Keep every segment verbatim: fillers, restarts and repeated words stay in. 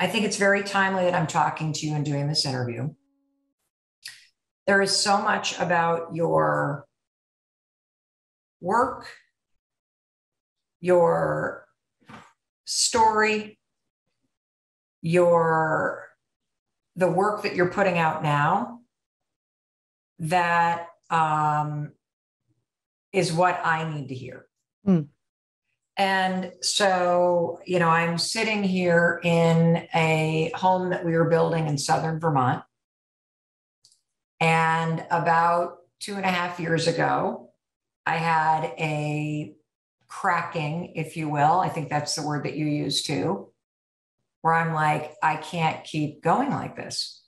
I think it's very timely that I'm talking to you and doing this interview. There is so much about your work, your story, your the work that you're putting out now that um, is what I need to hear. Mm. And so, you know, I'm sitting here in a home that we were building in Southern Vermont. And about two and a half years ago, I had a cracking, if you will, I think that's the word that you use too, where I'm like, I can't keep going like this.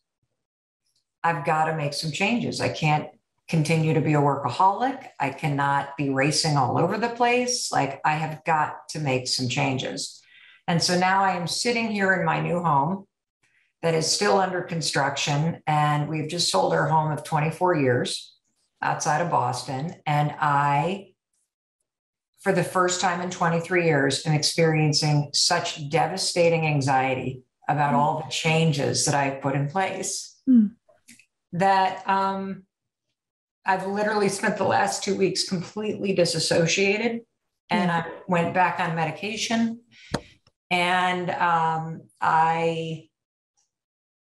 I've got to make some changes. I can't continue to be a workaholic. I cannot be racing all over the place. Like, I have got to make some changes. And so now I am sitting here in my new home that is still under construction. And we've just sold our home of twenty-four years outside of Boston. And I, for the first time in twenty-three years, am experiencing such devastating anxiety about mm. all the changes that I've put in place mm. that um, I've literally spent the last two weeks completely disassociated. Mm. And I went back on medication. And um, I...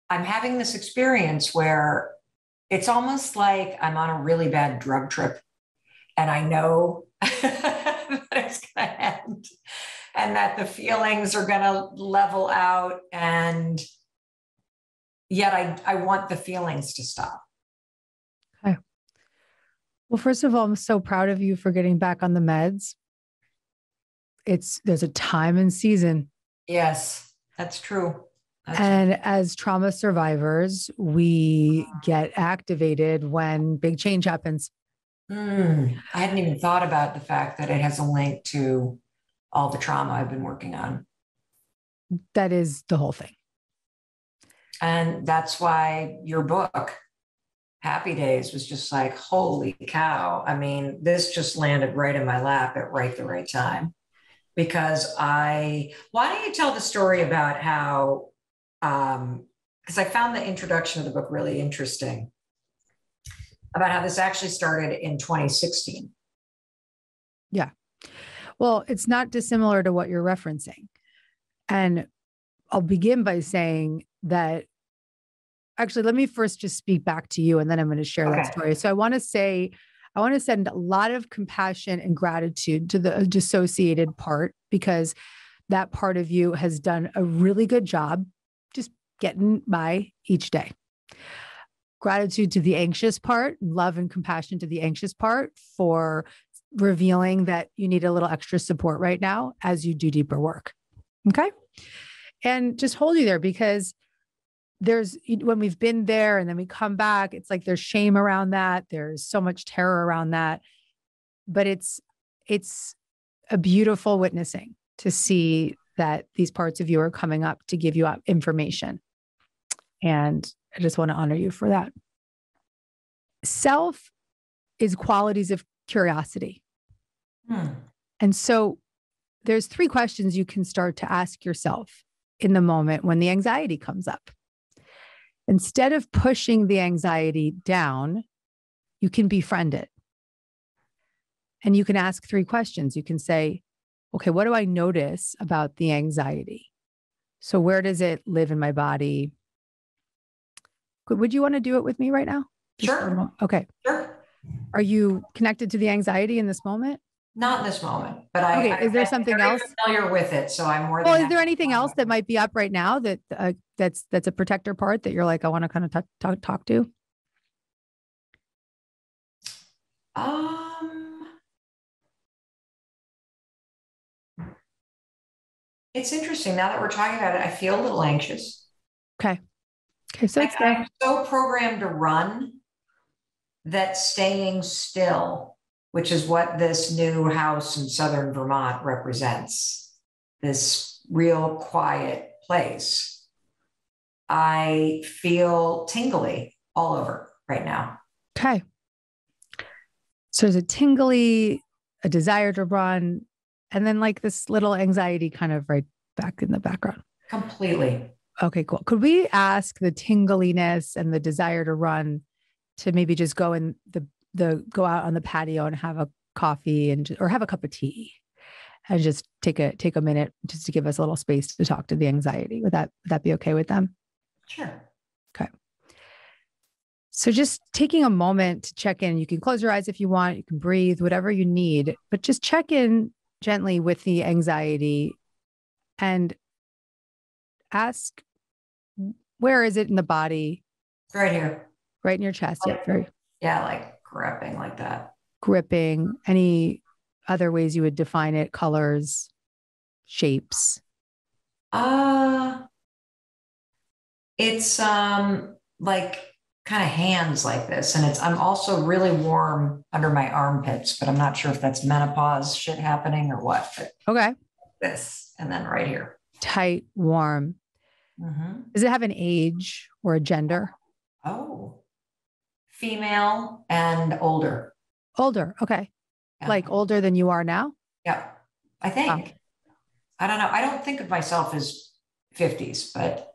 I'm having this experience where it's almost like I'm on a really bad drug trip and I know that it's going to end and that the feelings are going to level out. And yet I, I want the feelings to stop. Okay. Well, first of all, I'm so proud of you for getting back on the meds. It's, there's a time and season. Yes, that's true. And as trauma survivors, we get activated when big change happens. Mm, I hadn't even thought about the fact that it has a link to all the trauma I've been working on. That is the whole thing. And that's why your book, Happy Days, was just like, holy cow. I mean, this just landed right in my lap at right the right time. Because I, why don't you tell the story about how, Um, because I found the introduction of the book really interesting about how this actually started in twenty sixteen. Yeah. Well, it's not dissimilar to what you're referencing. And I'll begin by saying that, actually, let me first just speak back to you and then I'm going to share okay. that story. So I want to say, I want to send a lot of compassion and gratitude to the dissociated part, because that part of you has done a really good job getting by each day. Gratitude to the anxious part, love and compassion to the anxious part for revealing that you need a little extra support right now as you do deeper work. Okay. And just hold you there, because there's, when we've been there and then we come back, it's like there's shame around that. There's so much terror around that, but it's, it's a beautiful witnessing to see that these parts of you are coming up to give you information. And I just want to honor you for that. Self is qualities of curiosity. Hmm. And so there's three questions you can start to ask yourself in the moment when the anxiety comes up. Instead of pushing the anxiety down, you can befriend it. And you can ask three questions. You can say, okay, what do I notice about the anxiety? So where does it live in my body? Would you want to do it with me right now? Sure. Okay. Sure. Are you connected to the anxiety in this moment? Not in this moment, but I, okay. I is there I, something I'm else familiar with it? So I'm more. Well, than is there anything else that might be up right now that uh, that's, that's a protector part that you're like, I want to kind of talk, talk, talk to? Um. It's interesting. Now that we're talking about it, I feel a little anxious. Okay. Okay. So it's I'm so programmed to run that staying still, which is what this new house in Southern Vermont represents, this real quiet place. I feel tingly all over right now. Okay. So there's a tingly, a desire to run, and then like this little anxiety kind of right back in the background. Completely. Okay, cool. Could we ask the tingliness and the desire to run to maybe just go in the, the, go out on the patio and have a coffee and, or have a cup of tea and just take a, take a minute just to give us a little space to talk to the anxiety? Would that, would that be okay with them? Sure. Okay. So just taking a moment to check in. You can close your eyes if you want, you can breathe, whatever you need, but just check in gently with the anxiety and ask, where is it in the body? Right here. Right in your chest. Like, yeah. Right. Yeah. Like gripping like that. Gripping. Any other ways you would define it? Colors, shapes? Uh, it's um like kind of hands like this. And it's, I'm also really warm under my armpits, but I'm not sure if that's menopause shit happening or what. But okay. This. And then right here. Tight, warm. Mm-hmm. Does it have an age or a gender? Oh, female and older. Older. Okay. Yeah. Like older than you are now? Yeah, I think. Wow. I don't know. I don't think of myself as fifties, but.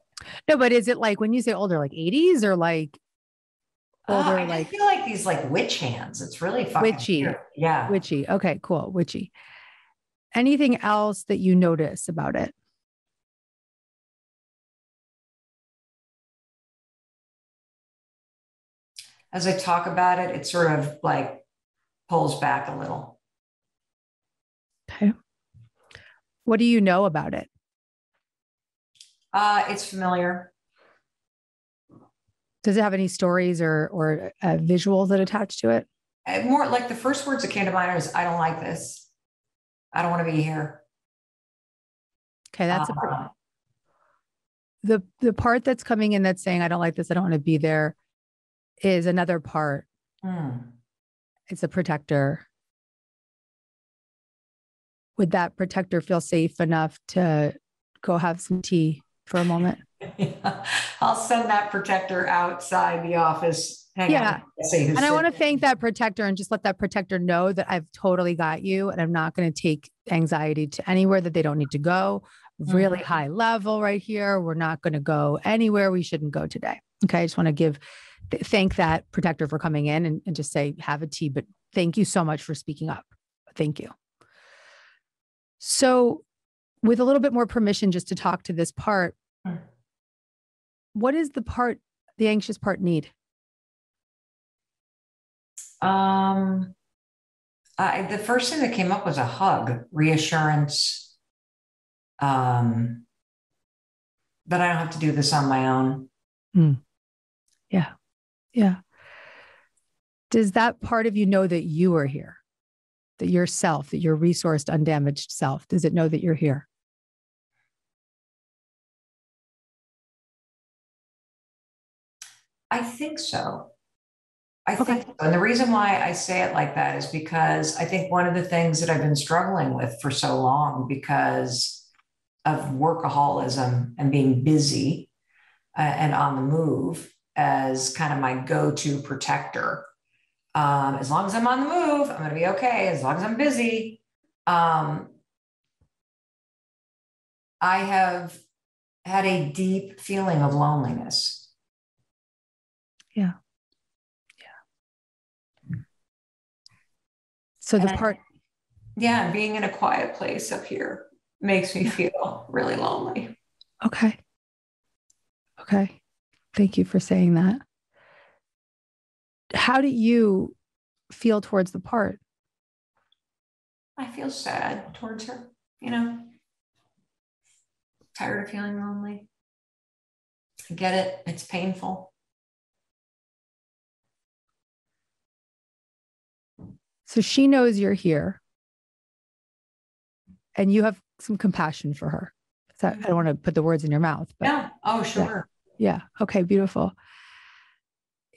No, but is it like when you say older, like eighties or like older? Uh, I like, feel like these like witch hands. It's really fucking witchy. Weird. Yeah. Witchy. Okay, cool. Witchy. Anything else that you notice about it? As I talk about it, it sort of like pulls back a little. Okay. What do you know about it? Uh, it's familiar. Does it have any stories or, or uh, visuals that attach to it? And more like the first words that came to mind is, I don't like this. I don't want to be here. Okay. That's uh, a part. the, the part that's coming in that's saying, I don't like this. I don't want to be there. Is another part. Mm. It's a protector. Would that protector feel safe enough to go have some tea for a moment? Yeah. I'll send that protector outside the office. Hang yeah. On. And I want to thank that protector and just let that protector know that I've totally got you. And I'm not going to take anxiety to anywhere that they don't need to go. Mm-hmm. Really high level right here. We're not going to go anywhere we shouldn't go today. Okay. I just want to give thank that protector for coming in and, and just say, have a tea, but thank you so much for speaking up. Thank you. So with a little bit more permission, just to talk to this part, what is the part, the anxious part need? Um, I, the first thing that came up was a hug, reassurance, um, that I don't have to do this on my own. Mm. Yeah. Yeah. Does that part of you know that you are here, that yourself, that your resourced, undamaged self, does it know that you're here? I think so. I okay. think so. And the reason why I say it like that is because I think one of the things that I've been struggling with for so long because of workaholism and being busy uh, and on the move as kind of my go-to protector. Um, as long as I'm on the move, I'm going to be okay. As long as I'm busy. Um, I have had a deep feeling of loneliness. Yeah. Yeah. So the and part. Yeah. Being in a quiet place up here makes me feel really lonely. Okay. Okay. Thank you for saying that. How do you feel towards the part? I feel sad towards her, you know, tired of feeling lonely. I get it. It's painful. So she knows you're here and you have some compassion for her. So I don't want to put the words in your mouth, but yeah. Oh, sure. Yeah. Yeah. Okay. Beautiful.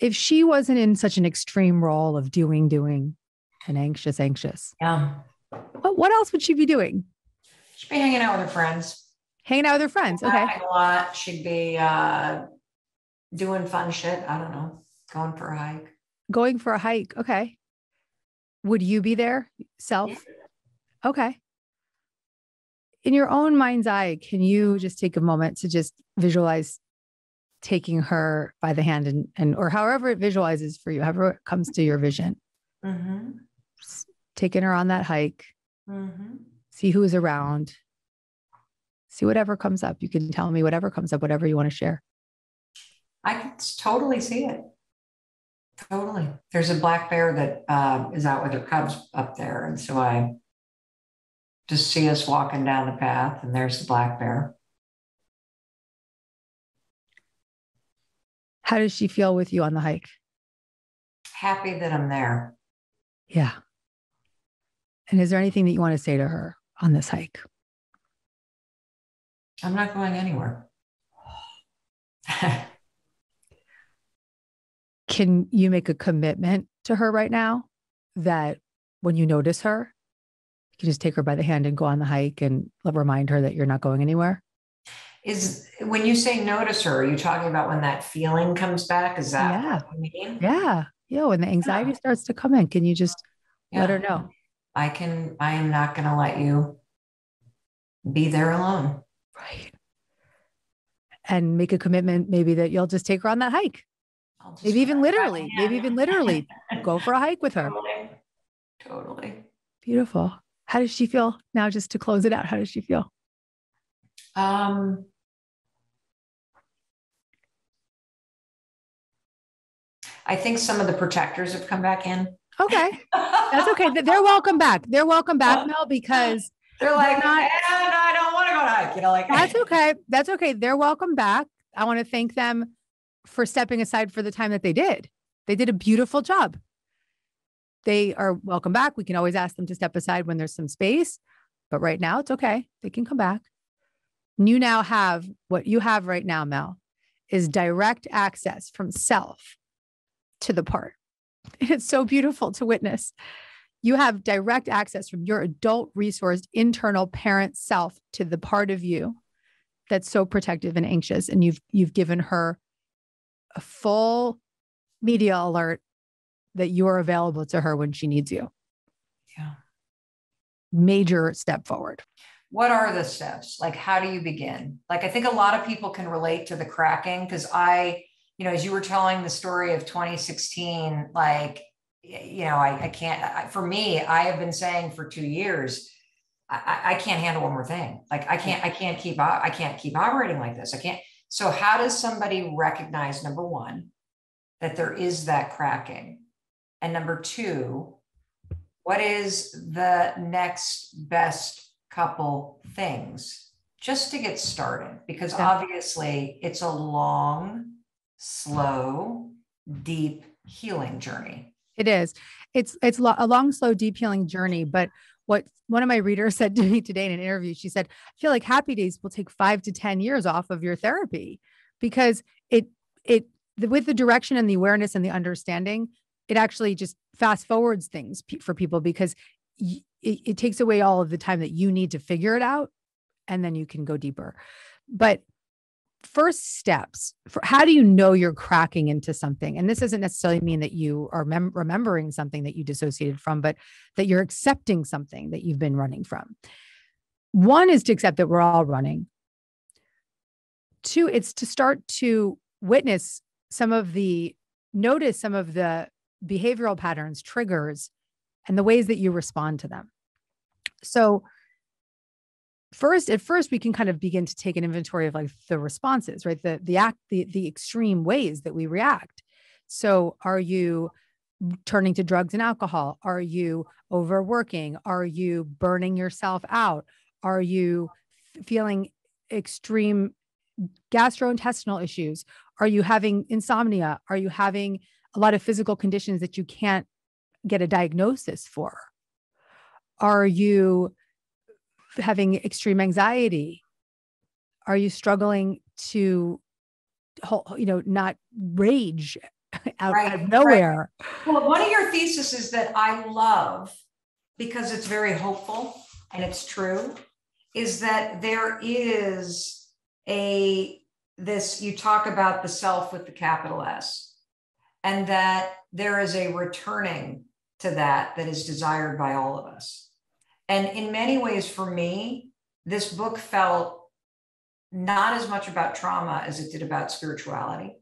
If she wasn't in such an extreme role of doing, doing and anxious, anxious. Yeah. What, what else would she be doing? She'd be hanging out with her friends. Hanging out with her friends. Okay. A lot. She'd be uh, doing fun shit. I don't know. Going for a hike. Going for a hike. Okay. Would you be there self? Yeah. Okay. In your own mind's eye, can you just take a moment to just visualize taking her by the hand and, and or however it visualizes for you, however it comes to your vision. Mm-hmm. Taking her on that hike, mm-hmm. see who is around, see whatever comes up. You can tell me whatever comes up, whatever you want to share. I can totally see it. Totally. There's a black bear that uh, is out with her cubs up there. And so I just see us walking down the path and there's the black bear. How does she feel with you on the hike? Happy that I'm there. Yeah. And is there anything that you want to say to her on this hike? I'm not going anywhere. Can you make a commitment to her right now that when you notice her, you can just take her by the hand and go on the hike and remind her that you're not going anywhere? Is when you say notice her, are you talking about when that feeling comes back? Is that yeah. what you mean? Yeah. Yeah. When the anxiety yeah. starts to come in, can you just yeah. let her know? I can, I am not going to let you be there alone. Right. And make a commitment maybe that you'll just take her on that hike. Maybe even literally, maybe even literally go for a hike with her. Totally. Totally. Beautiful. How does she feel now? Just to close it out, how does she feel? Um, I think some of the protectors have come back in. Okay. That's okay. They're welcome back. They're welcome back, Mel, because they're like, they're not, no, no, I don't want to go on a hike. You know, like that's okay. That's okay. They're welcome back. I want to thank them for stepping aside for the time that they did. They did a beautiful job. They are welcome back. We can always ask them to step aside when there's some space, but right now it's okay. They can come back. You now have what you have right now, Mel, is direct access from self to the part. It's so beautiful to witness. You have direct access from your adult resourced internal parent self to the part of you that's so protective and anxious. And you've, you've given her a full media alert that you are available to her when she needs you. Yeah. Major step forward. What are the steps? Like, how do you begin? Like, I think a lot of people can relate to the cracking because I, you know, as you were telling the story of twenty sixteen, like, you know, I, I can't, I, for me, I have been saying for two years, I, I can't handle one more thing. Like, I can't, I can't keep, I can't keep operating like this. I can't. So how does somebody recognize, number one, that there is that cracking? And number two, what is the next best couple things just to get started? Because obviously it's a long, slow, deep healing journey. It is. It's, it's a long, slow, deep healing journey. But what one of my readers said to me today in an interview, she said, I feel like Happy Days will take five to ten years off of your therapy because it, it, with the direction and the awareness and the understanding, it actually just fast forwards things for people because it, it takes away all of the time that you need to figure it out. And then you can go deeper. But first steps for how do you know you're cracking into something? And this doesn't necessarily mean that you are mem- remembering something that you dissociated from, but that you're accepting something that you've been running from. One is to accept that we're all running. Two, it's to start to witness some of the, notice some of the behavioral patterns, triggers, and the ways that you respond to them. So First, at first, we can kind of begin to take an inventory of like the responses, right? The the act, the the extreme ways that we react. So are you turning to drugs and alcohol? Are you overworking? Are you burning yourself out? Are you feeling extreme gastrointestinal issues? Are you having insomnia? Are you having a lot of physical conditions that you can't get a diagnosis for? Are you having extreme anxiety? Are you struggling to, you know, not rage out, right, out of nowhere? Right. Well, one of your theses is that I love, because it's very hopeful and it's true, is that there is a, this, you talk about the self with the capital S, and that there is a returning to that that is desired by all of us. And in many ways for me, this book felt not as much about trauma as it did about spirituality,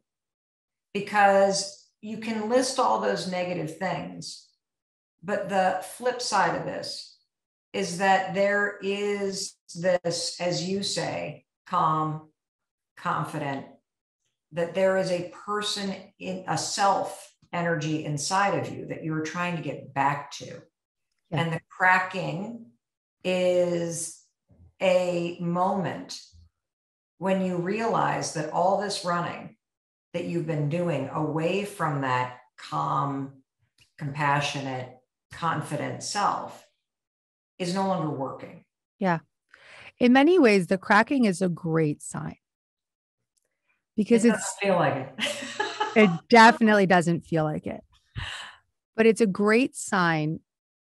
because you can list all those negative things, but the flip side of this is that there is this, as you say, calm, confident, that there is a person, in a self energy inside of you that you're trying to get back to. Yeah. And the cracking is a moment when you realize that all this running that you've been doing away from that calm, compassionate, confident self is no longer working. Yeah. In many ways, the cracking is a great sign because it doesn't it's, feel like it. It definitely doesn't feel like it, but it's a great sign.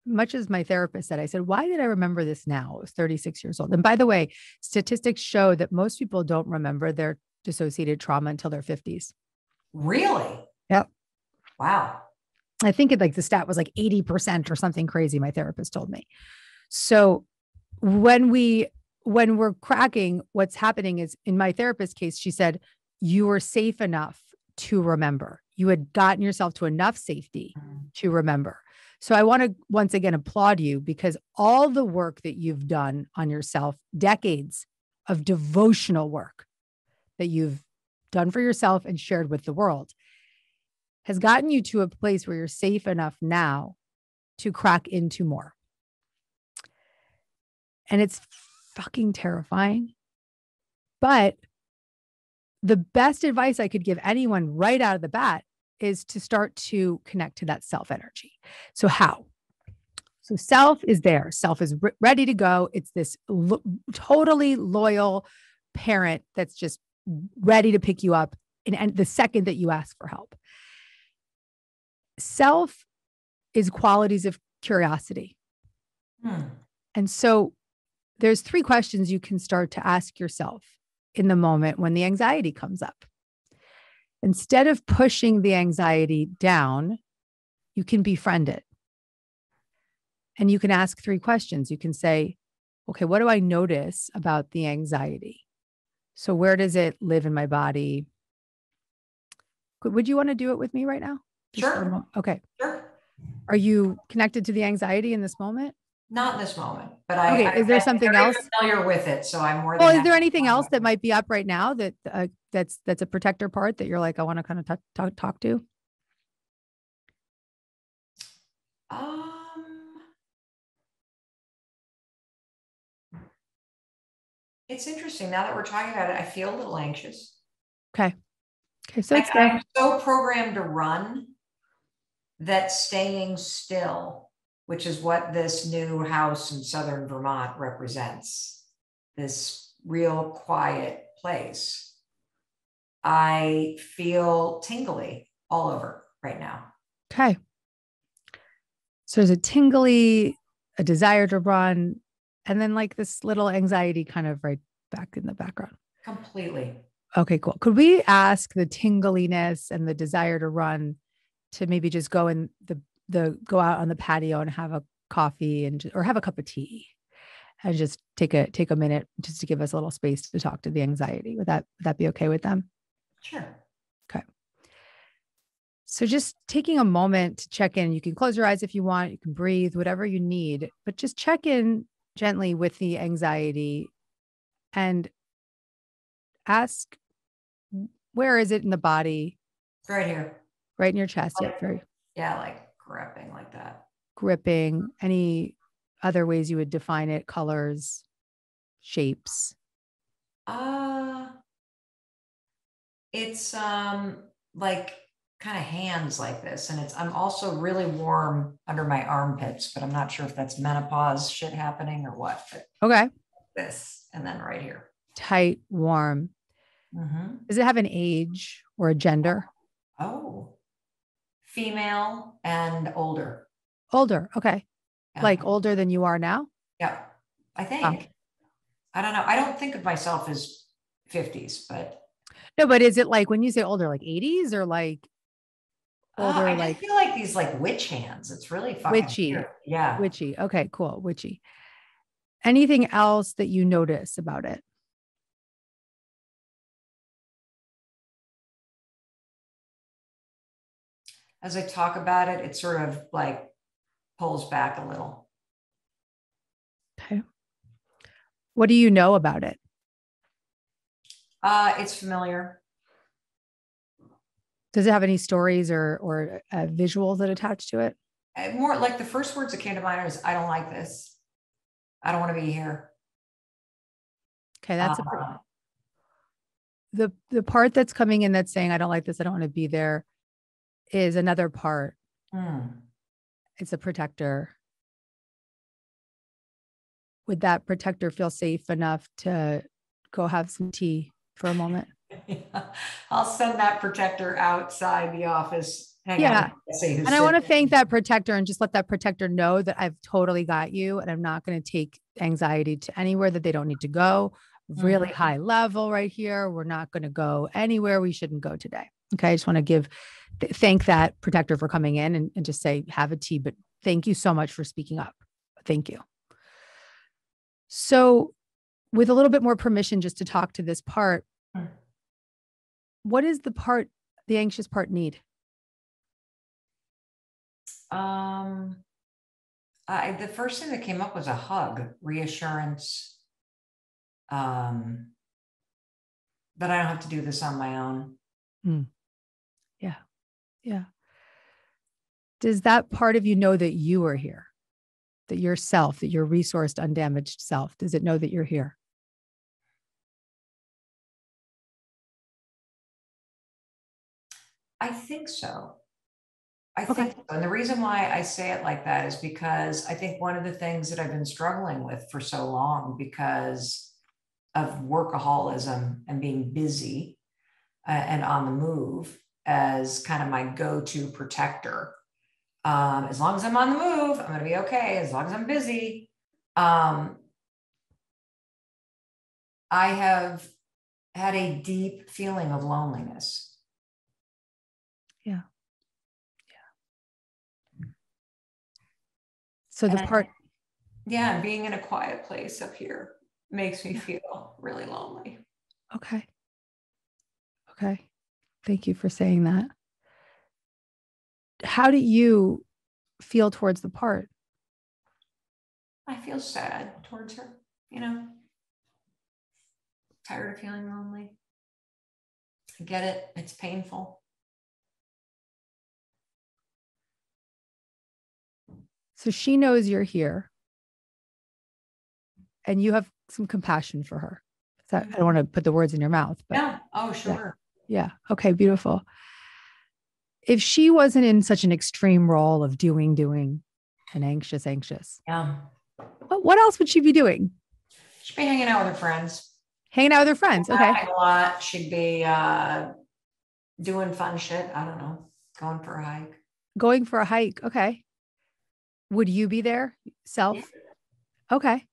Much as my therapist said, I said, why did I remember this now? I was thirty-six years old. And by the way, statistics show that most people don't remember their dissociated trauma until their fifties. Really? Yep. Wow. I think it, like the stat was like eighty percent or something crazy. My therapist told me. So when we, when we're cracking, what's happening is, in my therapist's case, she said, you were safe enough to remember. You had gotten yourself to enough safety to remember. So I want to once again applaud you, because all the work that you've done on yourself, decades of devotional work that you've done for yourself and shared with the world, has gotten you to a place where you're safe enough now to crack into more. And it's fucking terrifying. But the best advice I could give anyone right out of the bat is to start to connect to that self energy. So how? So self is there. Self is re- ready to go. It's this lo- totally loyal parent that's just ready to pick you up in, and the second that you ask for help. Self is qualities of curiosity. Hmm. And so there's three questions you can start to ask yourself in the moment when the anxiety comes up. Instead of pushing the anxiety down, you can befriend it. And you can ask three questions. You can say, okay, what do I notice about the anxiety? So where does it live in my body? Would you want to do it with me right now? Sure. Okay. Sure. Are you connected to the anxiety in this moment? Not in this moment, but I, okay. I is there I, something I'm else familiar with it. So I'm more, well, than is there anything else that might be up right now that uh, that's, that's a protector part that you're like, I want to kind of talk, talk, talk to? Um, it's interesting. Now that we're talking about it, I feel a little anxious. Okay. Okay. So it's I, I'm so programmed to run that staying still, which is what this new house in Southern Vermont represents, this real quiet place. I feel tingly all over right now. Okay. So there's a tingly, a desire to run, and then like this little anxiety kind of right back in the background. Completely. Okay, cool. Could we ask the tingliness and the desire to run to maybe just go in the the go out on the patio and have a coffee and or have a cup of tea and just take a take a minute just to give us a little space to talk to the anxiety? Would that would that be okay with them? Sure. Okay. So just taking a moment to check in. You can close your eyes if you want, you can breathe, whatever you need, but just check in gently with the anxiety and ask, where is it in the body? Right here. Right in your chest. Okay. Yeah, very. Yeah, like gripping like that. Gripping. Any other ways you would define it? Colors, shapes? Uh, it's um like kind of hands like this. And it's, I'm also really warm under my armpits, but I'm not sure if that's menopause shit happening or what. But okay. This, and then right here. Tight, warm. Mm-hmm. Does it have an age or a gender? Oh. Female and older. Older. Okay. Yeah. Like older than you are now? Yeah. I think. Okay. I don't know. I don't think of myself as fifties, but. No, but is it like when you say older, like eighties or like older? Uh, I like, feel like these like witch hands. It's really fucking witchy. Weird. Yeah. Witchy. Okay, cool. Witchy. Anything else that you notice about it? as I talk about it, it sort of like pulls back a little. Okay. What do you know about it? Uh, it's familiar. Does it have any stories or, or uh, visuals that attach to it? And more like the first words that came to mind is, I don't like this. I don't want to be here. Okay. That's uh, a, the, the part that's coming in that's saying, I don't like this, I don't want to be there, is another part. Hmm. It's a protector. Would that protector feel safe enough to go have some tea for a moment? Yeah. I'll send that protector outside the office. Hang yeah. On. And I want to thank that protector and just let that protector know that I've totally got you. And I'm not going to take anxiety to anywhere that they don't need to go. Really mm-hmm. high level right here. We're not going to go anywhere we shouldn't go today. Okay. I just want to give, th- thank that protector for coming in and, and just say, have a tea, but thank you so much for speaking up. Thank you. So with a little bit more permission, just to talk to this part, what does the part, the anxious part need? Um, I, the first thing that came up was a hug, reassurance. Um, but I don't have to do this on my own. Mm. Yeah. Yeah. Does that part of you know that you are here? That yourself, that your resourced, undamaged self, does it know that you're here? I think so. I okay. think so. And the reason why I say it like that is because I think one of the things that I've been struggling with for so long because of workaholism and being busy uh, and on the move as kind of my go-to protector. Um, as long as I'm on the move, I'm going to be okay. As long as I'm busy. Um, I have had a deep feeling of loneliness. Yeah. Yeah. So the and part. I, yeah. Being in a quiet place up here makes me feel really lonely. Okay. Okay. Thank you for saying that. How do you feel towards the part? I feel sad towards her, you know, tired of feeling lonely. I get it. It's painful. So she knows you're here and you have some compassion for her. So I don't want to put the words in your mouth, but yeah. Oh, sure. Yeah. Yeah. Okay. Beautiful. If she wasn't in such an extreme role of doing, doing, and anxious, anxious, yeah. What, what else would she be doing? She'd be hanging out with her friends. Hanging out with her friends. Okay. Uh, a lot. She'd be uh, doing fun shit. I don't know. Going for a hike. Going for a hike. Okay. Would you be there, self? Yeah. Okay.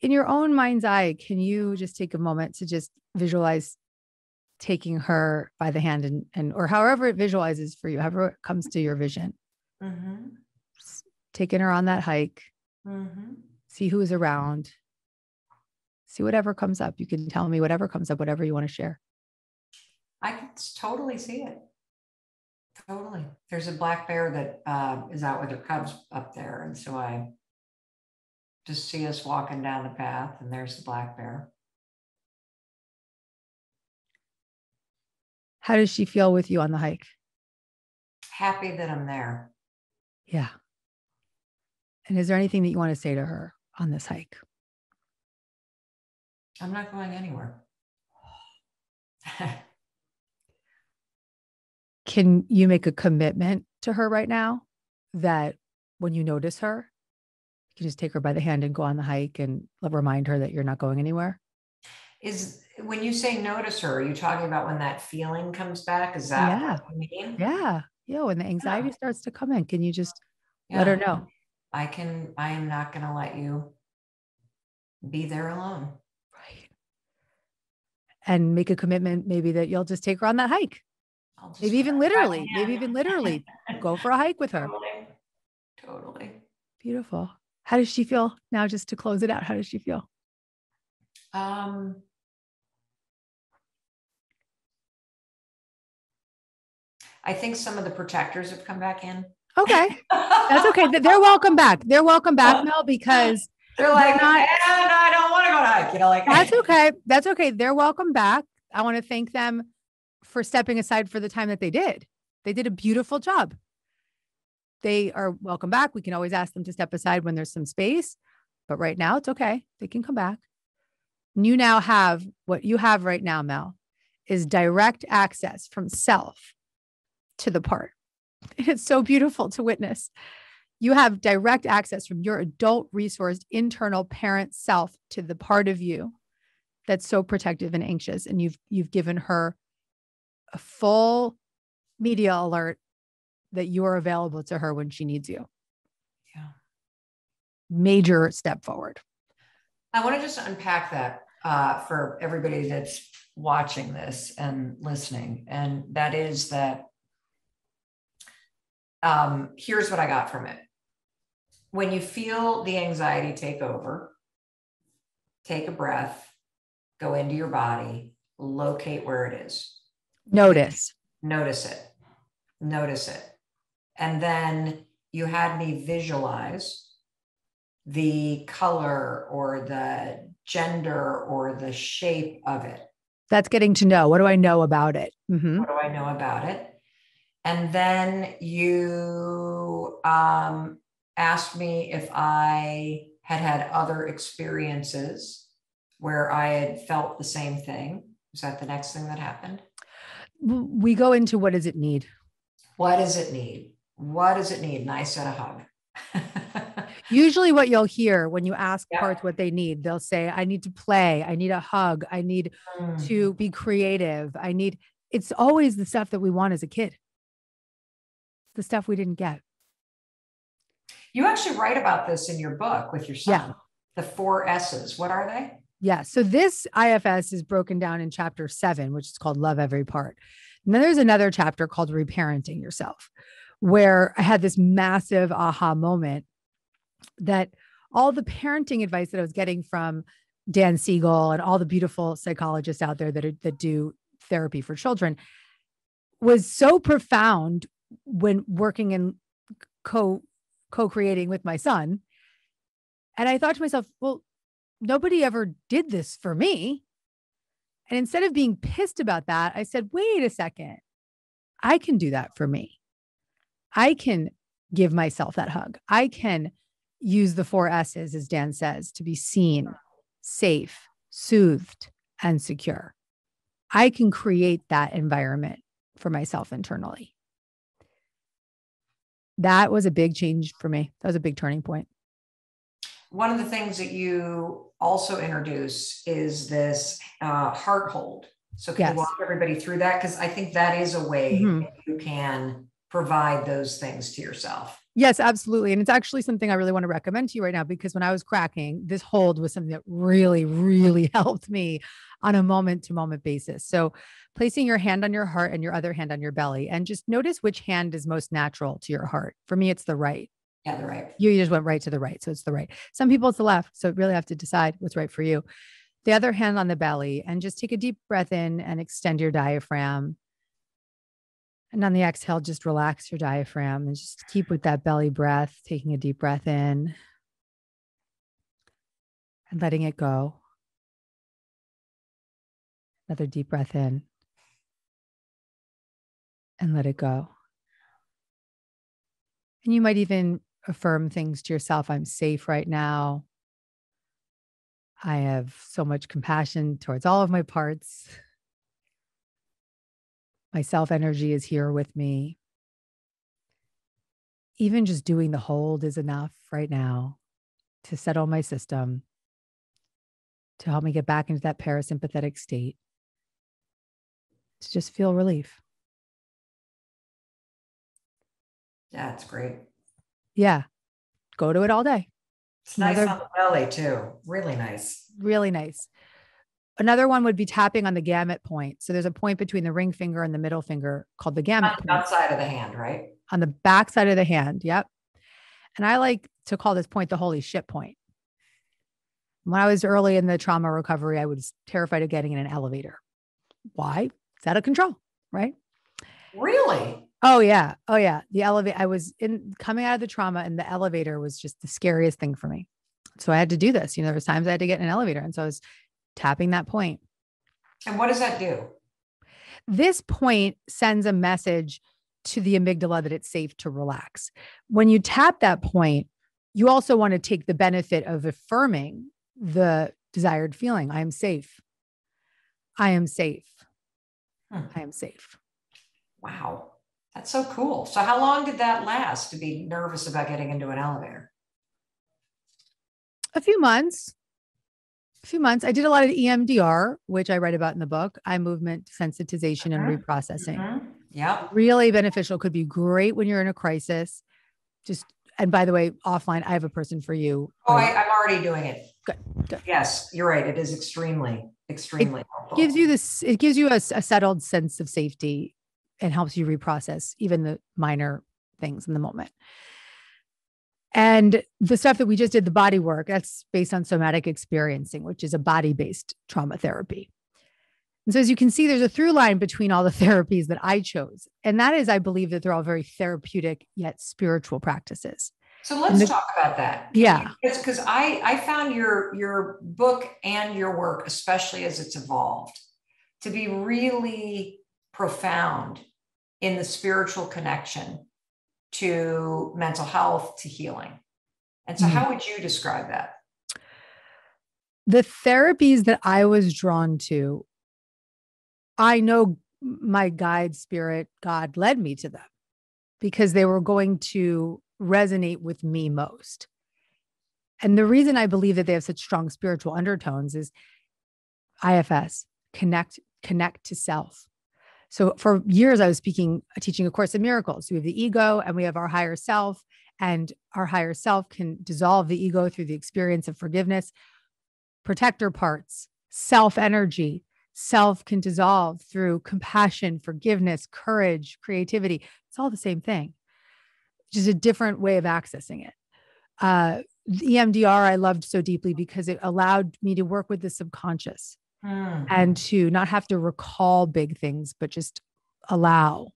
In your own mind's eye, can you just take a moment to just visualize taking her by the hand and, and, or however it visualizes for you, however it comes to your vision, mm-hmm. taking her on that hike, mm-hmm. see who is around, see whatever comes up. You can tell me whatever comes up, whatever you want to share. I can totally see it. Totally. There's a black bear that uh, is out with her cubs up there. And so I just see us walking down the path and there's the black bear. How does she feel with you on the hike? Happy that I'm there. Yeah. And is there anything that you want to say to her on this hike? I'm not going anywhere. Can you make a commitment to her right now that when you notice her, you can just take her by the hand and go on the hike and remind her that you're not going anywhere? Is when you say notice her, are you talking about when that feeling comes back? Is that yeah. what you mean? Yeah. Yeah. When the anxiety yeah. starts to come in, can you just yeah. let her know? I can, I am not going to let you be there alone. Right. And make a commitment maybe that you'll just take her on that hike. Maybe even literally, maybe even literally go for a hike with her. Totally. Totally. Beautiful. How does she feel now? Just to close it out, how does she feel? Um, I think some of the protectors have come back in. Okay. That's okay. They're welcome back. They're welcome back, Mel, because they're like, they're not, eh, no, I don't want to go to hike. You know, like that's okay. That's okay. They're welcome back. I want to thank them for stepping aside for the time that they did. They did a beautiful job. They are welcome back. We can always ask them to step aside when there's some space, but right now it's okay. They can come back. And you now have what you have right now, Mel, is direct access from self to the part. It's so beautiful to witness. You have direct access from your adult resourced internal parent self to the part of you that's so protective and anxious. And you've, you've given her a full media alert that you are available to her when she needs you. Yeah. Major step forward. I want to just unpack that uh, for everybody that's watching this and listening. And that is that Um, here's what I got from it. When you feel the anxiety take over, take a breath, go into your body, locate where it is. Notice. Notice it. Notice it. And then you had me visualize the color or the gender or the shape of it. That's getting to know. What do I know about it? Mm-hmm. What do I know about it? And then you um, asked me if I had had other experiences where I had felt the same thing. Is that the next thing that happened? We go into what does it need? What does it need? What does it need? And I said a hug. Usually what you'll hear when you ask yeah. parts what they need, they'll say, I need to play. I need a hug. I need mm. to be creative. I need, it's always the stuff that we want as a kid. The stuff we didn't get. You actually write about this in your book with your son, yeah. the four S's. What are they? Yeah. So this I F S is broken down in chapter seven, which is called Love Every Part. And then there's another chapter called Reparenting Yourself, where I had this massive aha moment that all the parenting advice that I was getting from Dan Siegel and all the beautiful psychologists out there that, are, that do therapy for children was so profound when working and co co-creating with my son. And I thought to myself, well, nobody ever did this for me. And instead of being pissed about that, I said, wait a second, I can do that for me. I can give myself that hug. I can use the four S's, as Dan says, to be seen, safe, soothed, and secure. I can create that environment for myself internally. That was a big change for me. That was a big turning point. One of the things that you also introduce is this uh, heart hold. So can yes. you walk everybody through that? Because I think that is a way mm-hmm. that you can provide those things to yourself. Yes, absolutely. And it's actually something I really want to recommend to you right now, because when I was cracking, this hold was something that really, really helped me on a moment to moment basis. So placing your hand on your heart and your other hand on your belly, and just notice which hand is most natural to your heart. For me, it's the right. Yeah, the right. You just went right to the right. So it's the right. Some people it's the left. So really have to decide what's right for you. The other hand on the belly, and just take a deep breath in and extend your diaphragm. And on the exhale, just relax your diaphragm and just keep with that belly breath, taking a deep breath in and letting it go. Another deep breath in and let it go. And you might even affirm things to yourself. I'm safe right now. I have so much compassion towards all of my parts. My self-energy is here with me. Even just doing the hold is enough right now to settle my system, to help me get back into that parasympathetic state, to just feel relief. Yeah, that's great. Yeah. Go to it all day. It's Another, nice on the belly too. Really nice. Really nice. Another one would be tapping on the gamut point. So there's a point between the ring finger and the middle finger called the gamut on the point. Outside of the hand, right? On the back side of the hand. Yep. And I like to call this point the holy shit point. When I was early in the trauma recovery, I was terrified of getting in an elevator. Why? It's out of control, right? Really? Oh yeah. Oh yeah. The elevator, I was in coming out of the trauma and the elevator was just the scariest thing for me. So I had to do this, you know, there was times I had to get in an elevator. And so I was tapping that point. And what does that do? This point sends a message to the amygdala that it's safe to relax. When you tap that point, you also want to take the benefit of affirming the desired feeling. I am safe. I am safe. Hmm. I am safe. Wow. That's so cool. So how long did that last to be nervous about getting into an elevator? A few months, a few months. I did a lot of E M D R, which I write about in the book, eye movement desensitization mm-hmm. and reprocessing. Mm-hmm. Yeah. Really beneficial. Could be great when you're in a crisis. Just, and by the way, offline, I have a person for you. Oh, I, I'm already doing it. Good. Good. Yes, you're right. It is extremely, extremely it helpful. Gives you this, it gives you a, a settled sense of safety and helps you reprocess even the minor things in the moment. And the stuff that we just did, the body work, that's based on somatic experiencing, which is a body-based trauma therapy. And so as you can see, there's a through line between all the therapies that I chose. And that is, I believe that they're all very therapeutic yet spiritual practices. So let's the, talk about that. Yeah. Because I, I found your, your book and your work, especially as it's evolved, to be really profound in the spiritual connection to mental health, to healing. And so mm-hmm. how would you describe that? The therapies that I was drawn to, I know my guide spirit, God, led me to them because they were going to resonate with me most. And the reason I believe that they have such strong spiritual undertones is I F S, connect, connect to self. So for years, I was speaking, teaching A Course in Miracles. We have the ego and we have our higher self, and our higher self can dissolve the ego through the experience of forgiveness, protector parts, self energy. Self can dissolve through compassion, forgiveness, courage, creativity. It's all the same thing, just a different way of accessing it. Uh, the E M D R I loved so deeply because it allowed me to work with the subconscious mm. and to not have to recall big things, but just allow.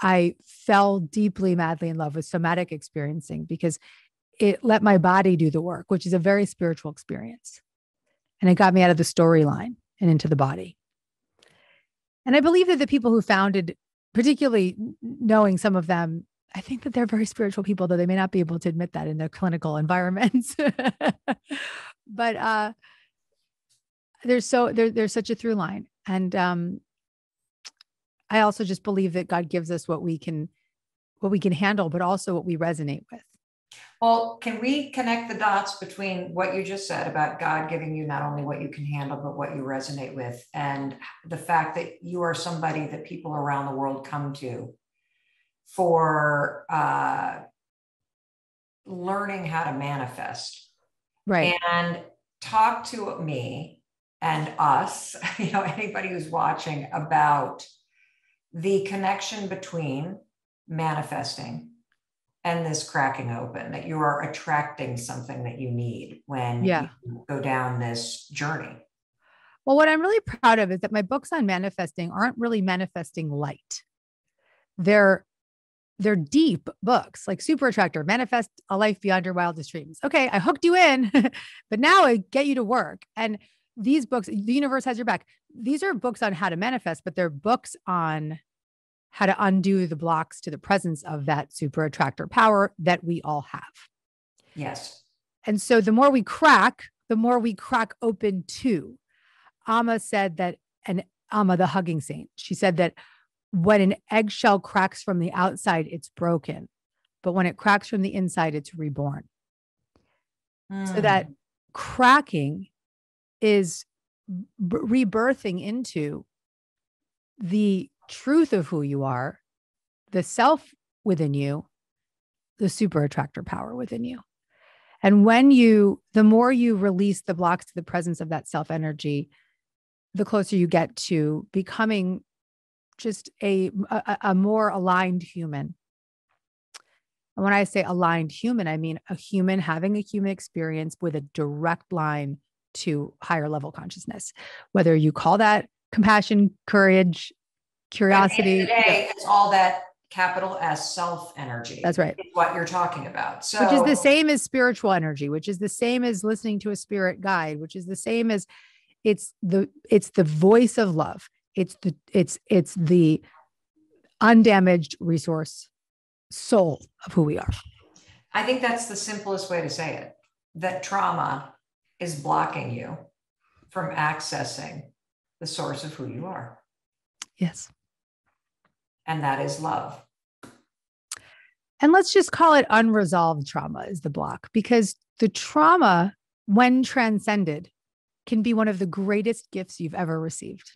I fell deeply, madly in love with somatic experiencing because it let my body do the work, which is a very spiritual experience. And it got me out of the storyline and into the body. And I believe that the people who founded, particularly knowing some of them, I think that they're very spiritual people, though they may not be able to admit that in their clinical environments. But uh, there's so there, there's such a through line. And um, I also just believe that God gives us what we can, what we can handle, but also what we resonate with. Well, can we connect the dots between what you just said about God giving you not only what you can handle, but what you resonate with, and the fact that you are somebody that people around the world come to for uh, learning how to manifest? Right. And talk to me and us, you know, anybody who's watching, about the connection between manifesting and this cracking open, that you are attracting something that you need when yeah. you go down this journey. Well, what I'm really proud of is that my books on manifesting aren't really manifesting light. They're, they're deep books, like Super Attractor, Manifest a Life Beyond Your Wildest Dreams. Okay, I hooked you in, but now I get you to work. And these books, The Universe Has Your Back. These are books on how to manifest, but they're books on how to undo the blocks to the presence of that super attractor power that we all have. Yes. And so the more we crack, the more we crack open to. Amma said that, and Amma, the hugging saint, she said that when an eggshell cracks from the outside, it's broken. But when it cracks from the inside, it's reborn. Mm. So that cracking is b- rebirthing into the truth of who you are, the self within you, the super attractor power within you. And when you, the more you release the blocks to the presence of that self energy, the closer you get to becoming just a, a, a more aligned human. And when I say aligned human, I mean a human having a human experience with a direct line to higher level consciousness, whether you call that compassion, courage, curiosity. Today, it's all that capital S self energy. That's right. Is what you're talking about. So, which is the same as spiritual energy, which is the same as listening to a spirit guide, which is the same as it's the, it's the voice of love. It's the, it's, it's the undamaged resource soul of who we are. I think that's the simplest way to say it, that trauma is blocking you from accessing the source of who you are. Yes. And that is love. And let's just call it unresolved trauma is the block, because the trauma, when transcended, can be one of the greatest gifts you've ever received.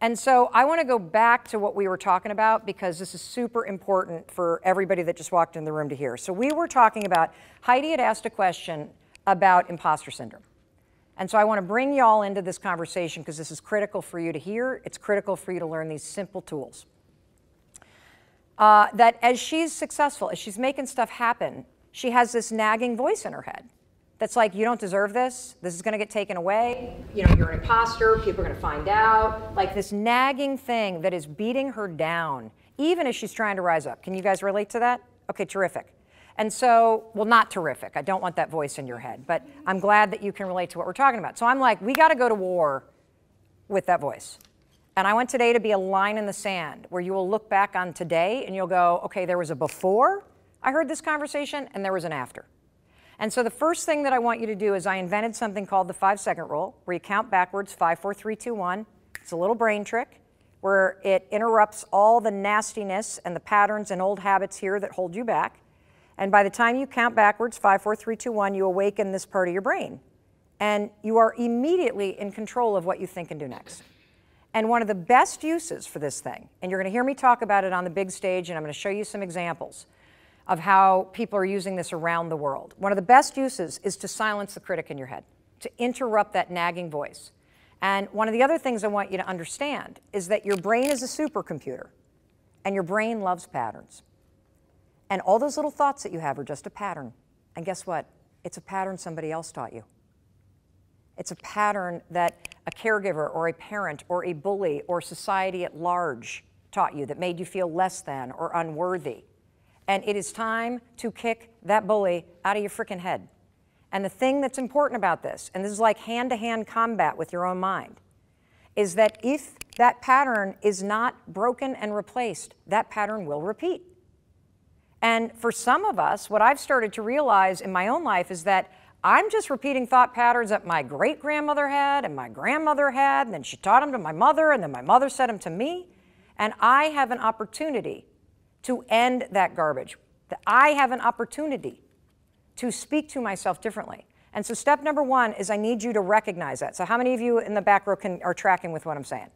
And so I want to go back to what we were talking about, because this is super important for everybody that just walked in the room to hear. So we were talking about, Heidi had asked a question about imposter syndrome. And so I want to bring y'all into this conversation, because this is critical for you to hear. It's critical for you to learn these simple tools. Uh, that as she's successful, as she's making stuff happen, she has this nagging voice in her head that's like, you don't deserve this. This is going to get taken away. You know, you're an imposter. People are going to find out. Like this nagging thing that is beating her down, even as she's trying to rise up. Can you guys relate to that? Okay, terrific. And so, well, not terrific. I don't want that voice in your head, but I'm glad that you can relate to what we're talking about. So I'm like, we got to go to war with that voice. And I want today to be a line in the sand where you will look back on today and you'll go, okay, there was a before I heard this conversation and there was an after. And so the first thing that I want you to do is I invented something called the five-second rule, where you count backwards, five, four, three, two, one. It's a little brain trick where it interrupts all the nastiness and the patterns and old habits here that hold you back. And by the time you count backwards, five, four, three, two, one, you awaken this part of your brain. And you are immediately in control of what you think and do next. And one of the best uses for this thing, and you're gonna hear me talk about it on the big stage, and I'm gonna show you some examples of how people are using this around the world. One of the best uses is to silence the critic in your head, to interrupt that nagging voice. And one of the other things I want you to understand is that your brain is a supercomputer, and your brain loves patterns. And all those little thoughts that you have are just a pattern. And guess what? It's a pattern somebody else taught you. It's a pattern that a caregiver or a parent or a bully or society at large taught you that made you feel less than or unworthy. And it is time to kick that bully out of your freaking head. And the thing that's important about this, and this is like hand-to-hand combat with your own mind, is that if that pattern is not broken and replaced, that pattern will repeat. And for some of us, what I've started to realize in my own life is that I'm just repeating thought patterns that my great-grandmother had and my grandmother had, and then she taught them to my mother, and then my mother said them to me. And I have an opportunity to end that garbage. I have an opportunity to speak to myself differently. And so step number one is I need you to recognize that. So how many of you in the back row can, are tracking with what I'm saying?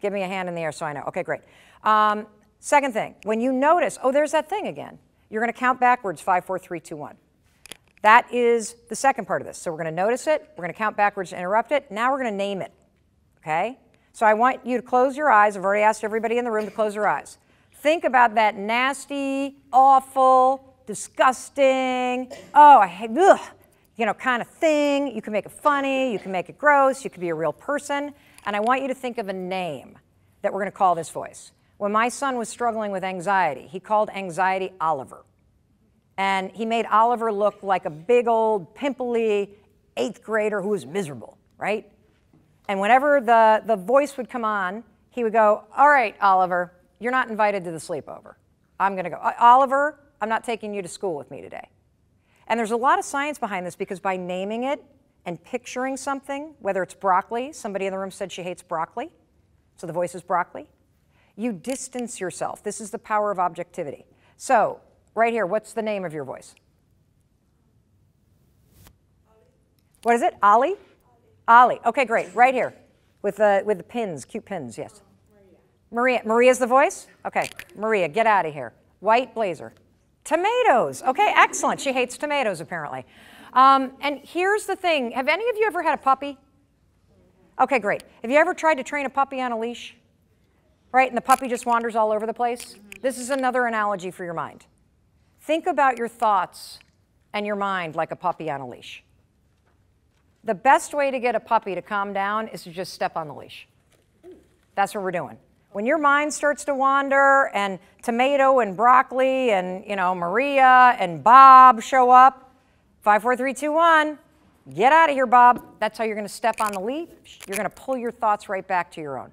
Give me a hand in the air so I know. Okay, great. Um, Second thing, when you notice, oh, there's that thing again, you're going to count backwards, five, four, three, two, one. That is the second part of this. So we're going to notice it. We're going to count backwards to interrupt it. Now we're going to name it, okay? So I want you to close your eyes. I've already asked everybody in the room to close their eyes. Think about that nasty, awful, disgusting, oh, I hate, ugh, you know, kind of thing. You can make it funny. You can make it gross. You could be a real person. And I want you to think of a name that we're going to call this voice. When my son was struggling with anxiety, he called anxiety Oliver. And he made Oliver look like a big old pimply eighth grader who was miserable, right? And whenever the, the voice would come on, he would go, all right, Oliver, you're not invited to the sleepover. I'm gonna go, Oliver, I'm not taking you to school with me today. And there's a lot of science behind this, because by naming it and picturing something, whether it's broccoli, somebody in the room said she hates broccoli, so the voice is broccoli. You distance yourself. This is the power of objectivity. So, right here, what's the name of your voice? Ollie. What is it? Ollie? Ollie. Ollie. Okay, great. Right here with the, with the pins, cute pins, yes. Oh, Maria. Maria. Maria's the voice? Okay. Maria, get out of here. White blazer. Tomatoes. Okay, excellent. She hates tomatoes, apparently. Um, and here's the thing. Have any of you ever had a puppy? Okay, great. Have you ever tried to train a puppy on a leash? Right, and the puppy just wanders all over the place. This is another analogy for your mind. Think about your thoughts and your mind like a puppy on a leash. The best way to get a puppy to calm down is to just step on the leash. That's what we're doing. When your mind starts to wander and tomato and broccoli and, you know, Maria and Bob show up, five, four, three, two, one, get out of here, Bob. That's how you're going to step on the leaf. You're going to pull your thoughts right back to your own.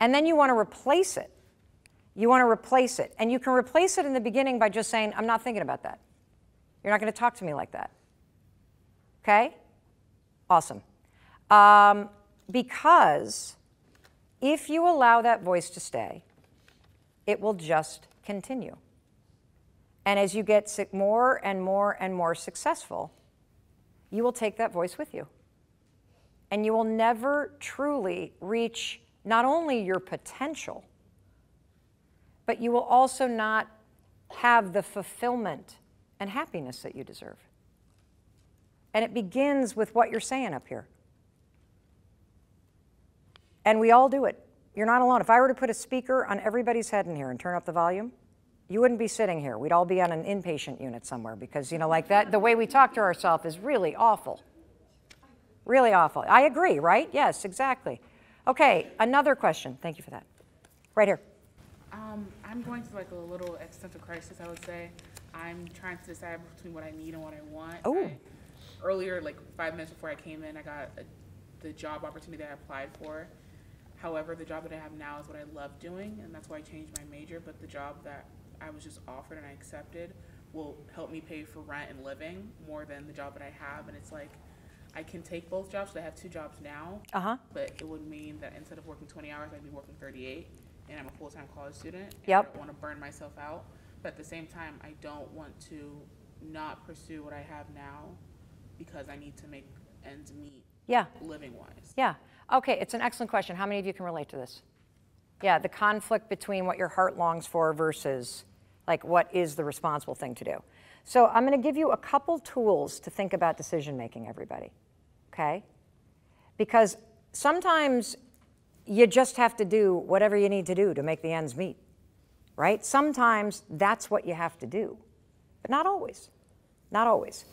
And then you want to replace it. You want to replace it. And you can replace it in the beginning by just saying, I'm not thinking about that. You're not going to talk to me like that. Okay? Awesome. Um, because if you allow that voice to stay, it will just continue. And as you get more and more and more successful, you will take that voice with you. And you will never truly reach not only your potential, but you will also not have the fulfillment and happiness that you deserve. And it begins with what you're saying up here. And we all do it. You're not alone. If I were to put a speaker on everybody's head in here and turn up the volume, you wouldn't be sitting here. We'd all be on an inpatient unit somewhere because, you know, like that, the way we talk to ourselves is really awful. Really awful. I agree, right? Yes, exactly. Okay, another question. Thank you for that. Right here. Um, I'm going through like a little existential crisis, I would say. I'm trying to decide between what I need and what I want. Oh. Earlier, like five minutes before I came in, I got a, the job opportunity that I applied for. However, the job that I have now is what I love doing, and that's why I changed my major, but the job that I was just offered and I accepted will help me pay for rent and living more than the job that I have. And it's like, I can take both jobs, so I have two jobs now, uh-huh. but it would mean that instead of working twenty hours, I'd be working thirty-eight, and I'm a full-time college student, and yep. I don't want to burn myself out. But at the same time, I don't want to not pursue what I have now because I need to make ends meet yeah. living-wise. Yeah. Okay, it's an excellent question. How many of you can relate to this? Yeah, the conflict between what your heart longs for versus like what is the responsible thing to do. So I'm going to give you a couple tools to think about decision-making, everybody, okay? Because sometimes you just have to do whatever you need to do to make the ends meet, right? Sometimes that's what you have to do, but not always, not always.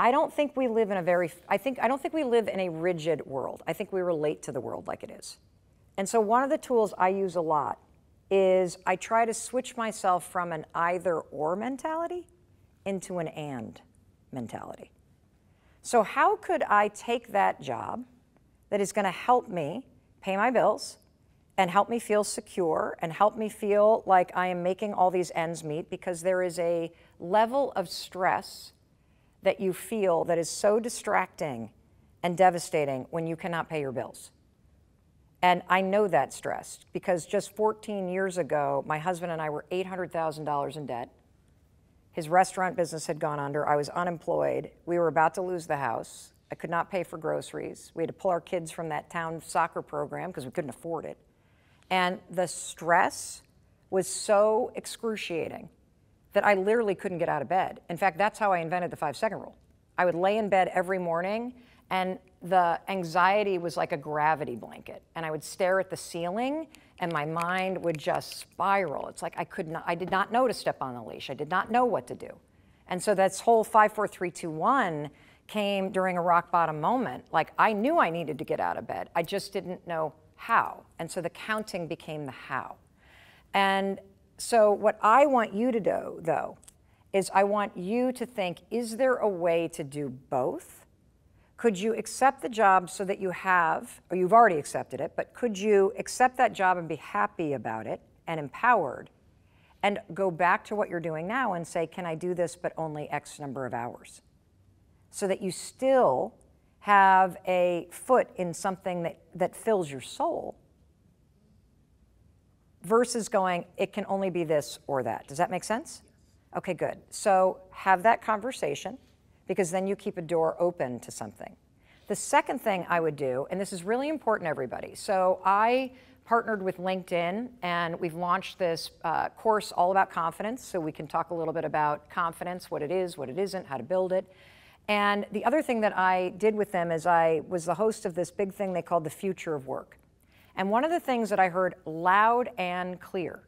I don't think we live in a very, I think, I don't think we live in a rigid world. I think we relate to the world like it is. And so one of the tools I use a lot is I try to switch myself from an either or mentality into an and mentality. So how could I take that job that is going to help me pay my bills and help me feel secure and help me feel like I am making all these ends meet, because there is a level of stress that you feel that is so distracting and devastating when you cannot pay your bills. And I know that stress because just fourteen years ago, my husband and I were eight hundred thousand dollars in debt. His restaurant business had gone under. I was unemployed. We were about to lose the house. I could not pay for groceries. We had to pull our kids from that town soccer program because we couldn't afford it. And the stress was so excruciating that I literally couldn't get out of bed. In fact, that's how I invented the five-second rule. I would lay in bed every morning, and the anxiety was like a gravity blanket. And I would stare at the ceiling, and my mind would just spiral. It's like I could not, I did not know to step on the leash. I did not know what to do. And so this whole five, four, three, two, one came during a rock bottom moment. Like I knew I needed to get out of bed. I just didn't know how. And so the counting became the how. And so what I want you to do, though, is I want you to think, is there a way to do both? Could you accept the job so that you have, or you've already accepted it, but could you accept that job and be happy about it and empowered and go back to what you're doing now and say, can I do this but only X number of hours? So that you still have a foot in something that, that fills your soul versus going, it can only be this or that. Does that make sense? Okay, good. So have that conversation, because then you keep a door open to something. The second thing I would do, and this is really important, everybody. So I partnered with LinkedIn, and we've launched this uh, course all about confidence. So we can talk a little bit about confidence, what it is, what it isn't, how to build it. And the other thing that I did with them is I was the host of this big thing they called the Future of Work. And one of the things that I heard loud and clear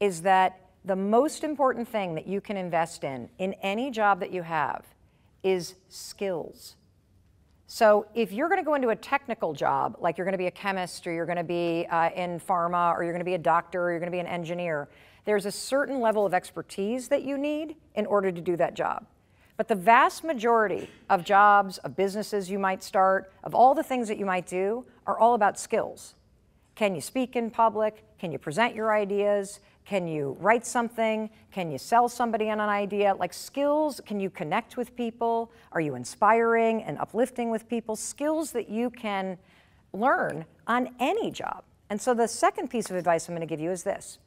is that the most important thing that you can invest in, in any job that you have, is skills. So if you're going to go into a technical job, like you're going to be a chemist, or you're going to be uh, in pharma, or you're going to be a doctor, or you're going to be an engineer, there's a certain level of expertise that you need in order to do that job. But the vast majority of jobs, of businesses you might start, of all the things that you might do, are all about skills. Can you speak in public? Can you present your ideas? Can you write something? Can you sell somebody on an idea? Like skills, can you connect with people? Are you inspiring and uplifting with people? Skills that you can learn on any job. And so the second piece of advice I'm going to give you is this.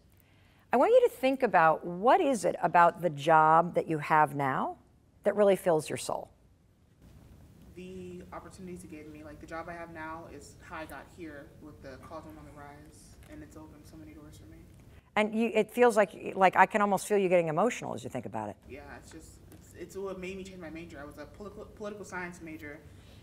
I want you to think about, what is it about the job that you have now that really fills your soul? The opportunities it gave me, like the job I have now is how I got here with the Call Them on the Rise, and it's opened so many doors for me. And you, it feels like, like I can almost feel you getting emotional as you think about it. Yeah, it's just, it's, it's what made me change my major. I was a political, political science major,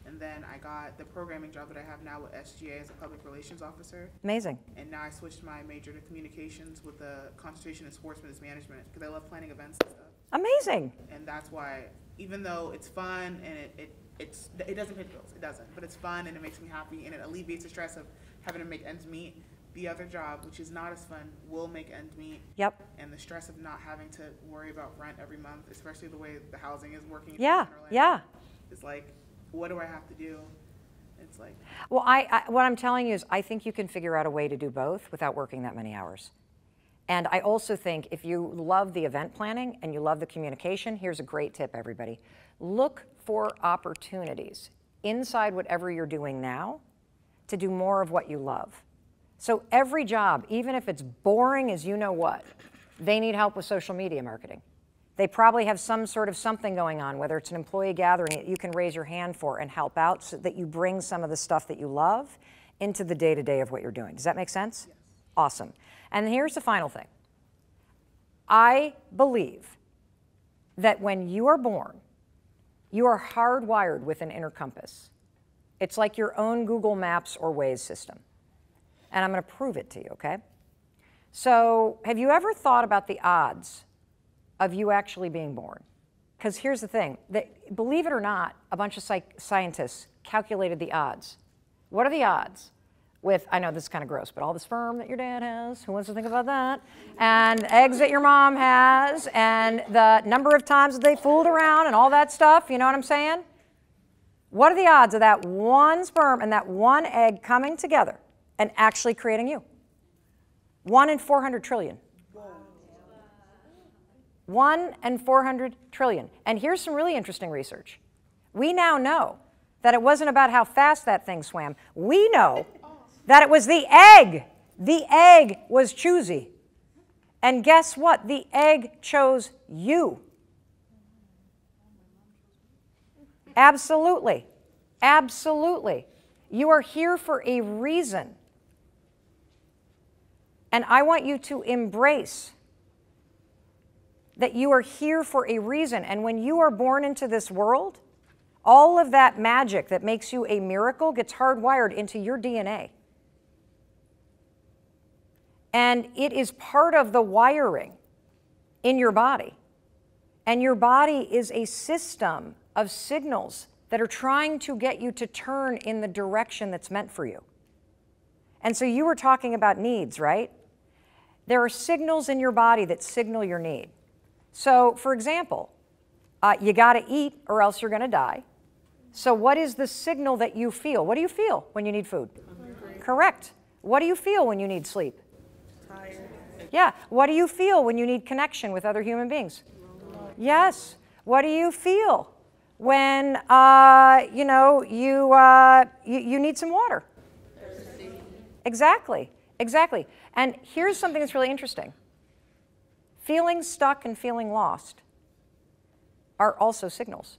and then I got the programming job that I have now with S G A as a public relations officer. Amazing. And now I switched my major to communications with a concentration in sports business management, because I love planning events and stuff. Amazing. And that's why, even though it's fun and it, it, it's, it doesn't hit bills, it doesn't, but it's fun and it makes me happy and it alleviates the stress of having to make ends meet. The other job, which is not as fun, will make ends meet. Yep. And the stress of not having to worry about rent every month, especially the way the housing is working. Yeah, yeah. It's like, what do I have to do? It's like. Well, I, I, what I'm telling you is I think you can figure out a way to do both without working that many hours. And I also think if you love the event planning and you love the communication, here's a great tip, everybody. Look for opportunities inside whatever you're doing now to do more of what you love. So every job, even if it's boring as you know what, they need help with social media marketing. They probably have some sort of something going on, whether it's an employee gathering that you can raise your hand for and help out so that you bring some of the stuff that you love into the day-to-day of what you're doing. Does that make sense? Yes. Awesome. And here's the final thing. I believe that when you are born, you are hardwired with an inner compass. It's like your own Google Maps or Waze system. And I'm going to prove it to you, okay? So have you ever thought about the odds of you actually being born? Because here's the thing, that, believe it or not, a bunch of psych scientists calculated the odds. What are the odds? With, I know this is kind of gross, but all the sperm that your dad has, who wants to think about that? And eggs that your mom has, and the number of times that they fooled around and all that stuff, you know what I'm saying? What are the odds of that one sperm and that one egg coming together and actually creating you? one in four hundred trillion. one in four hundred trillion. And here's some really interesting research. We now know that it wasn't about how fast that thing swam. We know that it was the egg. The egg was choosy. And guess what? The egg chose you. Absolutely. Absolutely. You are here for a reason. And I want you to embrace that you are here for a reason. And when you are born into this world, all of that magic that makes you a miracle gets hardwired into your D N A. And it is part of the wiring in your body. And your body is a system of signals that are trying to get you to turn in the direction that's meant for you. And so you were talking about needs, right? There are signals in your body that signal your need. So, for example, uh, you got to eat or else you're going to die. So what is the signal that you feel? What do you feel when you need food? Hungry. Correct. What do you feel when you need sleep? Tired. Yeah. What do you feel when you need connection with other human beings? Lonely. Yes. What do you feel when uh, you know you, uh, you you need some water? Thirsty. Exactly, exactly. And here's something that's really interesting. Feeling stuck and feeling lost are also signals.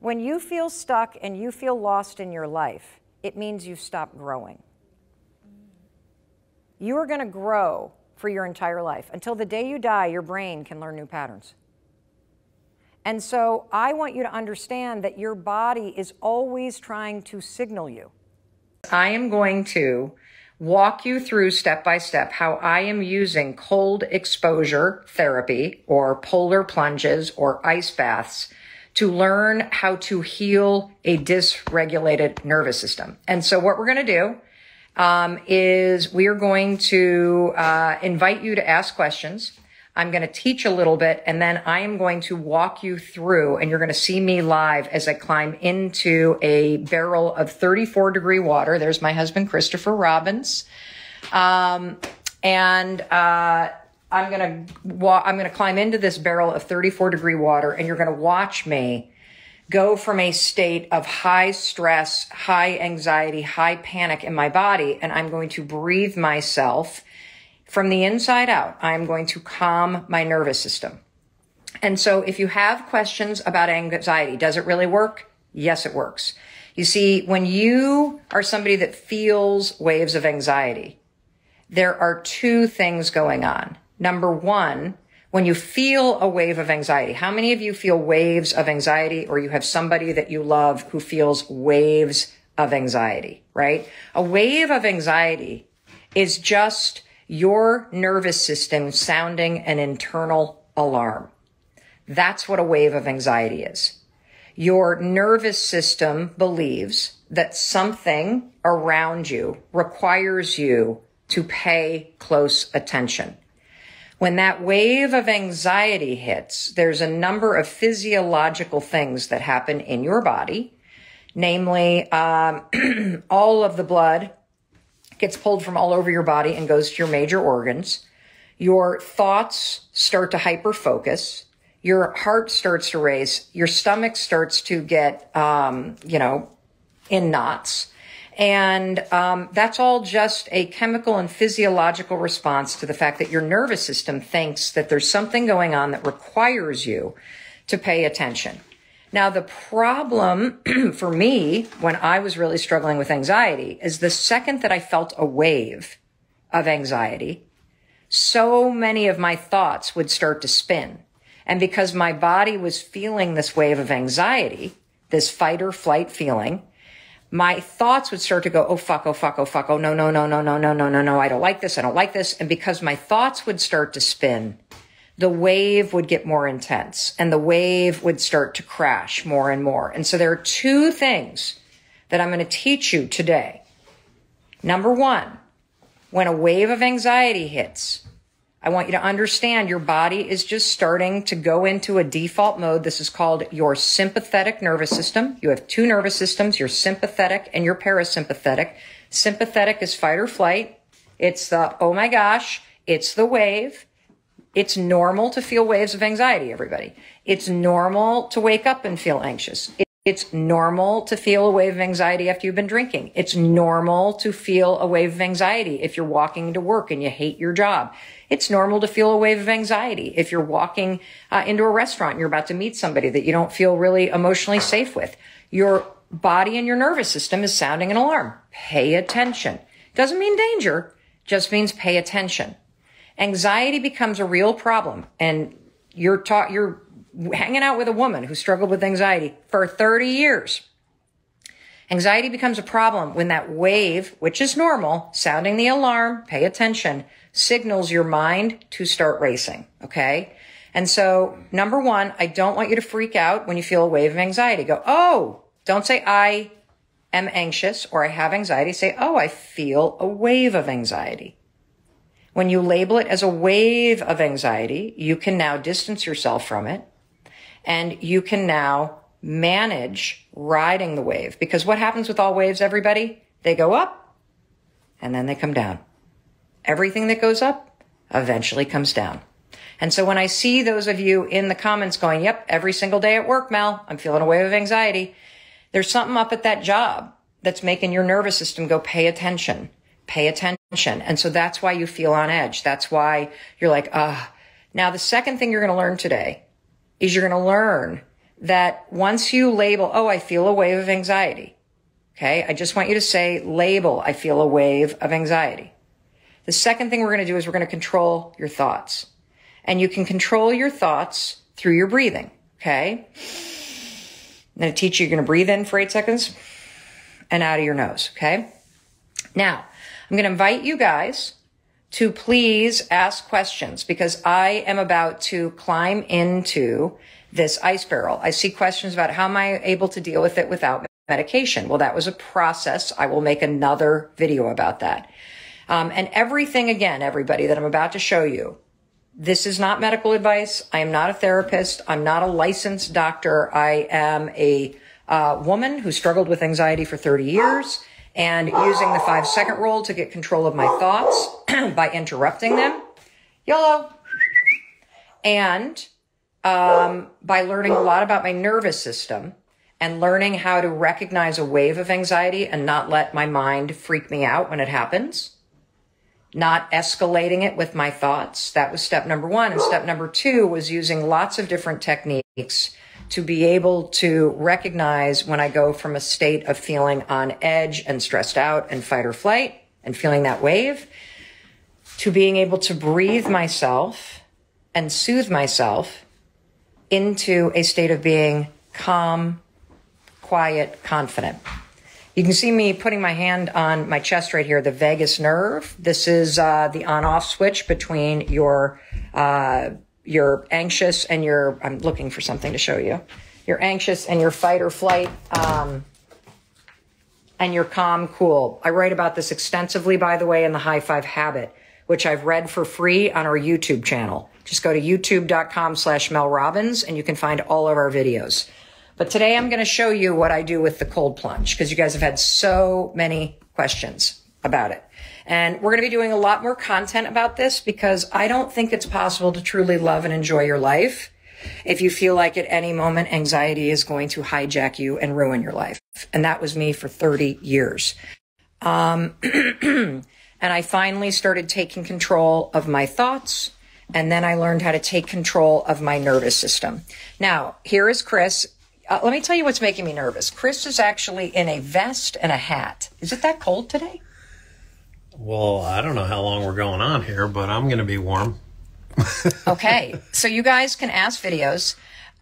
When you feel stuck and you feel lost in your life, it means you've stopped growing. You are going to grow for your entire life. Until the day you die, your brain can learn new patterns. And so I want you to understand that your body is always trying to signal you. I am going to walk you through step by step how I am using cold exposure therapy or polar plunges or ice baths to learn how to heal a dysregulated nervous system. And so what we're going to do um, is we are going to uh, invite you to ask questions. I'm going to teach a little bit, and then I am going to walk you through, and you're going to see me live as I climb into a barrel of thirty-four degree water. There's my husband, Christopher Robbins. Um, and, uh, I'm going to, I'm going to climb into this barrel of thirty-four degree water, and you're going to watch me go from a state of high stress, high anxiety, high panic in my body. And I'm going to breathe myself from the inside out. I'm going to calm my nervous system. And so if you have questions about anxiety, does it really work? Yes, it works. You see, when you are somebody that feels waves of anxiety, there are two things going on. Number one, when you feel a wave of anxiety, how many of you feel waves of anxiety, or you have somebody that you love who feels waves of anxiety, right? A wave of anxiety is just your nervous system sounding an internal alarm. That's what a wave of anxiety is. Your nervous system believes that something around you requires you to pay close attention. When that wave of anxiety hits, there's a number of physiological things that happen in your body, namely um, all of the blood gets pulled from all over your body and goes to your major organs. Your thoughts start to hyper-focus. Your heart starts to race. Your stomach starts to get, um, you know, in knots. And um, that's all just a chemical and physiological response to the fact that your nervous system thinks that there's something going on that requires you to pay attention. Now, the problem for me when I was really struggling with anxiety is the second that I felt a wave of anxiety, so many of my thoughts would start to spin. And because my body was feeling this wave of anxiety, this fight or flight feeling, my thoughts would start to go, oh, fuck, oh, fuck, oh, fuck, oh, no, no, no, no, no, no, no, no, no, I don't like this, I don't like this. And because my thoughts would start to spin, the wave would get more intense, and the wave would start to crash more and more. And so there are two things that I'm going to teach you today. Number one, when a wave of anxiety hits, I want you to understand your body is just starting to go into a default mode. This is called your sympathetic nervous system. You have two nervous systems, your sympathetic and your parasympathetic. Sympathetic is fight or flight. It's the, oh my gosh, it's the wave. It's normal to feel waves of anxiety, everybody. It's normal to wake up and feel anxious. It's normal to feel a wave of anxiety after you've been drinking. It's normal to feel a wave of anxiety if you're walking to work and you hate your job. It's normal to feel a wave of anxiety if you're walking uh, into a restaurant and you're about to meet somebody that you don't feel really emotionally safe with. Your body and your nervous system is sounding an alarm. Pay attention. Doesn't mean danger, just means pay attention. Anxiety becomes a real problem, and you're taught, you're hanging out with a woman who struggled with anxiety for thirty years. Anxiety becomes a problem when that wave, which is normal, sounding the alarm, pay attention, signals your mind to start racing, okay? And so, number one, I don't want you to freak out when you feel a wave of anxiety. Go, oh, don't say I am anxious or I have anxiety. Say, oh, I feel a wave of anxiety. When you label it as a wave of anxiety, you can now distance yourself from it, and you can now manage riding the wave. Because what happens with all waves, everybody? They go up, and then they come down. Everything that goes up eventually comes down. And so when I see those of you in the comments going, yep, every single day at work, Mel, I'm feeling a wave of anxiety, there's something up at that job that's making your nervous system go, pay attention. Pay attention. And so that's why you feel on edge. That's why you're like, ah. Now, the second thing you're going to learn today is you're going to learn that once you label, oh, I feel a wave of anxiety. Okay. I just want you to say, label, I feel a wave of anxiety. The second thing we're going to do is we're going to control your thoughts, and you can control your thoughts through your breathing. Okay. I'm going to teach you, you're going to breathe in for eight seconds and out of your nose. Okay. Now, I'm going to invite you guys to please ask questions, because I am about to climb into this ice barrel. I see questions about how am I able to deal with it without medication? Well, that was a process. I will make another video about that. Um, and everything, again, everybody, that I'm about to show you, this is not medical advice. I am not a therapist. I'm not a licensed doctor. I am a uh, woman who struggled with anxiety for thirty years and using the five-second rule to get control of my thoughts by interrupting them. YOLO. And um, by learning a lot about my nervous system and learning how to recognize a wave of anxiety and not let my mind freak me out when it happens, not escalating it with my thoughts. That was step number one. And step number two was using lots of different techniques to be able to recognize when I go from a state of feeling on edge and stressed out and fight or flight and feeling that wave to being able to breathe myself and soothe myself into a state of being calm, quiet, confident. You can see me putting my hand on my chest right here, the vagus nerve. This is uh, the on-off switch between your uh, your anxious and your, I'm looking for something to show you, your anxious and your fight or flight um, and your calm, cool. I write about this extensively, by the way, in The High Five Habit, which I've read for free on our YouTube channel. Just go to youtube.com slash Mel Robbins and you can find all of our videos. But today I'm going to show you what I do with the cold plunge because you guys have had so many questions about it. And we're going to be doing a lot more content about this because I don't think it's possible to truly love and enjoy your life if you feel like at any moment anxiety is going to hijack you and ruin your life. And that was me for thirty years. Um, and I finally started taking control of my thoughts. And then I learned how to take control of my nervous system. Now, here is Chris. Uh, let me tell you what's making me nervous. Chris is actually in a vest and a hat. Is it that cold today? Well, I don't know how long we're going on here, but I'm going to be warm. Okay. So you guys can ask videos.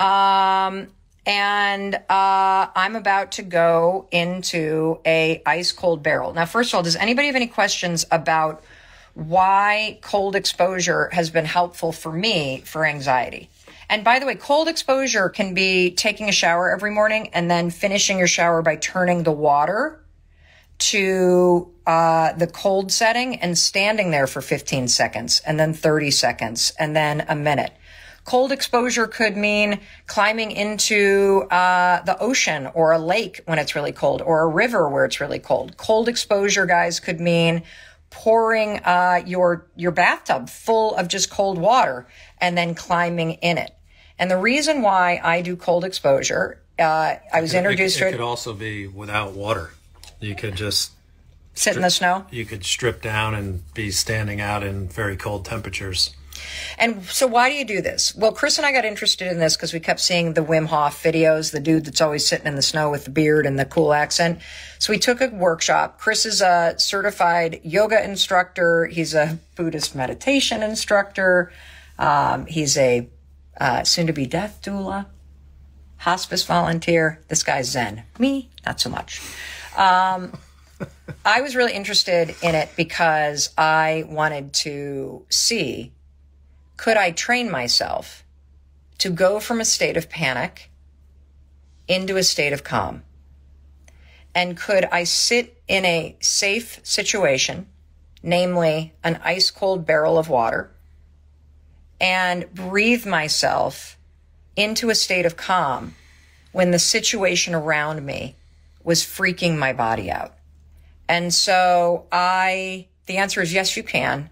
Um, and uh, I'm about to go into a ice cold barrel. Now, first of all, does anybody have any questions about why cold exposure has been helpful for me for anxiety? And by the way, cold exposure can be taking a shower every morning and then finishing your shower by turning the water to uh, the cold setting and standing there for fifteen seconds and then thirty seconds and then a minute. Cold exposure could mean climbing into uh, the ocean or a lake when it's really cold or a river where it's really cold. Cold exposure, guys, could mean pouring uh, your, your bathtub full of just cold water and then climbing in it. And the reason why I do cold exposure, uh, I was introduced to it. It could also be without water. You could just sit in the snow. You could strip down and be standing out in very cold temperatures. And so why do you do this? Well, Chris and I got interested in this because we kept seeing the Wim Hof videos, the dude that's always sitting in the snow with the beard and the cool accent. So we took a workshop. Chris is a certified yoga instructor. He's a Buddhist meditation instructor. Um, he's a uh, soon-to-be death doula, hospice volunteer. This guy's zen. Me, not so much. Um, I was really interested in it because I wanted to see, could I train myself to go from a state of panic into a state of calm? And could I sit in a safe situation, namely an ice-cold barrel of water, and breathe myself into a state of calm when the situation around me was freaking my body out? And so I, the answer is yes, you can.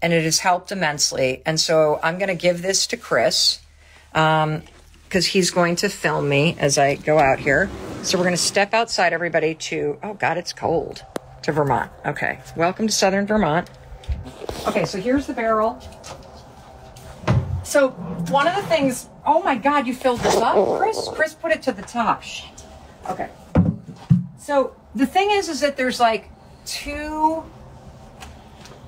And it has helped immensely. And so I'm going to give this to Chris um, because he's going to film me as I go out here. So we're going to step outside, everybody, to, oh God, it's cold, to Vermont. Okay. Welcome to Southern Vermont. Okay. So here's the barrel. So one of the things, oh my God, you filled this up, Chris? Chris, put it to the top. Shit. Okay. So the thing is, is that there's like two,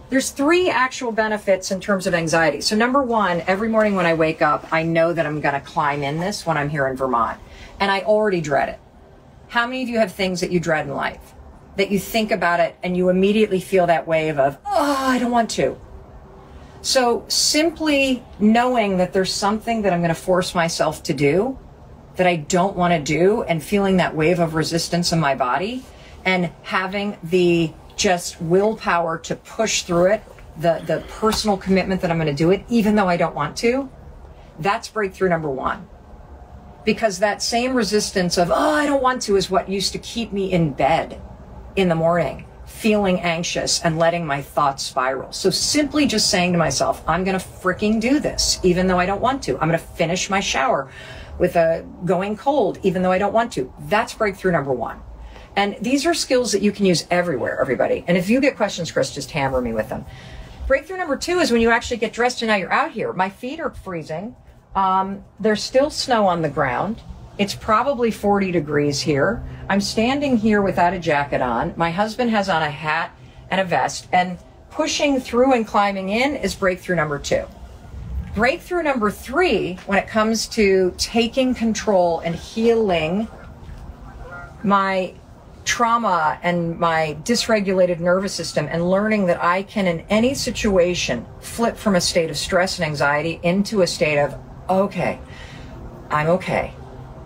there's three actual benefits in terms of anxiety. So number one, every morning when I wake up, I know that I'm going to climb in this when I'm here in Vermont. And I already dread it. How many of you have things that you dread in life, that you think about it and you immediately feel that wave of, oh, I don't want to? So simply knowing that there's something that I'm going to force myself to do that I don't want to do, and feeling that wave of resistance in my body, and having the just willpower to push through it, the, the personal commitment that I'm going to do it, even though I don't want to, that's breakthrough number one. Because that same resistance of, oh, I don't want to, is what used to keep me in bed in the morning, feeling anxious and letting my thoughts spiral. So simply just saying to myself, I'm going to freaking do this, even though I don't want to. I'm going to finish my shower with a going cold, even though I don't want to. That's breakthrough number one. And these are skills that you can use everywhere, everybody. And if you get questions, Chris, just hammer me with them. Breakthrough number two is when you actually get dressed and now you're out here. My feet are freezing. Um, there's still snow on the ground. It's probably forty degrees here. I'm standing here without a jacket on. My husband has on a hat and a vest, and pushing through and climbing in is breakthrough number two. Breakthrough number three, when it comes to taking control and healing my trauma and my dysregulated nervous system, and learning that I can in any situation flip from a state of stress and anxiety into a state of, okay, I'm okay.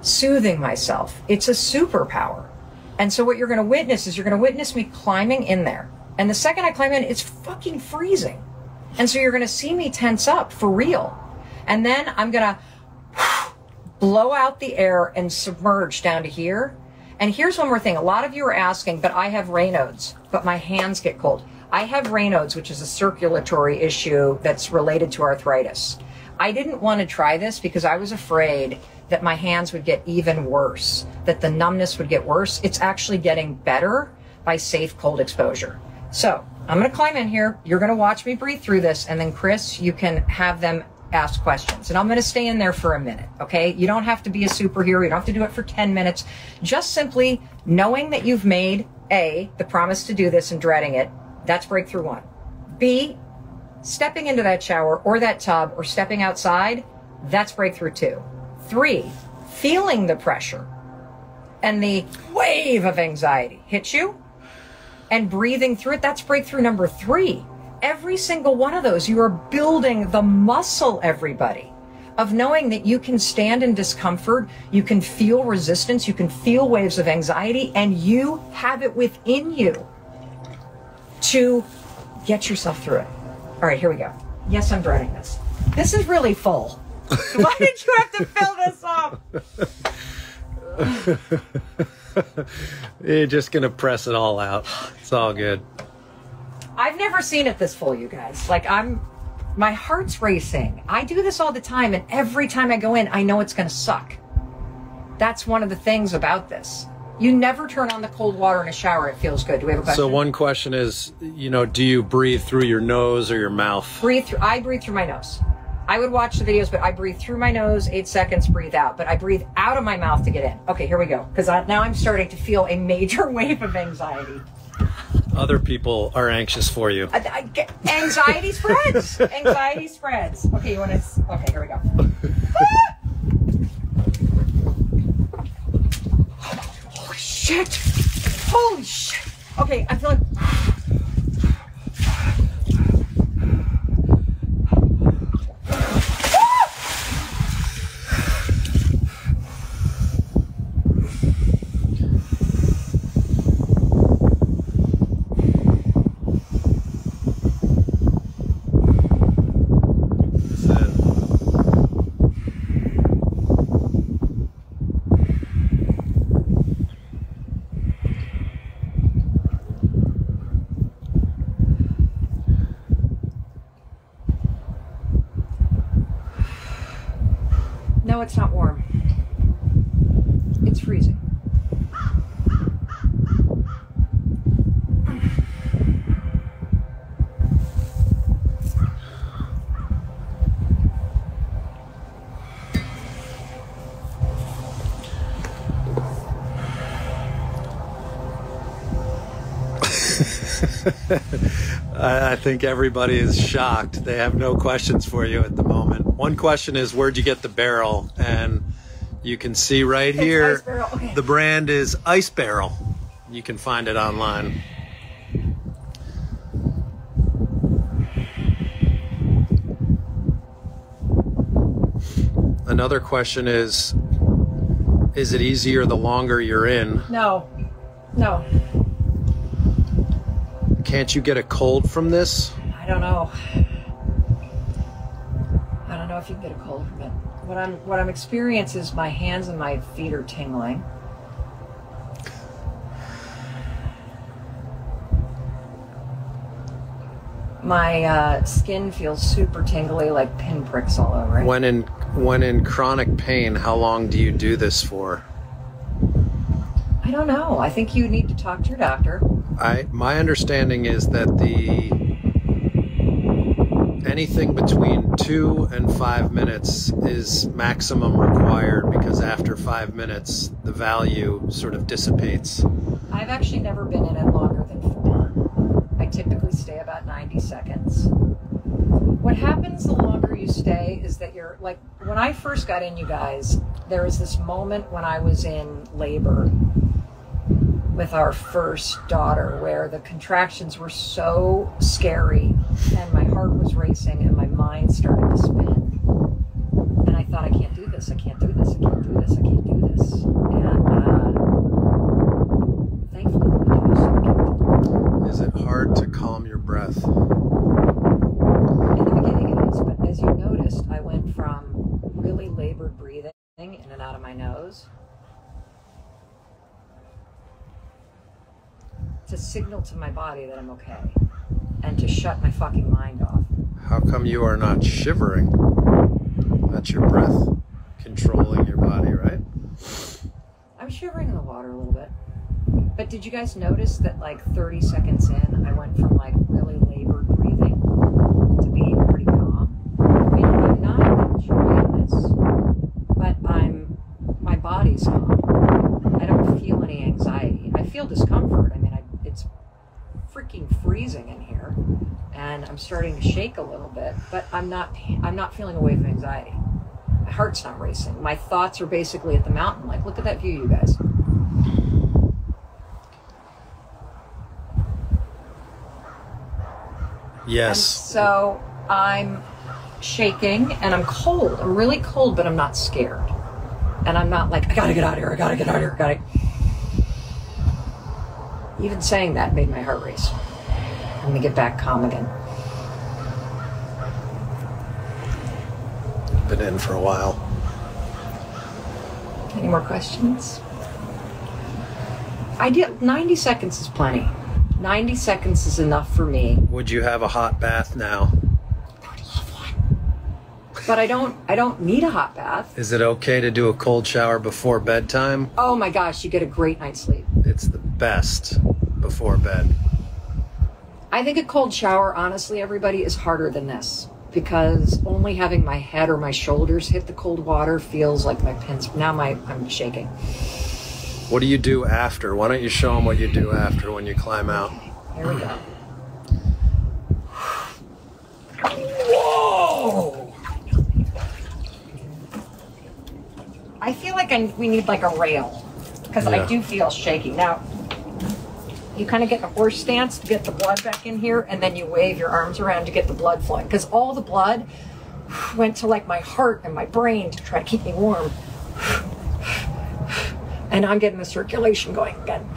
Soothing myself. It's a superpower. And so what you're going to witness is you're going to witness me climbing in there. And the second I climb in, it's fucking freezing. And so you're going to see me tense up for real. And then I'm going to blow out the air and submerge down to here. And here's one more thing. A lot of you are asking, but I have Raynaud's, but my hands get cold. I have Raynaud's, which is a circulatory issue that's related to arthritis. I didn't want to try this because I was afraid that my hands would get even worse, that the numbness would get worse. It's actually getting better by safe cold exposure. So I'm going to climb in here. You're going to watch me breathe through this. And then, Chris, you can have them ask questions. And I'm going to stay in there for a minute, okay? You don't have to be a superhero. You don't have to do it for ten minutes. Just simply knowing that you've made, A, the promise to do this and dreading it. That's breakthrough one. B, stepping into that shower or that tub or stepping outside, that's breakthrough two. Three, feeling the pressure and the wave of anxiety hit you and breathing through it, that's breakthrough number three. Every single one of those, you are building the muscle, everybody, of knowing that you can stand in discomfort, you can feel resistance, you can feel waves of anxiety, and you have it within you to get yourself through it. All right, here we go. Yes, I'm dreading this. This is really full. Why did you have to fill this up? You're just going to press it all out. It's all good. I've never seen it this full, you guys. Like, I'm, my heart's racing. I do this all the time, and every time I go in, I know it's going to suck. That's one of the things about this. You never turn on the cold water in a shower. It feels good. Do we have a question? So one question is, you know, do you breathe through your nose or your mouth? Breathe through. I breathe through my nose. I would watch the videos, but I breathe through my nose, eight seconds, breathe out. But I breathe out of my mouth to get in. Okay, here we go. Because now I'm starting to feel a major wave of anxiety. Other people are anxious for you. I, I, anxiety spreads. Anxiety spreads. Okay, you want to? Okay, here we go. Ah! Oh shit! Holy shit! Okay, I feel like. No, it's not warm. It's freezing. I think everybody is shocked. They have no questions for you at the moment. One question is, where'd you get the barrel? And you can see right here, okay. The brand is Ice Barrel. You can find it online. another question is, is it easier the longer you're in? No, no. Can't you get a cold from this? I don't know. I don't know if you can get a cold from it. What I'm, what I'm experiencing is my hands and my feet are tingling. My uh, skin feels super tingly, like pinpricks all over it. When in, when in chronic pain, how long do you do this for? I don't know. I think you need to talk to your doctor. I my understanding is that the anything between two and five minutes is maximum required, because after five minutes, the value sort of dissipates. I've actually never been in it longer than four. I typically stay about ninety seconds. What happens the longer you stay is that you're, like, when I first got in, you guys, there was this moment when I was in labor with our first daughter where the contractions were so scary and my heart was racing and my mind started to spin. And I thought, I can't do this, I can't do this, I can't do this, I can't do this. And uh, thankfully, we can do something. Is it hard to calm your breath? In the beginning it is, but as you noticed, I went from really labored breathing in and out of my nose to signal to my body that I'm okay, and to shut my fucking mind off. How come you are not shivering? That's your breath controlling your body, right? I'm shivering in the water a little bit. But did you guys notice that, like, thirty seconds in, I went from, like, really labored breathing to being pretty calm? I mean, I'm not enjoying this, but I'm, my body's calm. I don't feel any anxiety. I feel discomfort. I mean, I, it's freaking freezing in here, and I'm starting to shake a little bit, but I'm not, I'm not feeling a wave of anxiety. My heart's not racing. My thoughts are basically at the mountain. Like, look at that view, you guys. Yes. And so I'm shaking and I'm cold. I'm really cold, but I'm not scared. And I'm not like, I gotta get out of here. I gotta get out of here. I gotta. Even saying that made my heart race. Let me get back calm again. Been in for a while. Any more questions? I did. ninety seconds is plenty. ninety seconds is enough for me. Would you have a hot bath now? I would love one. But I don't, I don't need a hot bath. Is it okay to do a cold shower before bedtime? Oh my gosh, you get a great night's sleep. It's the best before bed. I think a cold shower, honestly, everybody, is harder than this, because only having my head or my shoulders hit the cold water feels like my pins. Now my, I'm shaking. What do you do after? Why don't you show them what you do after when you climb out? Here we go. Whoa! I feel like I, we need like a rail, because yeah. I do feel shaky. Now, you kind of get in a horse stance to get the blood back in here, and then you wave your arms around to get the blood flowing, because all the blood went to like my heart and my brain to try to keep me warm. And I'm getting the circulation going again.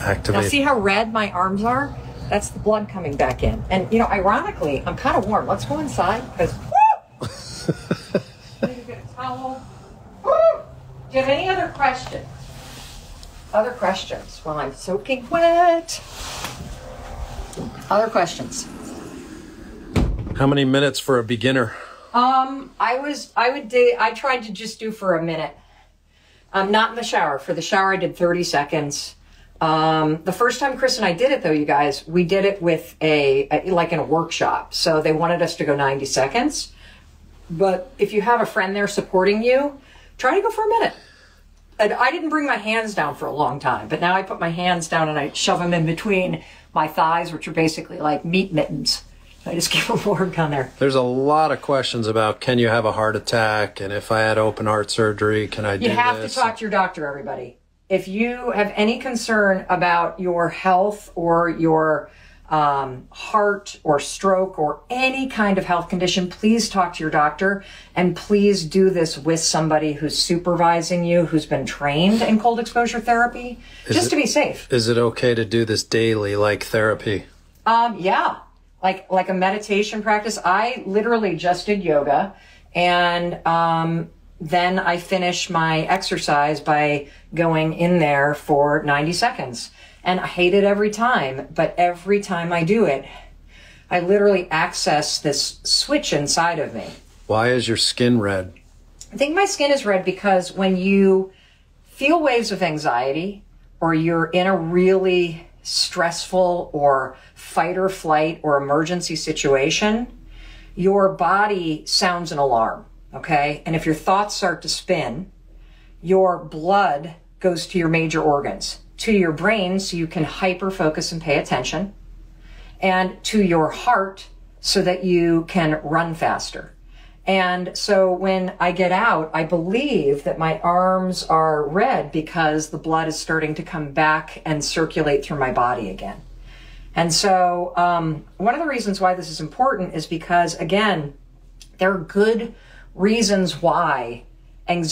Activate. Now see how red my arms are? That's the blood coming back in. And you know, ironically, I'm kind of warm. Let's go inside, because woo! Maybe get a towel. Woo! Do you have any other questions? Other questions while I'm soaking wet? Other questions? How many minutes for a beginner? Um, I was, I would do, I tried to just do for a minute. Um, not in the shower. For the shower, I did thirty seconds. Um, the first time Chris and I did it though, you guys, we did it with a, a, like in a workshop. So they wanted us to go ninety seconds, but if you have a friend there supporting you, try to go for a minute. And I didn't bring my hands down for a long time, but now I put my hands down and I shove them in between my thighs, which are basically like meat mittens. I just keep them warm down there. There's a lot of questions about, can you have a heart attack? And if I had open heart surgery, can I do this? You have to talk to your doctor, everybody. If you have any concern about your health or your um, heart or stroke or any kind of health condition, please talk to your doctor, and please do this with somebody who's supervising you, who's been trained in cold exposure therapy, is just it, to be safe. Is it okay to do this daily, like therapy? Um, yeah, like, like a meditation practice. I literally just did yoga, and um, then I finish my exercise by going in there for ninety seconds. And I hate it every time, but every time I do it, I literally access this switch inside of me. Why is your skin red? I think my skin is red because when you feel waves of anxiety, or you're in a really stressful or fight or flight or emergency situation, your body sounds an alarm, okay? And if your thoughts start to spin, your blood goes to your major organs, to your brain so you can hyper-focus and pay attention, and to your heart so that you can run faster. And so when I get out, I believe that my arms are red because the blood is starting to come back and circulate through my body again. And so um, one of the reasons why this is important is because, again, there are good reasons why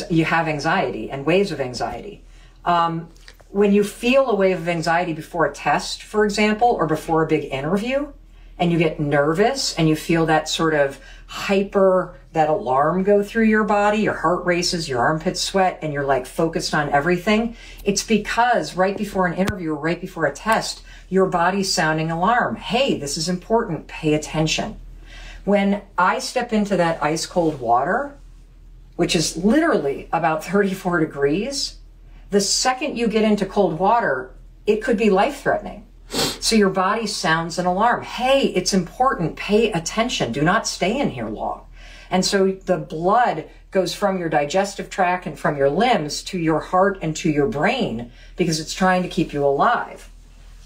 you have anxiety and waves of anxiety. Um, when you feel a wave of anxiety before a test, for example, or before a big interview, and you get nervous and you feel that sort of hyper, that alarm go through your body, your heart races, your armpits sweat, and you're like focused on everything, it's because right before an interview or right before a test, your body's sounding alarm. Hey, this is important, pay attention. When I step into that ice cold water, which is literally about thirty-four degrees, the second you get into cold water, it could be life-threatening. So your body sounds an alarm. Hey, it's important, pay attention. Do not stay in here long. And so the blood goes from your digestive tract and from your limbs to your heart and to your brain because it's trying to keep you alive.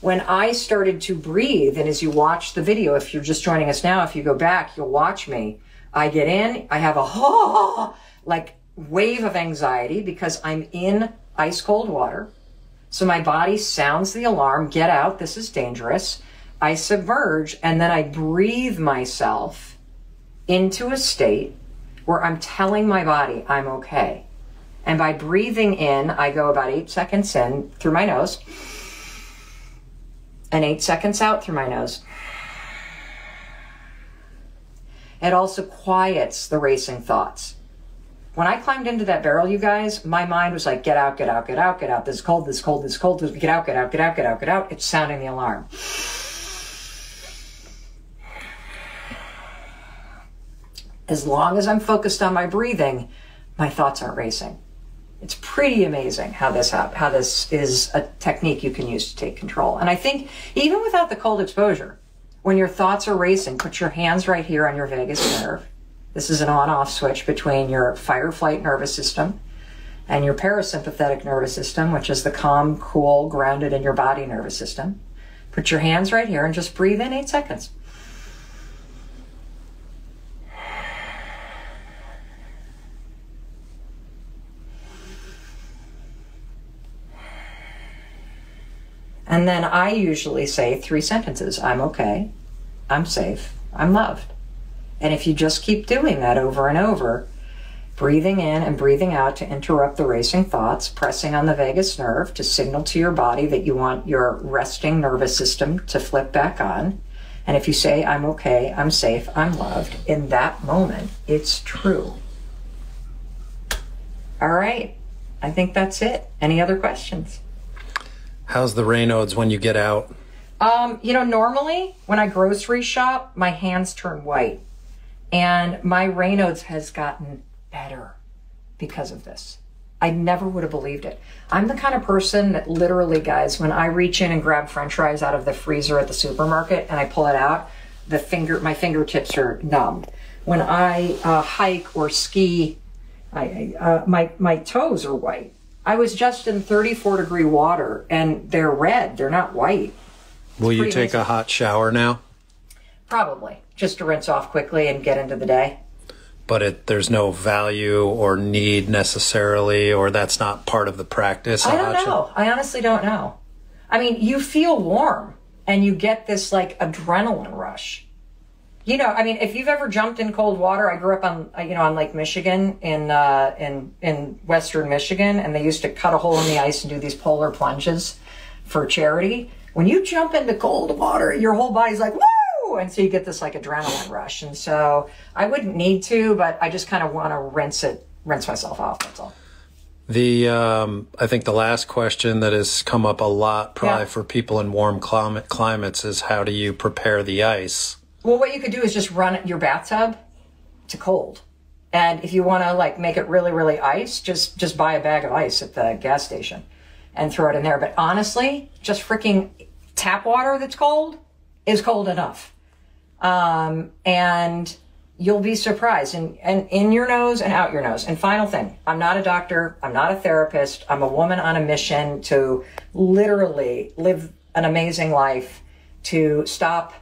When I started to breathe, and as you watch the video, if you're just joining us now, if you go back, you'll watch me. I get in, I have a oh, like wave of anxiety because I'm in ice cold water. So my body sounds the alarm, get out, this is dangerous. I submerge, and then I breathe myself into a state where I'm telling my body I'm okay. And by breathing in, I go about eight seconds in through my nose and eight seconds out through my nose. It also quiets the racing thoughts. When I climbed into that barrel, you guys, my mind was like, get out, get out, get out, get out. This is cold, this is cold, this is cold. Get out, get out, get out, get out, get out. It's sounding the alarm. As long as I'm focused on my breathing, my thoughts aren't racing. It's pretty amazing how this, how this is a technique you can use to take control. And I think even without the cold exposure, when your thoughts are racing, put your hands right here on your vagus nerve. This is an on-off switch between your fight-or-flight nervous system and your parasympathetic nervous system, which is the calm, cool, grounded in your body nervous system. Put your hands right here and just breathe in eight seconds. And then I usually say three sentences. I'm okay, I'm safe, I'm loved. And if you just keep doing that over and over, breathing in and breathing out to interrupt the racing thoughts, pressing on the vagus nerve to signal to your body that you want your resting nervous system to flip back on. And if you say, I'm okay, I'm safe, I'm loved, in that moment, it's true. All right, I think that's it. Any other questions? How's the Raynaud's when you get out? Um, you know, normally when I grocery shop, my hands turn white. And my Raynaud's has gotten better because of this. I never would have believed it. I'm the kind of person that literally, guys, when I reach in and grab french fries out of the freezer at the supermarket and I pull it out, the finger, my fingertips are numb. When I uh, hike or ski, I, uh, my, my toes are white. I was just in thirty-four degree water and they're red, they're not white. It's Will you take amazing. a hot shower now? Probably. Just to rinse off quickly and get into the day. But it, there's no value or need necessarily, or that's not part of the practice? I don't know. I honestly don't know. I mean, you feel warm. and you get this like adrenaline rush. You know, I mean, if you've ever jumped in cold water, I grew up on, you know, on Lake Michigan in, uh, in, in Western Michigan, and they used to cut a hole in the ice and do these polar plunges for charity. When you jump into cold water, your whole body's like, woo! And so you get this like adrenaline rush. And so I wouldn't need to, but I just kind of want to rinse it, rinse myself off. That's all. The, um, I think the last question that has come up a lot probably yeah. for people in warm climate climates is, how do you prepare the ice? Well, what you could do is just run your bathtub to cold. And if you want to like make it really, really ice, just, just buy a bag of ice at the gas station and throw it in there. But honestly, just freaking tap water that's cold is cold enough. Um, and you'll be surprised, and, and in your nose and out your nose. And final thing, I'm not a doctor. I'm not a therapist. I'm a woman on a mission to literally live an amazing life, to stop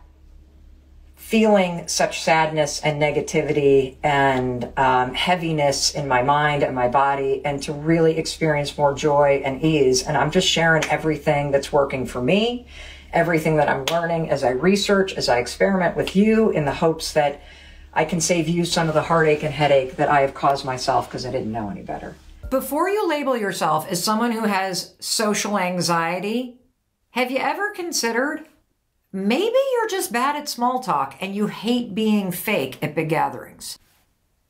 feeling such sadness and negativity and um, heaviness in my mind and my body, and to really experience more joy and ease. And I'm just sharing everything that's working for me, everything that I'm learning as I research, as I experiment with you, in the hopes that I can save you some of the heartache and headache that I have caused myself because I didn't know any better. Before you label yourself as someone who has social anxiety, have you ever considered maybe you're just bad at small talk and you hate being fake at big gatherings?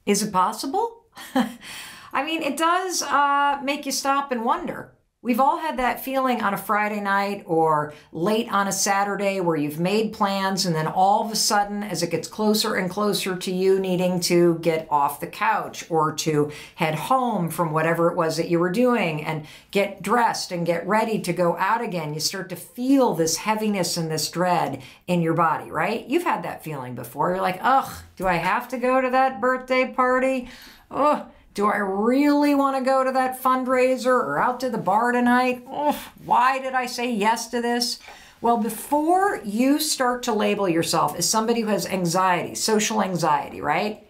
Is it possible? I mean, it does uh, make you stop and wonder. We've all had that feeling on a Friday night or late on a Saturday where you've made plans, and then all of a sudden, as it gets closer and closer to you needing to get off the couch or to head home from whatever it was that you were doing and get dressed and get ready to go out again, you start to feel this heaviness and this dread in your body, right? You've had that feeling before. You're like, ugh, do I have to go to that birthday party? Ugh. Do I really want to go to that fundraiser or out to the bar tonight? Ugh, why did I say yes to this? Well, before you start to label yourself as somebody who has anxiety, social anxiety, right?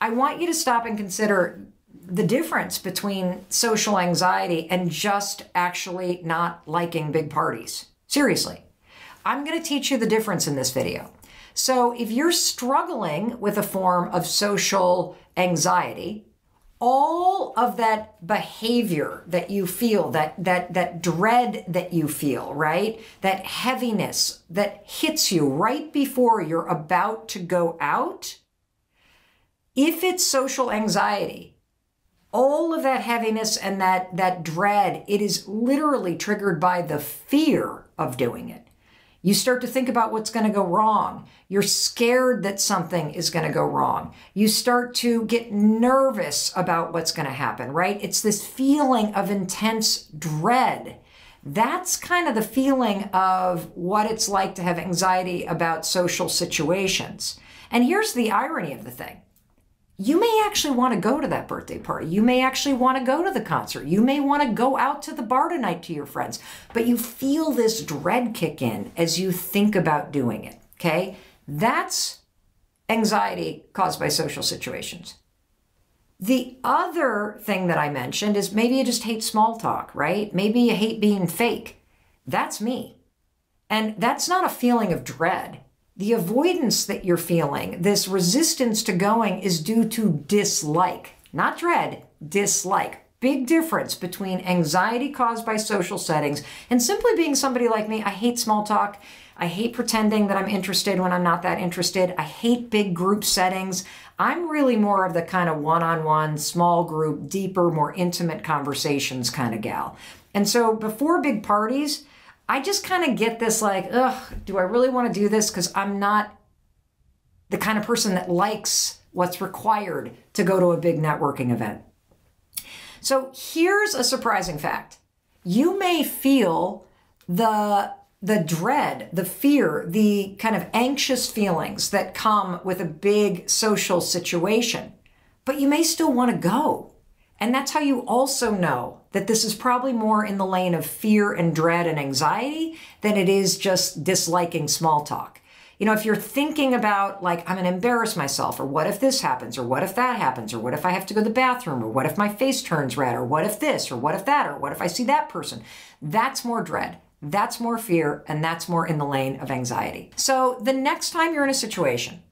I want you to stop and consider the difference between social anxiety and just actually not liking big parties. Seriously. I'm going to teach you the difference in this video. So if you're struggling with a form of social anxiety, all of that behavior that you feel, that, that, that dread that you feel, right? That heaviness that hits you right before you're about to go out. If it's social anxiety, all of that heaviness and that, that dread, it is literally triggered by the fear of doing it. You start to think about what's going to go wrong. You're scared that something is going to go wrong. You start to get nervous about what's going to happen, right? It's this feeling of intense dread. That's kind of the feeling of what it's like to have anxiety about social situations. And here's the irony of the thing. You may actually want to go to that birthday party. You may actually want to go to the concert. You may want to go out to the bar tonight to your friends, but you feel this dread kick in as you think about doing it, okay? That's anxiety caused by social situations. The other thing that I mentioned is maybe you just hate small talk, right? Maybe you hate being fake. That's me. And that's not a feeling of dread. The avoidance that you're feeling, this resistance to going, is due to dislike, not dread, dislike. Big difference between anxiety caused by social settings and simply being somebody like me. I hate small talk. I hate pretending that I'm interested when I'm not that interested. I hate big group settings. I'm really more of the kind of one-on-one, small group, deeper, more intimate conversations kind of gal. And so before big parties, I just kind of get this like, ugh, do I really want to do this? Because I'm not the kind of person that likes what's required to go to a big networking event. So here's a surprising fact. You may feel the, the dread, the fear, the kind of anxious feelings that come with a big social situation, but you may still want to go. And that's how you also know that this is probably more in the lane of fear and dread and anxiety than it is just disliking small talk. You know, if you're thinking about like, I'm going to embarrass myself, or what if this happens, or what if that happens, or what if I have to go to the bathroom, or what if my face turns red, or what if this, or what if that, or what if I see that person, that's more dread. That's more fear, and that's more in the lane of anxiety. So the next time you're in a situation,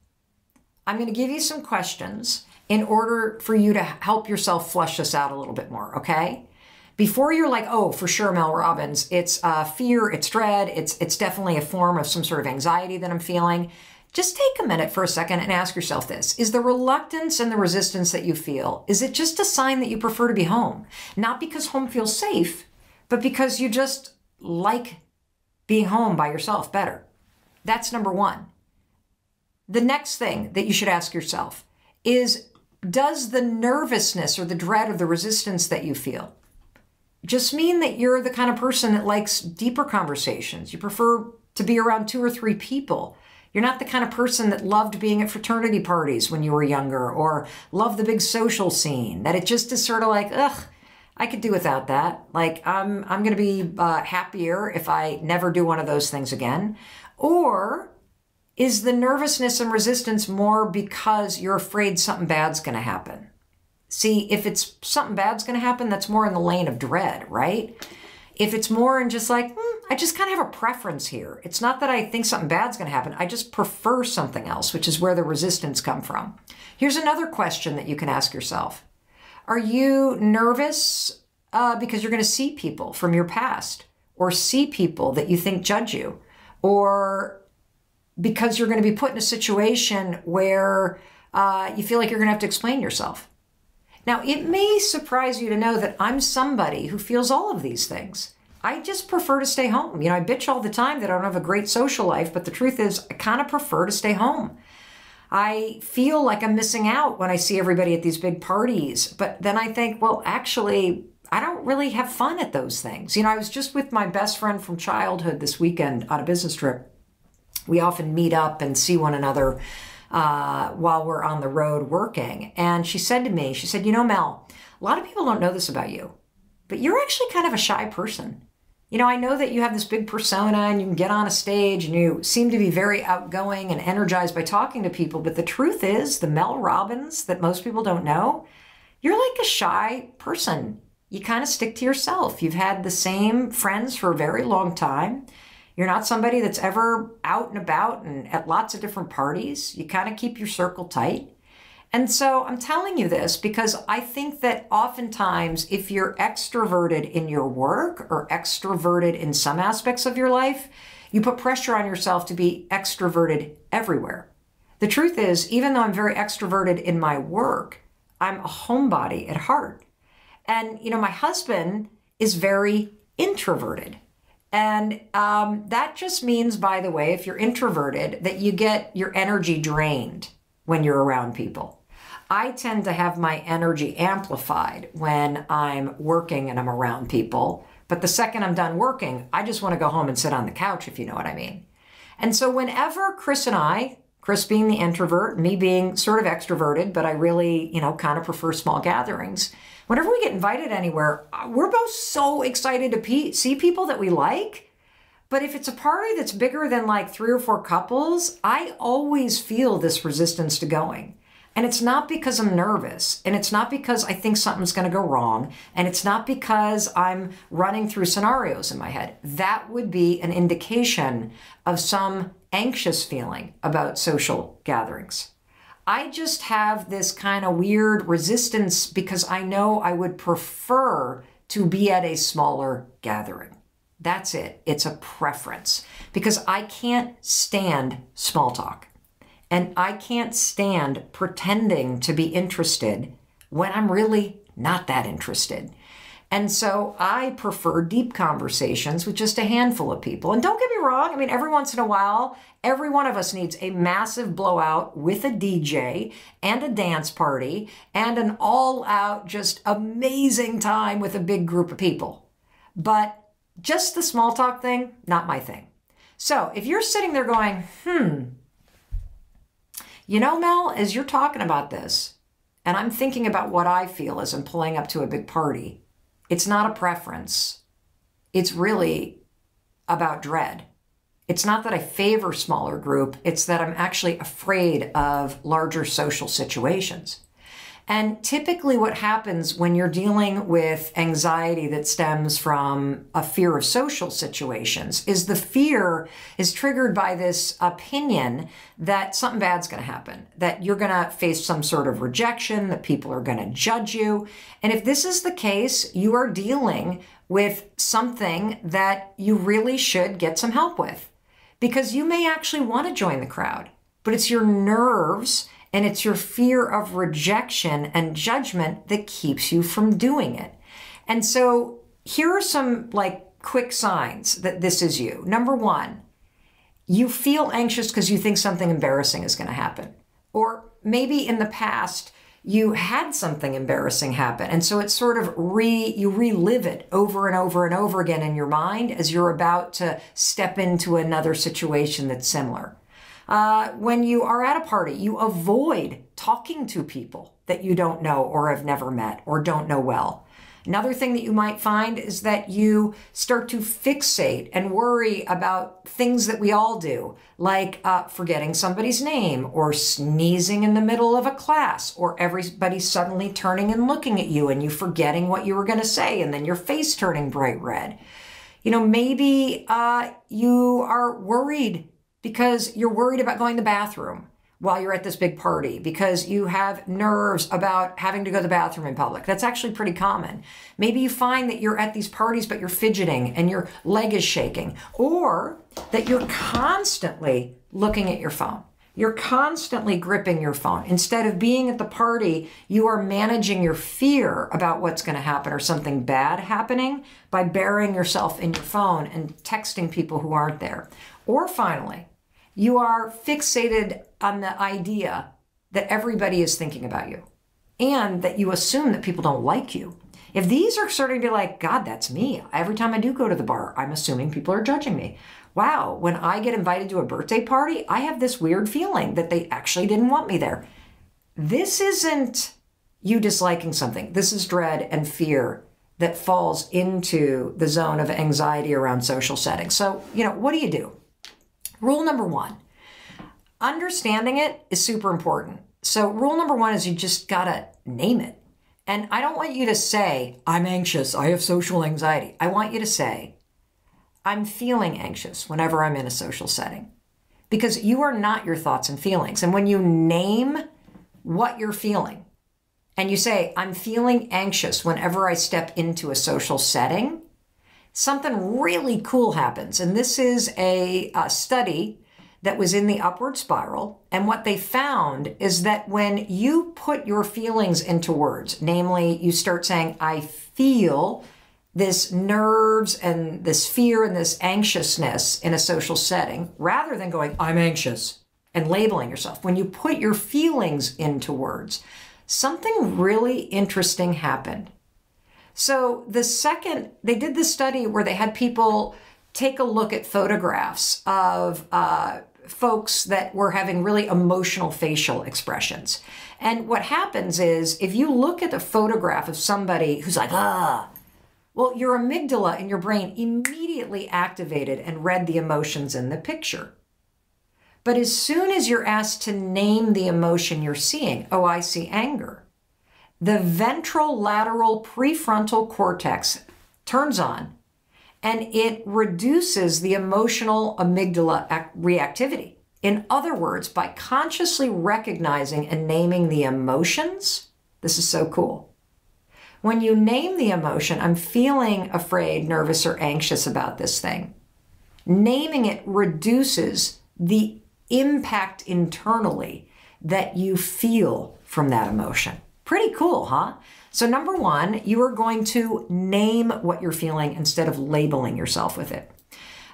I'm going to give you some questions in order for you to help yourself flush this out a little bit more, okay? Before you're like, oh, for sure, Mel Robbins, it's uh, fear, it's dread, it's, it's definitely a form of some sort of anxiety that I'm feeling. Just take a minute for a second and ask yourself this. Is the reluctance and the resistance that you feel, is it just a sign that you prefer to be home? Not because home feels safe, but because you just like being home by yourself better. That's number one. The next thing that you should ask yourself is, does the nervousness or the dread or the resistance that you feel just mean that you're the kind of person that likes deeper conversations? You prefer to be around two or three people. You're not the kind of person that loved being at fraternity parties when you were younger or loved the big social scene, that it just is sort of like, ugh, I could do without that. Like, I'm, I'm going to be uh, happier if I never do one of those things again. Or is the nervousness and resistance more because you're afraid something bad's going to happen? See, if it's something bad's going to happen, that's more in the lane of dread, right? If it's more in just like, hmm, I just kind of have a preference here. It's not that I think something bad's going to happen. I just prefer something else, which is where the resistance comes from. Here's another question that you can ask yourself. Are you nervous uh, because you're going to see people from your past or see people that you think judge you, or because you're going to be put in a situation where uh, you feel like you're going to have to explain yourself? Now, it may surprise you to know that I'm somebody who feels all of these things. I just prefer to stay home. You know, I bitch all the time that I don't have a great social life, but the truth is I kind of prefer to stay home. I feel like I'm missing out when I see everybody at these big parties, but then I think, well, actually, I don't really have fun at those things. You know, I was just with my best friend from childhood this weekend on a business trip. We often meet up and see one another Uh, while we're on the road working. And she said to me, she said, you know, Mel, a lot of people don't know this about you, but you're actually kind of a shy person. You know, I know that you have this big persona and you can get on a stage and you seem to be very outgoing and energized by talking to people. But the truth is, the Mel Robbins that most people don't know, you're like a shy person. You kind of stick to yourself. You've had the same friends for a very long time. You're not somebody that's ever out and about and at lots of different parties. You kind of keep your circle tight. And so I'm telling you this because I think that oftentimes if you're extroverted in your work or extroverted in some aspects of your life, you put pressure on yourself to be extroverted everywhere. The truth is, even though I'm very extroverted in my work, I'm a homebody at heart. And, you know, my husband is very introverted. And um, that just means, by the way, if you're introverted, that you get your energy drained when you're around people. I tend to have my energy amplified when I'm working and I'm around people. But the second I'm done working, I just want to go home and sit on the couch, if you know what I mean. And so whenever Chris and I, Chris being the introvert, me being sort of extroverted, but I really, you know, kind of prefer small gatherings. Whenever we get invited anywhere, we're both so excited to pe see people that we like. But if it's a party that's bigger than like three or four couples, I always feel this resistance to going. And it's not because I'm nervous, and it's not because I think something's going to go wrong, and it's not because I'm running through scenarios in my head. That would be an indication of some anxious feeling about social gatherings. I just have this kind of weird resistance because I know I would prefer to be at a smaller gathering. That's it. It's a preference because I can't stand small talk. And I can't stand pretending to be interested when I'm really not that interested. And so I prefer deep conversations with just a handful of people. And don't get me wrong, I mean, every once in a while, every one of us needs a massive blowout with a D J and a dance party and an all-out just amazing time with a big group of people. But just the small talk thing, not my thing. So if you're sitting there going, hmm, you know, Mel, as you're talking about this, and I'm thinking about what I feel as I'm pulling up to a big party, it's not a preference. It's really about dread. It's not that I favor smaller group. It's that I'm actually afraid of larger social situations. And typically what happens when you're dealing with anxiety that stems from a fear of social situations is the fear is triggered by this opinion that something bad's going to happen, that you're going to face some sort of rejection, that people are going to judge you. And if this is the case, you are dealing with something that you really should get some help with, because you may actually want to join the crowd, but it's your nerves and it's your fear of rejection and judgment that keeps you from doing it. And so here are some like quick signs that this is you. Number one, you feel anxious because you think something embarrassing is going to happen. Or maybe in the past, you had something embarrassing happen. And so it's sort of re, you relive it over and over and over again in your mind as you're about to step into another situation that's similar. Uh, when you are at a party, you avoid talking to people that you don't know or have never met or don't know well. Another thing that you might find is that you start to fixate and worry about things that we all do, like uh, forgetting somebody's name or sneezing in the middle of a class or everybody suddenly turning and looking at you and you forgetting what you were going to say and then your face turning bright red. You know, maybe uh, you are worried because you're worried about going to the bathroom while you're at this big party, because you have nerves about having to go to the bathroom in public. That's actually pretty common. Maybe you find that you're at these parties, but you're fidgeting and your leg is shaking, or that you're constantly looking at your phone. You're constantly gripping your phone. Instead of being at the party, you are managing your fear about what's going to happen or something bad happening by burying yourself in your phone and texting people who aren't there. Or finally, you are fixated on the idea that everybody is thinking about you and that you assume that people don't like you. If these are starting to be like, God, that's me. Every time I do go to the bar, I'm assuming people are judging me. Wow, when I get invited to a birthday party, I have this weird feeling that they actually didn't want me there. This isn't you disliking something. This is dread and fear that falls into the zone of anxiety around social settings. So, you know, what do you do? Rule number one, understanding it is super important. So rule number one is you just gotta name it. And I don't want you to say, I'm anxious, I have social anxiety. I want you to say, I'm feeling anxious whenever I'm in a social setting, because you are not your thoughts and feelings. And when you name what you're feeling and you say, I'm feeling anxious whenever I step into a social setting, something really cool happens. And this is a, a study that was in the Upward Spiral. And what they found is that when you put your feelings into words, namely, you start saying, I feel this nerves and this fear and this anxiousness in a social setting, rather than going, I'm anxious, and labeling yourself. When you put your feelings into words, something really interesting happened. So the second, they did this study where they had people take a look at photographs of uh, folks that were having really emotional facial expressions. And what happens is if you look at a photograph of somebody who's like, ah, well, your amygdala in your brain immediately activated and read the emotions in the picture. But as soon as you're asked to name the emotion you're seeing, oh, I see anger, the ventral lateral prefrontal cortex turns on and it reduces the emotional amygdala reactivity. In other words, by consciously recognizing and naming the emotions, this is so cool. When you name the emotion, I'm feeling afraid, nervous, or anxious about this thing. Naming it reduces the impact internally that you feel from that emotion. Pretty cool, huh? So number one, you are going to name what you're feeling instead of labeling yourself with it.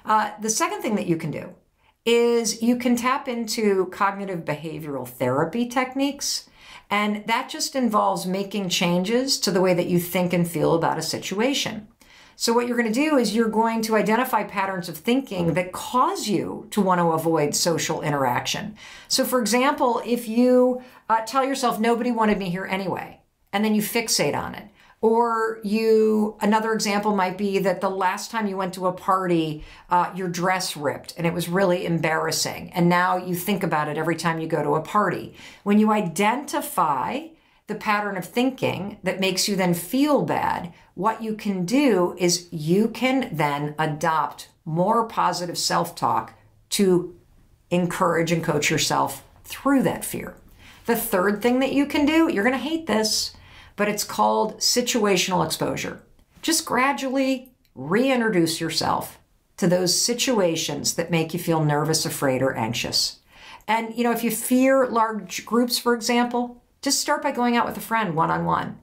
Uh, the second thing that you can do is you can tap into cognitive behavioral therapy techniques. And that just involves making changes to the way that you think and feel about a situation. So what you're going to do is you're going to identify patterns of thinking that cause you to want to avoid social interaction. So for example, if you uh, tell yourself nobody wanted me here anyway, and then you fixate on it, or you, another example might be that the last time you went to a party, uh, your dress ripped and it was really embarrassing. And now you think about it every time you go to a party. When you identify the pattern of thinking that makes you then feel bad, what you can do is you can then adopt more positive self-talk to encourage and coach yourself through that fear. The third thing that you can do, you're going to hate this, but it's called situational exposure. Just gradually reintroduce yourself to those situations that make you feel nervous, afraid, or anxious. And, you know, if you fear large groups, for example, just start by going out with a friend one-on-one,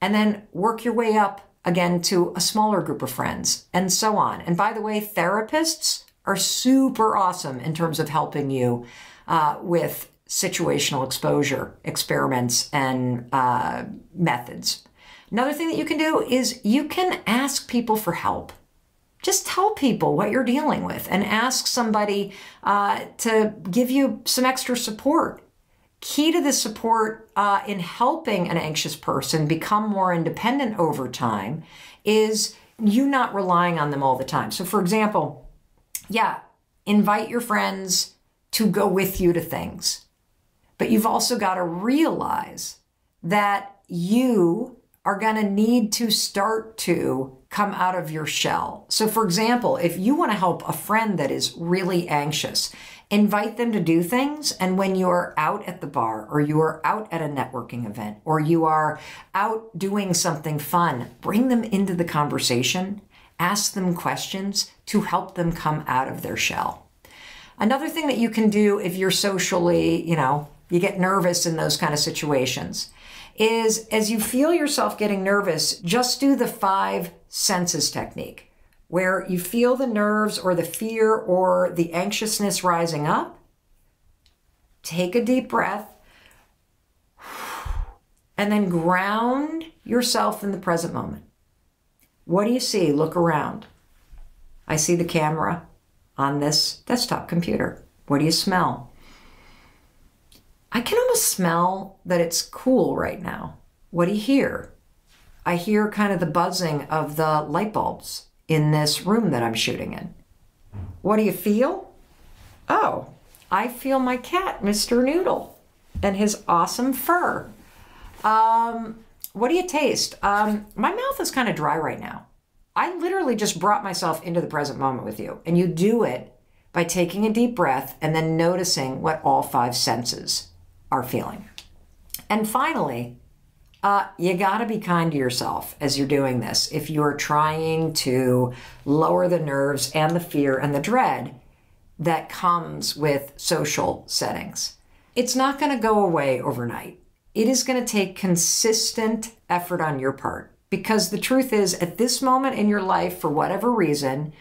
and then work your way up again to a smaller group of friends, and so on. And by the way, therapists are super awesome in terms of helping you uh, with situational exposure experiments and uh, methods. Another thing that you can do is you can ask people for help. Just tell people what you're dealing with and ask somebody uh, to give you some extra support. Key to the support uh, in helping an anxious person become more independent over time is you not relying on them all the time. So for example, yeah, invite your friends to go with you to things. But you've also got to realize that you are going to need to start to come out of your shell. So for example, if you want to help a friend that is really anxious, invite them to do things. And when you're out at the bar, or you are out at a networking event, or you are out doing something fun, bring them into the conversation, ask them questions to help them come out of their shell. Another thing that you can do if you're socially, you know, you get nervous in those kind of situations, is as you feel yourself getting nervous, just do the five senses technique, where you feel the nerves or the fear or the anxiousness rising up. Take a deep breath and then ground yourself in the present moment. What do you see? Look around. I see the camera on this desktop computer. What do you smell? I can almost smell that it's cool right now. What do you hear? I hear kind of the buzzing of the light bulbs in this room that I'm shooting in. What do you feel? Oh, I feel my cat, Mister Noodle, and his awesome fur. Um, what do you taste? Um, my mouth is kind of dry right now. I literally just brought myself into the present moment with you, and you do it by taking a deep breath and then noticing what all five senses are feeling. And finally, uh, you gotta be kind to yourself as you're doing this. If you're trying to lower the nerves and the fear and the dread that comes with social settings, it's not gonna go away overnight. It is gonna take consistent effort on your part, because the truth is, at this moment in your life, for whatever reason,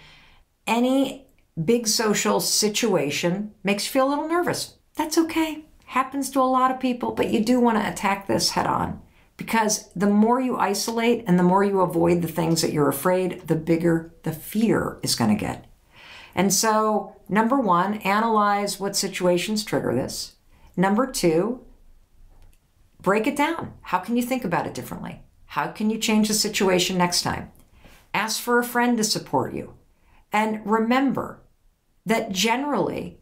any big social situation makes you feel a little nervous. That's okay. Happens to a lot of people, but you do want to attack this head on, because the more you isolate and the more you avoid the things that you're afraid, the bigger the fear is going to get. And so number one, analyze what situations trigger this. Number two, break it down. How can you think about it differently? How can you change the situation next time? Ask for a friend to support you. And remember that generally,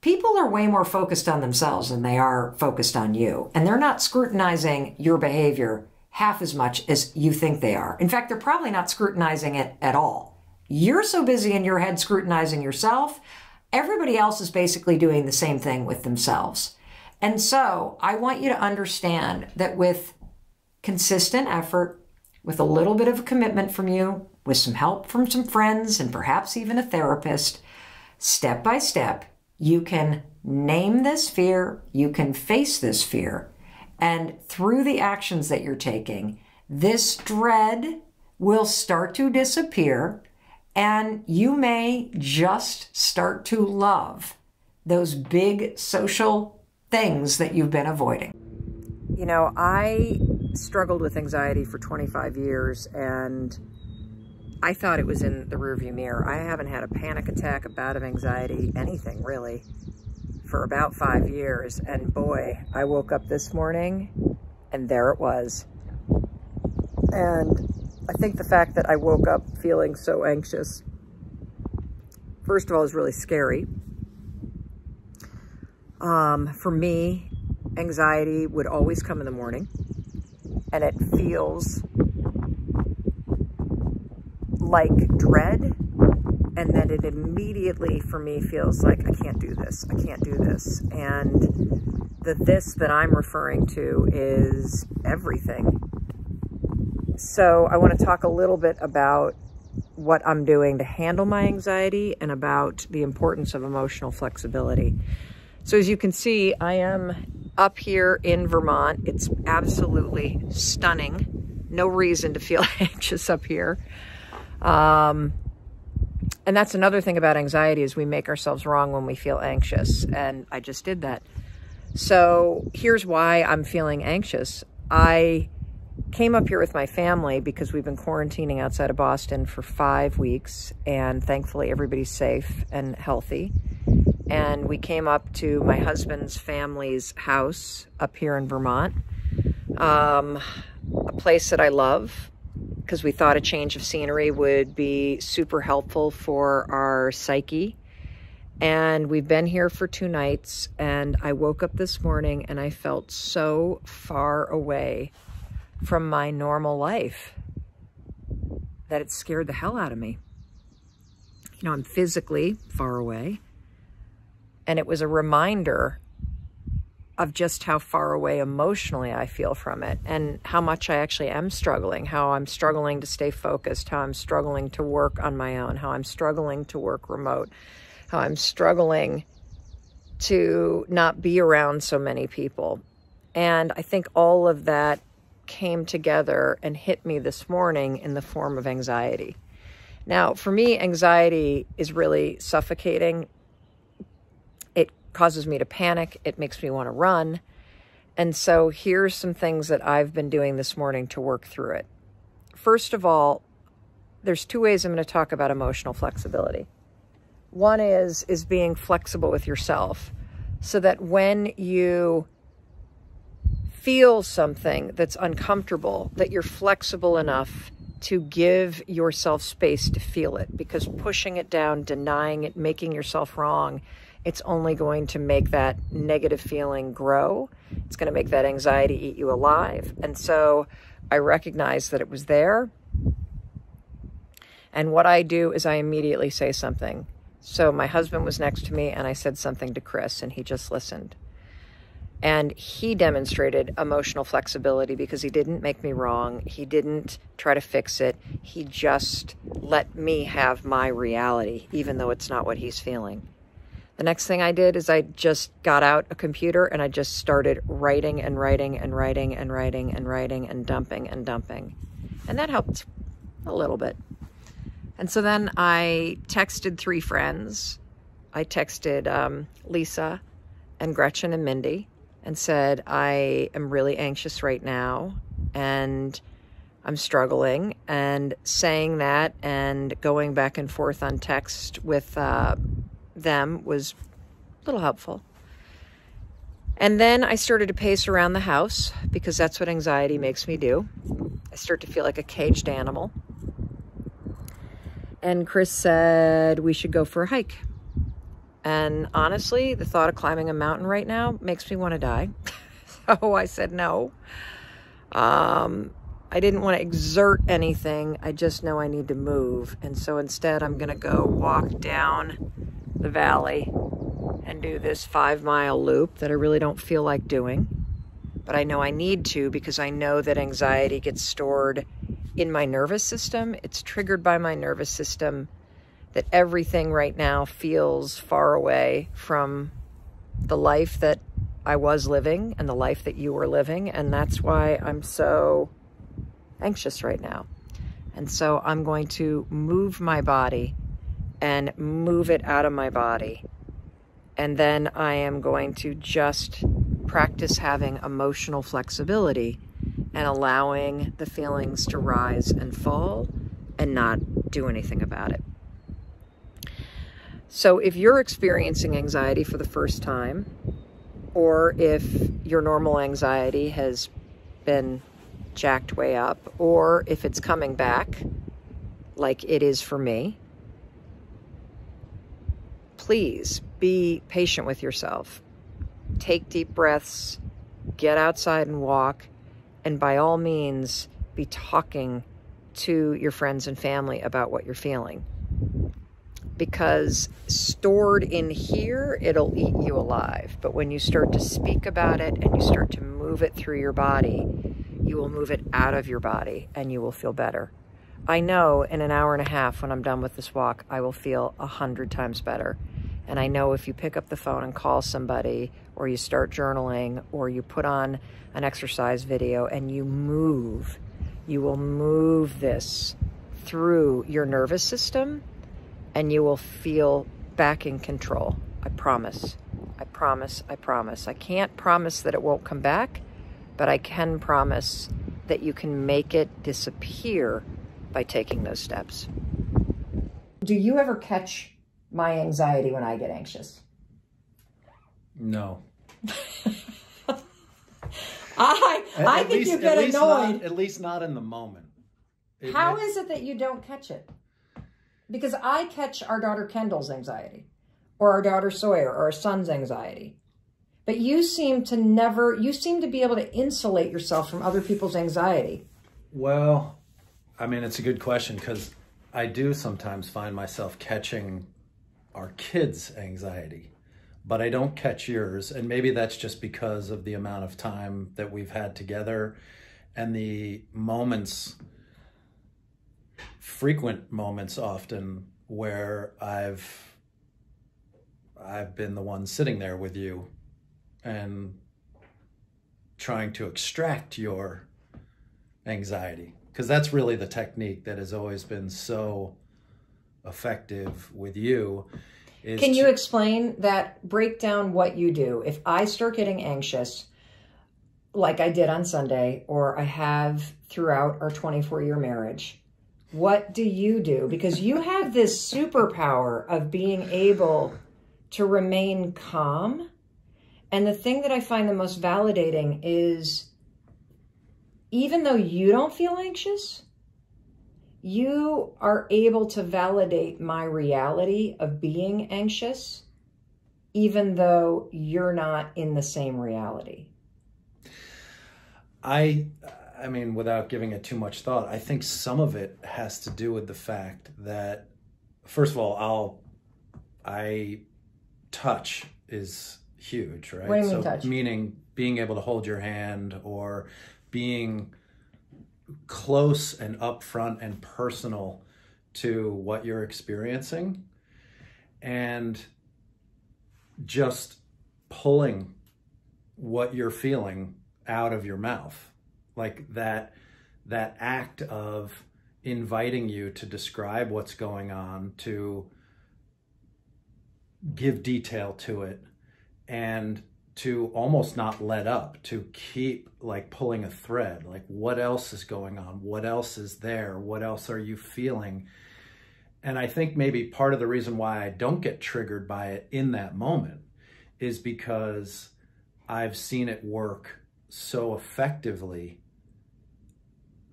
people are way more focused on themselves than they are focused on you. And they're not scrutinizing your behavior half as much as you think they are. In fact, they're probably not scrutinizing it at all. You're so busy in your head scrutinizing yourself, everybody else is basically doing the same thing with themselves. And so I want you to understand that with consistent effort, with a little bit of a commitment from you, with some help from some friends and perhaps even a therapist, step by step, you can name this fear, you can face this fear, and through the actions that you're taking, this dread will start to disappear, and you may just start to love those big social things that you've been avoiding. You know, I struggled with anxiety for twenty-five years, and I thought it was in the rearview mirror. I haven't had a panic attack, a bout of anxiety, anything really, for about five years. And boy, I woke up this morning and there it was. And I think the fact that I woke up feeling so anxious, first of all, is really scary. Um, for me, anxiety would always come in the morning. and it feels like dread, and then it immediately for me feels like I can't do this, I can't do this. And the this that I'm referring to is everything. So I want to talk a little bit about what I'm doing to handle my anxiety and about the importance of emotional flexibility. So as you can see, I am up here in Vermont. It's absolutely stunning. No reason to feel anxious up here. Um, and that's another thing about anxiety, is we make ourselves wrong when we feel anxious. And I just did that. So here's why I'm feeling anxious. I came up here with my family because we've been quarantining outside of Boston for five weeks. And thankfully everybody's safe and healthy. And we came up to my husband's family's house up here in Vermont. Um, a place that I love, because we thought a change of scenery would be super helpful for our psyche. And we've been here for two nights, and I woke up this morning and I felt so far away from my normal life that it scared the hell out of me. You know, I'm physically far away, and it was a reminder of just how far away emotionally I feel from it, and how much I actually am struggling, how I'm struggling to stay focused, how I'm struggling to work on my own, how I'm struggling to work remote, how I'm struggling to not be around so many people. And I think all of that came together and hit me this morning in the form of anxiety. Now, for me, anxiety is really suffocating. Causes me to panic. It makes me want to run. And so here's some things that I've been doing this morning to work through it. First of all, there's two ways I'm going to talk about emotional flexibility. One is, is being flexible with yourself, so that when you feel something that's uncomfortable, that you're flexible enough to give yourself space to feel it, because pushing it down, denying it, making yourself wrong, it's only going to make that negative feeling grow. It's going to make that anxiety eat you alive. And so I recognized that it was there. And what I do is I immediately say something. So my husband was next to me, and I said something to Chris, and he just listened. And he demonstrated emotional flexibility because he didn't make me wrong. He didn't try to fix it. He just let me have my reality, even though it's not what he's feeling. The next thing I did is I just got out a computer and I just started writing and writing and writing and writing and writing and dumping and dumping. And that helped a little bit. And so then I texted three friends. I texted um, Lisa and Gretchen and Mindy and said, I am really anxious right now and I'm struggling. And saying that and going back and forth on text with uh, them was a little helpful. And then I started to pace around the house, because that's what anxiety makes me do. I start to feel like a caged animal. And Chris said, we should go for a hike. And honestly, the thought of climbing a mountain right now makes me want to die. So I said no. Um, I didn't want to exert anything. I just know I need to move. And so instead, I'm going to go walk down the valley and do this five mile loop that I really don't feel like doing, but I know I need to, because I know that anxiety gets stored in my nervous system. It's triggered by my nervous system, that everything right now feels far away from the life that I was living and the life that you were living. And that's why I'm so anxious right now. And so I'm going to move my body and move it out of my body. And then I am going to just practice having emotional flexibility and allowing the feelings to rise and fall and not do anything about it. So if you're experiencing anxiety for the first time, or if your normal anxiety has been jacked way up, or if it's coming back like it is for me, please be patient with yourself. Take deep breaths, get outside and walk, and by all means be talking to your friends and family about what you're feeling, because stored in here, it'll eat you alive. But when you start to speak about it and you start to move it through your body, you will move it out of your body and you will feel better. I know in an hour and a half when I'm done with this walk, I will feel a hundred times better. And I know if you pick up the phone and call somebody, or you start journaling, or you put on an exercise video and you move, you will move this through your nervous system and you will feel back in control. I promise, I promise, I promise. I can't promise that it won't come back, but I can promise that you can make it disappear by taking those steps. Do you ever catch my anxiety when I get anxious? No. I, I think you get annoyed. At least not in the moment. How is it that you don't catch it? Because I catch our daughter Kendall's anxiety, or our daughter Sawyer, or our son's anxiety. But you seem to never, you seem to be able to insulate yourself from other people's anxiety. Well, I mean, it's a good question, because I do sometimes find myself catching our kids' anxiety, but I don't catch yours. And maybe that's just because of the amount of time that we've had together and the moments, frequent moments often, where I've, I've been the one sitting there with you and trying to extract your anxiety. Because that's really the technique that has always been so effective with you. Can you explain that? Break down what you do. If I start getting anxious, like I did on Sunday, or I have throughout our twenty-four year marriage, what do you do? Because you have this superpower of being able to remain calm. And the thing that I find the most validating is, even though you don't feel anxious, you are able to validate my reality of being anxious, even though you're not in the same reality. I, I mean, without giving it too much thought, I think some of it has to do with the fact that, first of all, I'll, I, touch is huge, right? What do you mean touch? Meaning being able to hold your hand, or being close and upfront and personal to what you're experiencing, and just pulling what you're feeling out of your mouth. Like that, that act of inviting you to describe what's going on, to give detail to it, and to almost not let up, to keep like pulling a thread, like what else is going on? What else is there? What else are you feeling? And I think maybe part of the reason why I don't get triggered by it in that moment is because I've seen it work so effectively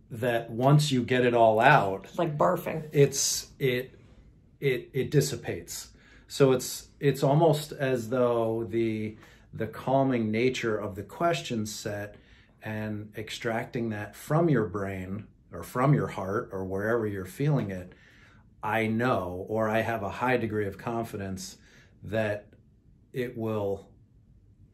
that once you get it all out, it's like barfing. It's, it, it, it dissipates. So it's, it's almost as though the, the calming nature of the question set and extracting that from your brain or from your heart or wherever you're feeling it, I know, or I have a high degree of confidence that it will,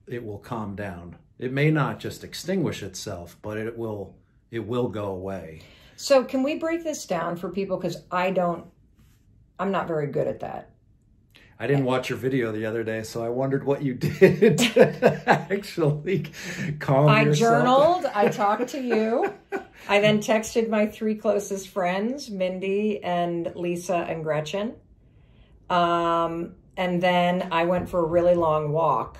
it will calm down. It may not just extinguish itself, but it will, it will go away. So can we break this down for people? 'Cause I don't, I'm not very good at that. I didn't watch your video the other day, so I wondered what you did to actually calm I yourself. Journaled. I talked to you. I then texted my three closest friends, Mindy and Lisa and Gretchen. Um, and then I went for a really long walk,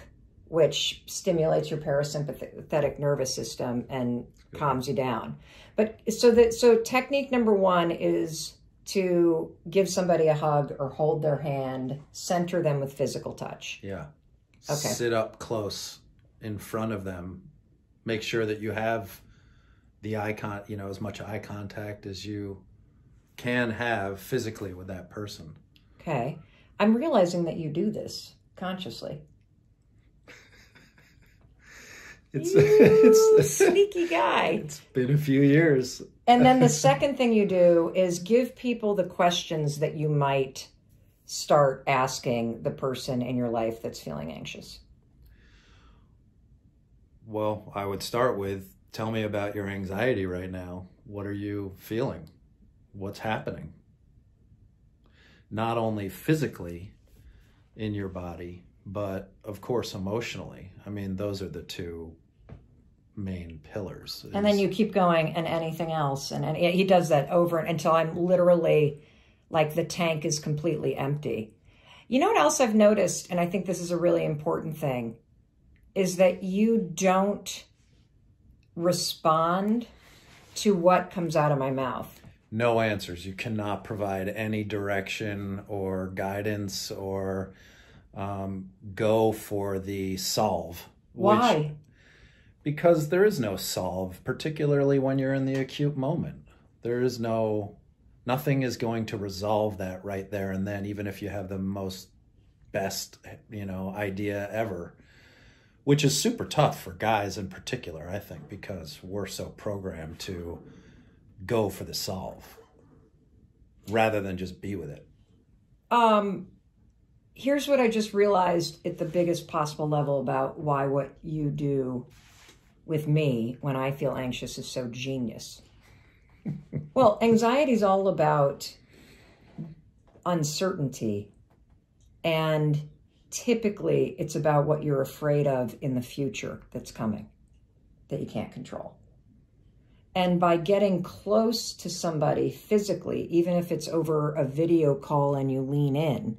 which stimulates your parasympathetic nervous system and calms you down. But so that, so technique number one is to give somebody a hug or hold their hand, center them with physical touch. Yeah. Okay. Sit up close in front of them. Make sure that you have the eye con, you know, as much eye contact as you can have physically with that person. Okay. I'm realizing that you do this consciously. It's, you it's sneaky guy. It's been a few years. And then the second thing you do is give people the questions that you might start asking the person in your life that's feeling anxious. Well, I would start with, tell me about your anxiety right now. What are you feeling? What's happening? Not only physically in your body, but of course, emotionally. I mean, those are the two main pillars. Is... And then you keep going, and anything else. And, and he does that over until I'm literally like the tank is completely empty. You know what else I've noticed, and I think this is a really important thing, is that you don't respond to what comes out of my mouth. No answers. You cannot provide any direction or guidance or um, go for the solve. Why? Which, because there is no solve, particularly when you're in the acute moment. There is no, nothing is going to resolve that right there and then, even if you have the most best, you know, idea ever. Which is super tough for guys in particular, I think, because we're so programmed to go for the solve rather than just be with it. Um, here's what I just realized at the biggest possible level about why what you do with me when I feel anxious is so genius. Well, anxiety is all about uncertainty, and typically it's about what you're afraid of in the future that's coming that you can't control. And by getting close to somebody physically, even if it's over a video call and you lean in,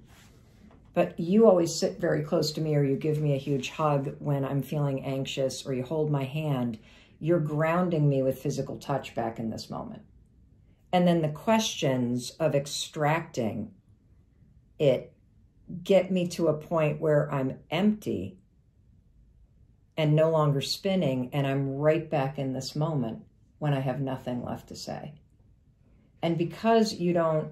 but you always sit very close to me, or you give me a huge hug when I'm feeling anxious, or you hold my hand, you're grounding me with physical touch back in this moment. And then the questions of extracting it get me to a point where I'm empty and no longer spinning, and I'm right back in this moment when I have nothing left to say. And because you don't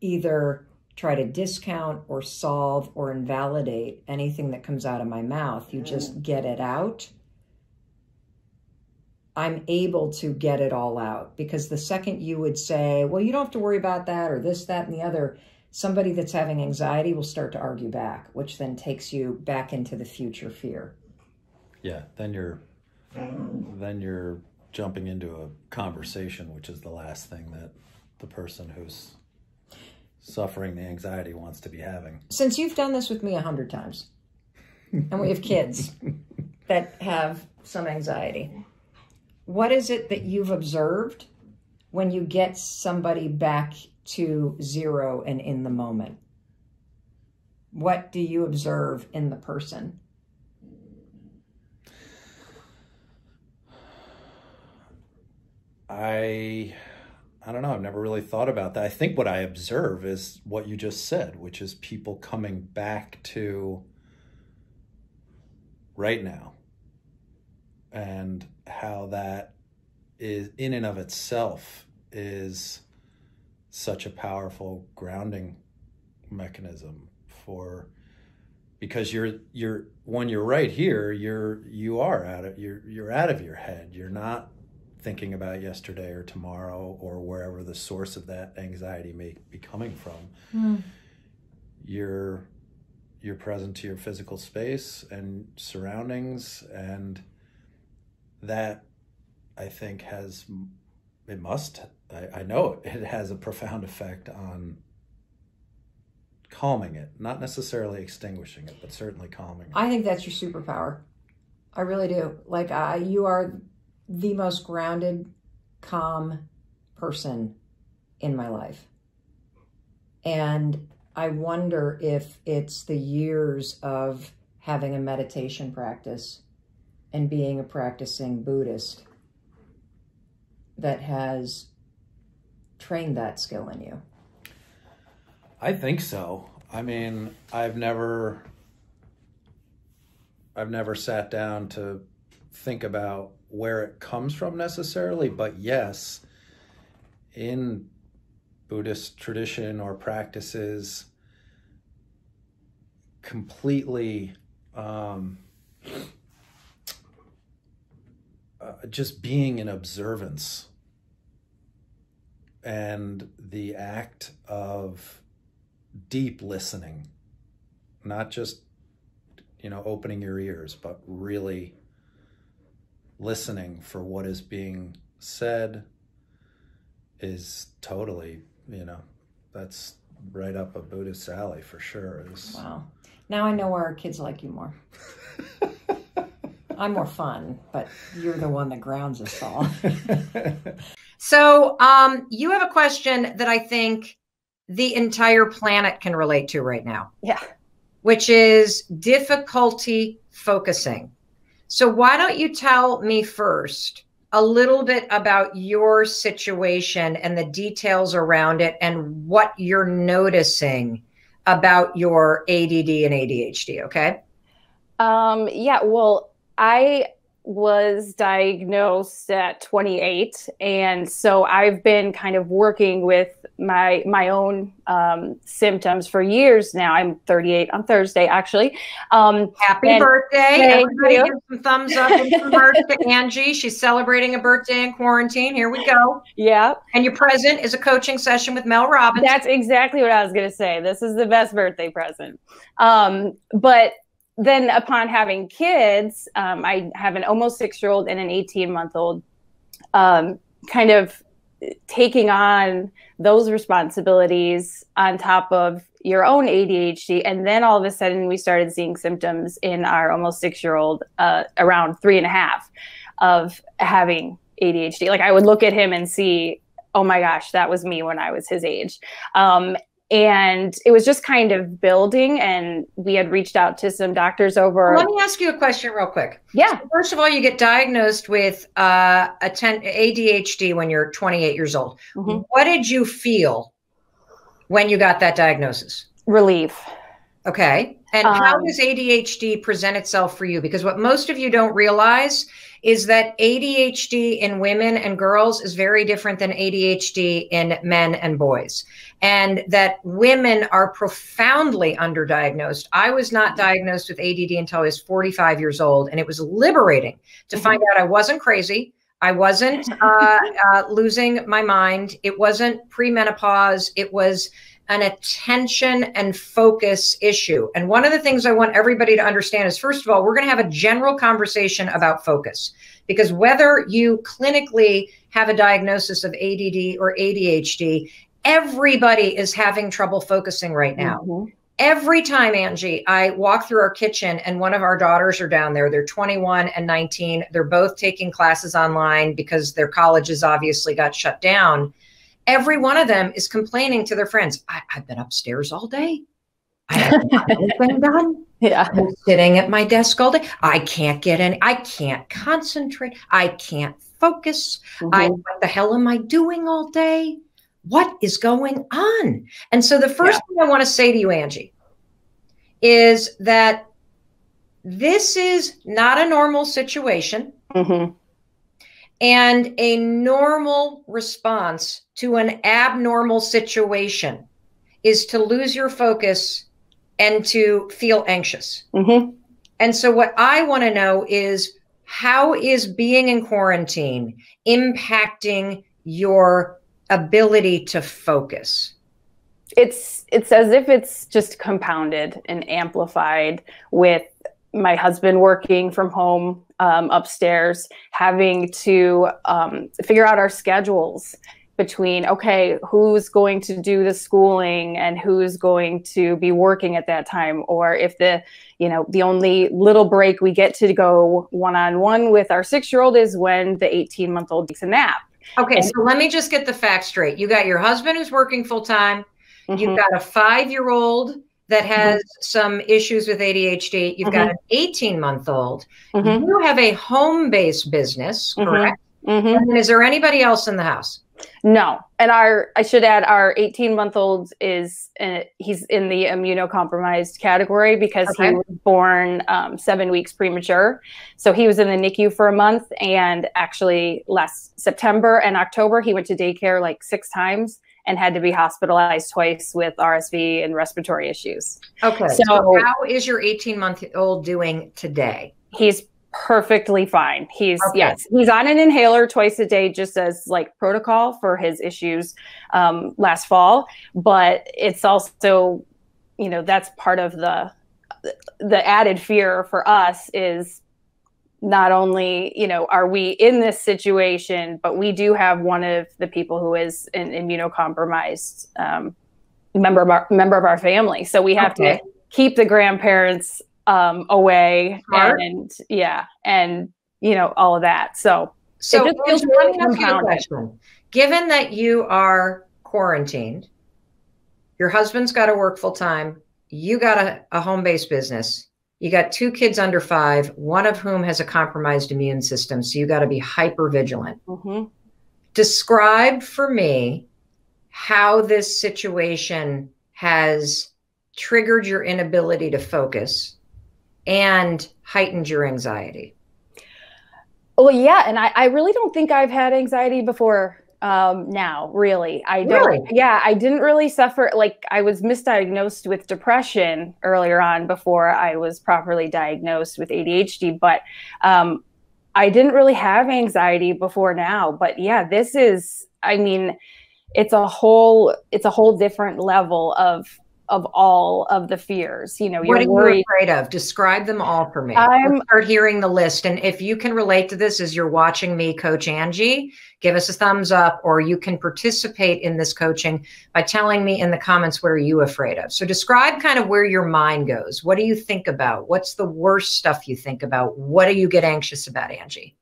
either try to discount or solve or invalidate anything that comes out of my mouth, you just get it out, I'm able to get it all out. Because the second you would say, well, you don't have to worry about that, or this, that, and the other, somebody that's having anxiety will start to argue back, which then takes you back into the future fear. Yeah, then you're then you're jumping into a conversation, which is the last thing that the person who's suffering the anxiety wants to be having. Since you've done this with me a hundred times, and we have kids that have some anxiety, what is it that you've observed when you get somebody back to zero and in the moment? What do you observe in the person? I, I don't know. I've never really thought about that. I think what I observe is what you just said, which is people coming back to right now, and how that is in and of itself is such a powerful grounding mechanism for, because you're you're when you're right here, you're you are out of you're you're out of your head. You're not thinking about yesterday or tomorrow or wherever the source of that anxiety may be coming from. Mm. You're you're present to your physical space and surroundings, and that I think has it must. I, I know it, it has a profound effect on calming it, not necessarily extinguishing it, but certainly calming it. I think that's your superpower. I really do. Like, I, you are the most grounded, calm person in my life. And I wonder if it's the years of having a meditation practice and being a practicing Buddhist that has trained that skill in you. I think so. I mean, I've never, I've never sat down to think about where it comes from necessarily, but yes, in Buddhist tradition or practices, completely um, just being in observance and the act of deep listening, not just, you know, opening your ears, but really listening for what is being said is totally, you know, that's right up a Buddhist alley for sure. Is... Wow. Now I know why our kids like you more. I'm more fun, but you're the one that grounds us all. So um, you have a question that I think the entire planet can relate to right now. Yeah. Which is difficulty focusing. So why don't you tell me first a little bit about your situation and the details around it and what you're noticing about your A D D and A D H D, okay? Um, yeah, well, I was diagnosed at twenty-eight, and so I've been kind of working with my my own um, symptoms for years now. I'm thirty-eight on Thursday, actually. Um, Happy birthday. Everybody you. Give some thumbs up and congrats to Angie. She's celebrating a birthday in quarantine. Here we go. Yeah. And your present is a coaching session with Mel Robbins. That's exactly what I was going to say. This is the best birthday present. Um, but then upon having kids, um, I have an almost six-year-old and an eighteen-month-old um, kind of taking on those responsibilities on top of your own A D H D. And then all of a sudden we started seeing symptoms in our almost six-year-old uh, around three and a half of having A D H D. Like I would look at him and see, oh my gosh, that was me when I was his age. Um, And it was just kind of building, and we had reached out to some doctors over. Let me ask you a question real quick. Yeah. So first of all, you get diagnosed with uh, a ten A D H D when you're twenty-eight years old. Mm-hmm. What did you feel when you got that diagnosis? Relief. Okay. And um, how does A D H D present itself for you? Because what most of you don't realize is that A D H D in women and girls is very different than A D H D in men and boys, and that women are profoundly underdiagnosed. I was not diagnosed with A D D until I was forty-five years old, and it was liberating to find out I wasn't crazy. I wasn't uh, uh, losing my mind. It wasn't premenopause. It was an attention and focus issue. And one of the things I want everybody to understand is, first of all, we're going to have a general conversation about focus, because whether you clinically have a diagnosis of A D D or A D H D, everybody is having trouble focusing right now. Mm-hmm. Every time, Angie, I walk through our kitchen and one of our daughters are down there. They're twenty-one and nineteen. They're both taking classes online because their colleges obviously got shut down. Every one of them is complaining to their friends. I, I've been upstairs all day. I haven't been done. Yeah. I'm sitting at my desk all day. I can't get in. I can't concentrate. I can't focus. Mm-hmm. I, what the hell am I doing all day? What is going on? And so the first yeah. thing I want to say to you, Angie, is that this is not a normal situation. Mm-hmm. And a normal response to an abnormal situation is to lose your focus and to feel anxious. Mm-hmm. And so what I want to know is, how is being in quarantine impacting your ability to focus? It's, it's as if it's just compounded and amplified with my husband working from home, um, upstairs, having to um, figure out our schedules between, okay, who's going to do the schooling and who's going to be working at that time? Or if the, you know, the only little break we get to go one-on-one with our six-year-old is when the eighteen-month-old takes a nap. Okay, and so let me just get the facts straight. You got your husband who's working full-time. Mm-hmm. You've got a five-year-old that has mm-hmm. some issues with A D H D. You've mm-hmm. got an eighteen-month-old. Mm-hmm. You have a home-based business, correct? Mm-hmm. Mm-hmm. And is there anybody else in the house? No. And our, I should add, our eighteen-month-old is, uh, he's in the immunocompromised category because okay. he was born um, seven weeks premature. So he was in the N I C U for a month, and actually last September and October, he went to daycare like six times and had to be hospitalized twice with R S V and respiratory issues. Okay. So, so how is your eighteen-month-old doing today? He's perfectly fine. He's, okay. yes, he's on an inhaler twice a day, just as like protocol for his issues um, last fall. But it's also, you know, that's part of the, the added fear for us is not only, you know, are we in this situation, but we do have one of the people who is an immunocompromised um, member of our, member of our family. So we have okay. to keep the grandparents um, away Heart. and yeah. And, you know, all of that. So, so it just feels really compounded. Given that you are quarantined, your husband's got to work full time. You got a, a home-based business. You got two kids under five, one of whom has a compromised immune system. So you got to be hyper vigilant. Mm-hmm. Describe for me how this situation has triggered your inability to focus and heightened your anxiety. Well, yeah. And I, I really don't think I've had anxiety before. Um, now, really, I don't, really? yeah, I didn't really suffer. Like I was misdiagnosed with depression earlier on before I was properly diagnosed with A D H D, but, um, I didn't really have anxiety before now, but yeah, this is, I mean, it's a whole, it's a whole different level of, of all of the fears, you know, you're what are worried. you afraid of? Describe them all for me. I'm I'll start hearing the list. And if you can relate to this as you're watching me coach Angie, give us a thumbs up, or you can participate in this coaching by telling me in the comments, what are you afraid of? So describe kind of where your mind goes. What do you think about? What's the worst stuff you think about? What do you get anxious about, Angie?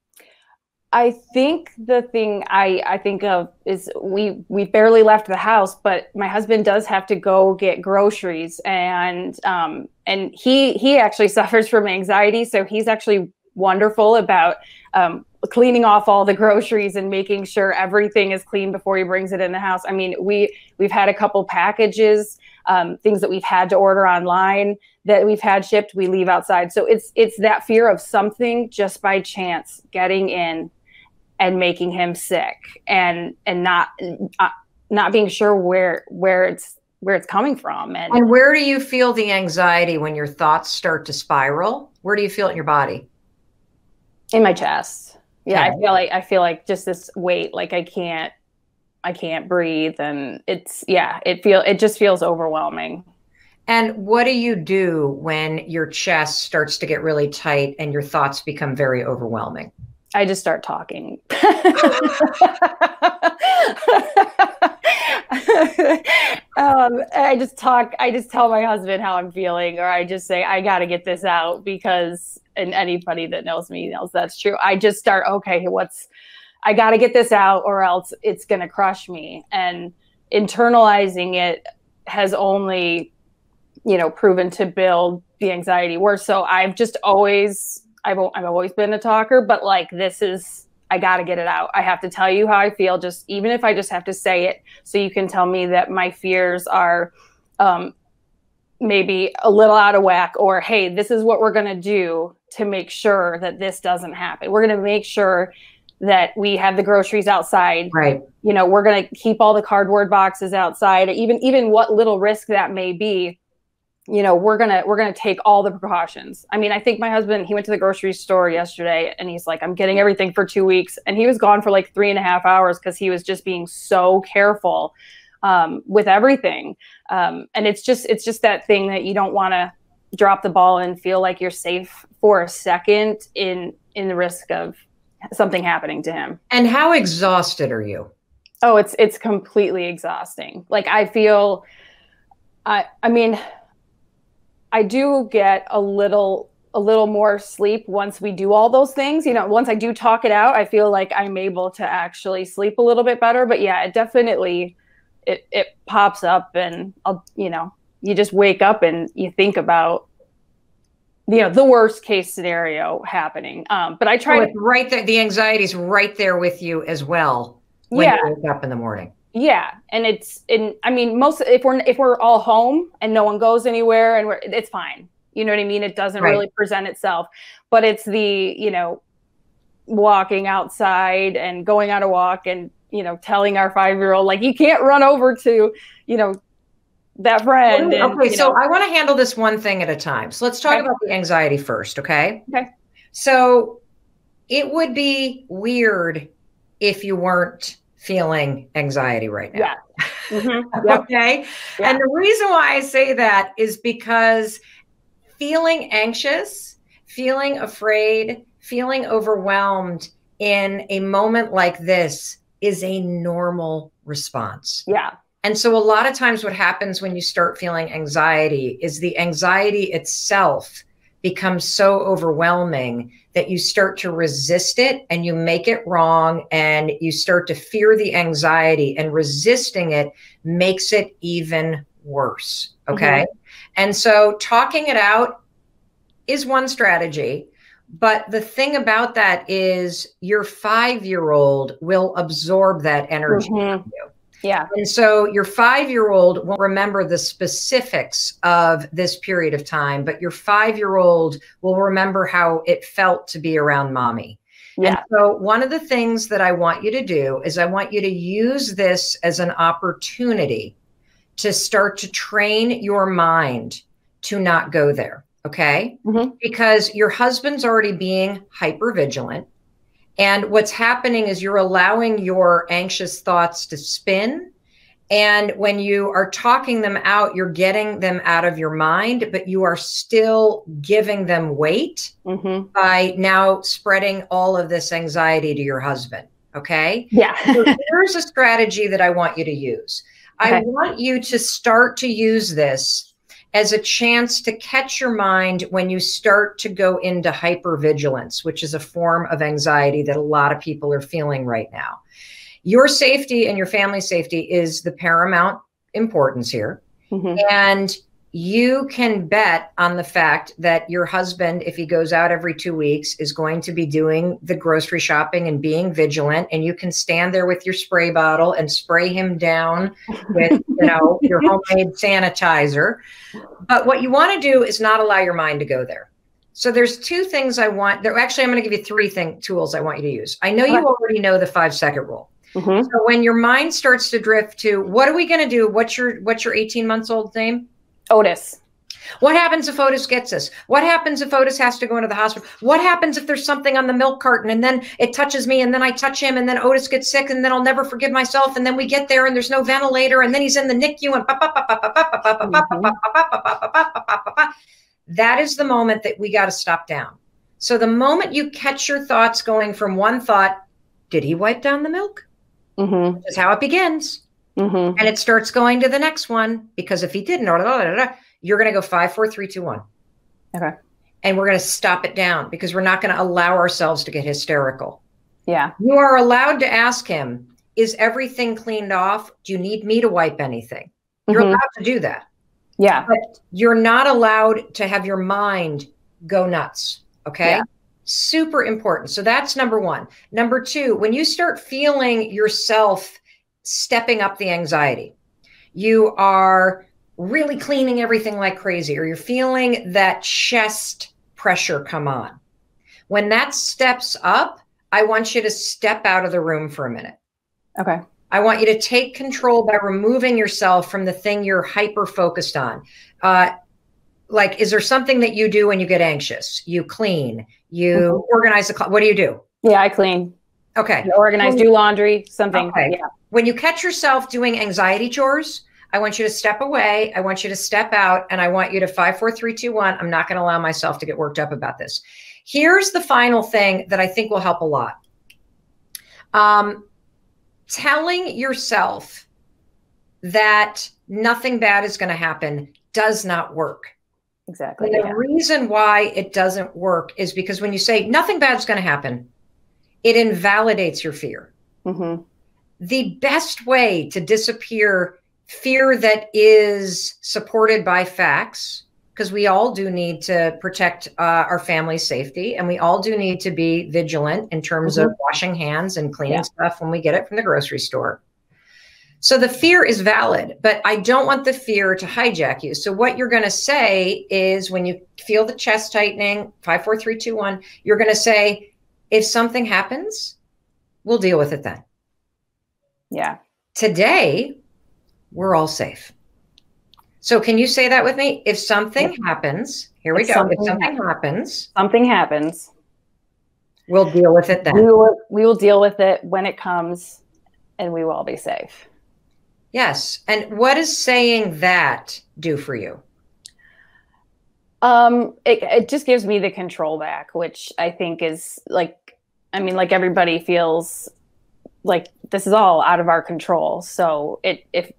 I think the thing I, I think of is we, we barely left the house, but my husband does have to go get groceries, and, um, and he, he actually suffers from anxiety. So he's actually wonderful about, um, cleaning off all the groceries and making sure everything is clean before he brings it in the house. I mean, we, we've had a couple packages, um, things that we've had to order online that we've had shipped, we leave outside. So it's, it's that fear of something just by chance getting in and making him sick, and and not uh, not being sure where where it's where it's coming from. And, and where do you feel the anxiety when your thoughts start to spiral? Where do you feel it in your body? In my chest. Yeah, okay. I feel like I feel like just this weight, like I can't I can't breathe, and it's yeah, it feel it just feels overwhelming. And what do you do when your chest starts to get really tight and your thoughts become very overwhelming? I just start talking. um, I just talk, I just tell my husband how I'm feeling, or I just say, I got to get this out because, and anybody that knows me knows that's true. I just start, okay, what's, I got to get this out or else it's going to crush me. And internalizing it has only, you know, proven to build the anxiety worse. So I've just always I've, I've always been a talker, but like, this is, I got to get it out. I have to tell you how I feel, just even if I just have to say it so you can tell me that my fears are um, maybe a little out of whack, or, hey, this is what we're going to do to make sure that this doesn't happen. We're going to make sure that we have the groceries outside. Right. You know, we're going to keep all the cardboard boxes outside, even, even what little risk that may be. You know, we're going to, we're going to take all the precautions. I mean, I think my husband, he went to the grocery store yesterday and he's like, I'm getting everything for two weeks. And he was gone for like three and a half hours because he was just being so careful um, with everything. Um, and it's just, it's just that thing that you don't want to drop the ball and feel like you're safe for a second in, in the risk of something happening to him. And how exhausted are you? Oh, it's, it's completely exhausting. Like I feel, I, I mean, I do get a little, a little more sleep once we do all those things. You know, once I do talk it out, I feel like I'm able to actually sleep a little bit better. But yeah, it definitely, it, it pops up, and I'll, you know, you just wake up and you think about, you know, the worst case scenario happening. Um, but I try oh, to- right there, the anxiety's right there with you as well when yeah. you wake up in the morning. Yeah. And it's, and I mean, most, if we're, if we're all home and no one goes anywhere and we're, it's fine. You know what I mean? It doesn't right. really present itself, but it's the, you know, walking outside and going on a walk and, you know, telling our five-year-old, like, you can't run over to, you know, that friend. And, okay. So know. I want to handle this one thing at a time. So let's talk okay. about the anxiety first. Okay. Okay. So it would be weird if you weren't feeling anxiety right now. Yeah. Mm-hmm. Yep. Okay. Yeah. And the reason why I say that is because feeling anxious, feeling afraid, feeling overwhelmed in a moment like this is a normal response. Yeah. And so a lot of times what happens when you start feeling anxiety is the anxiety itself becomes so overwhelming that you start to resist it and you make it wrong and you start to fear the anxiety, and resisting it makes it even worse. Okay. Mm-hmm. And so talking it out is one strategy. But the thing about that is your five-year-old will absorb that energy. Mm-hmm. from you. Yeah. And so your five-year-old won't remember the specifics of this period of time, but your five-year-old will remember how it felt to be around mommy. Yeah. And so one of the things that I want you to do is I want you to use this as an opportunity to start to train your mind to not go there. Okay. Mm-hmm. Because your husband's already being hypervigilant. And what's happening is you're allowing your anxious thoughts to spin. And when you are talking them out, you're getting them out of your mind, but you are still giving them weight mm-hmm. by now spreading all of this anxiety to your husband. Okay. Yeah. So here's a strategy that I want you to use. Okay. I want you to start to use this as a chance to catch your mind when you start to go into hypervigilance, which is a form of anxiety that a lot of people are feeling right now. Your safety and your family's safety is the paramount importance here. Mm-hmm. And you can bet on the fact that your husband, if he goes out every two weeks, is going to be doing the grocery shopping and being vigilant. And you can stand there with your spray bottle and spray him down with, you know, your homemade sanitizer. But what you want to do is not allow your mind to go there. So there's two things I want there. Actually, I'm going to give you three thing, tools I want you to use. I know you already know the five second rule. Mm-hmm. So when your mind starts to drift to what are we going to do? What's your, what's your eighteen months old name? Otis. What happens if Otis gets us? What happens if Otis has to go into the hospital? What happens if there's something on the milk carton and then it touches me and then I touch him and then Otis gets sick and then I'll never forgive myself and then we get there and there's no ventilator and then he's in the N I C U and that is the moment that we got to stop down. So the moment you catch your thoughts going from one thought, did he wipe down the milk? Mm-hmm. That's how it begins. Mm-hmm. And it starts going to the next one, because if he didn't, or da, da, da, da, you're going to go five, four, three, two, one. Okay. And we're going to stop it down because we're not going to allow ourselves to get hysterical. Yeah. You are allowed to ask him, is everything cleaned off? Do you need me to wipe anything? You're mm-hmm. allowed to do that. Yeah. But you're not allowed to have your mind go nuts. Okay. Yeah. Super important. So that's number one. Number two, when you start feeling yourself stepping up the anxiety, you are really cleaning everything like crazy, or you're feeling that chest pressure come on. When that steps up, I want you to step out of the room for a minute. Okay. I want you to take control by removing yourself from the thing you're hyper focused on. Uh, like, is there something that you do when you get anxious? You clean, you mm-hmm. organize the closet. What do you do? Yeah, I clean. Okay. You organize, do laundry, something. Okay. Yeah. When you catch yourself doing anxiety chores, I want you to step away. I want you to step out, and I want you to five, four, three, two, one. I'm not going to allow myself to get worked up about this. Here's the final thing that I think will help a lot. Um, telling yourself that nothing bad is going to happen does not work. Exactly. And the yeah. reason why it doesn't work is because when you say nothing bad is going to happen, it invalidates your fear. Mm-hmm. The best way to disappear fear that is supported by facts, because we all do need to protect uh, our family's safety, and we all do need to be vigilant in terms mm-hmm. of washing hands and cleaning yeah. stuff when we get it from the grocery store. So the fear is valid, but I don't want the fear to hijack you. So what you're going to say is, when you feel the chest tightening, five, four, three, two, one, you're going to say, if something happens, we'll deal with it then. Yeah. Today, we're all safe. So can you say that with me? If something happens, here we go. If something happens, something happens. We'll deal with it then. We will, we will deal with it when it comes, and we will all be safe. Yes. And what does saying that do for you? Um, it, it just gives me the control back, which I think is like, I mean, like everybody feels like this is all out of our control. So it, if,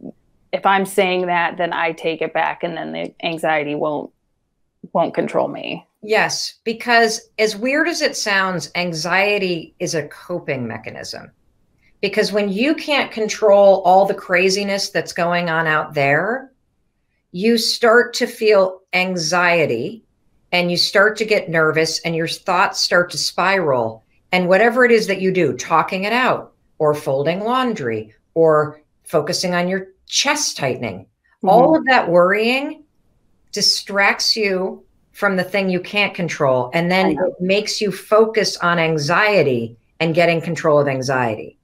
if I'm saying that, then I take it back, and then the anxiety won't, won't control me. Yes. Because as weird as it sounds, anxiety is a coping mechanism. Because when you can't control all the craziness that's going on out there, you start to feel anxiety, and you start to get nervous, and your thoughts start to spiral. And whatever it is that you do, talking it out, or folding laundry, or focusing on your chest tightening, mm-hmm. all of that worrying distracts you from the thing you can't control. And then it makes you focus on anxiety and getting control of anxiety.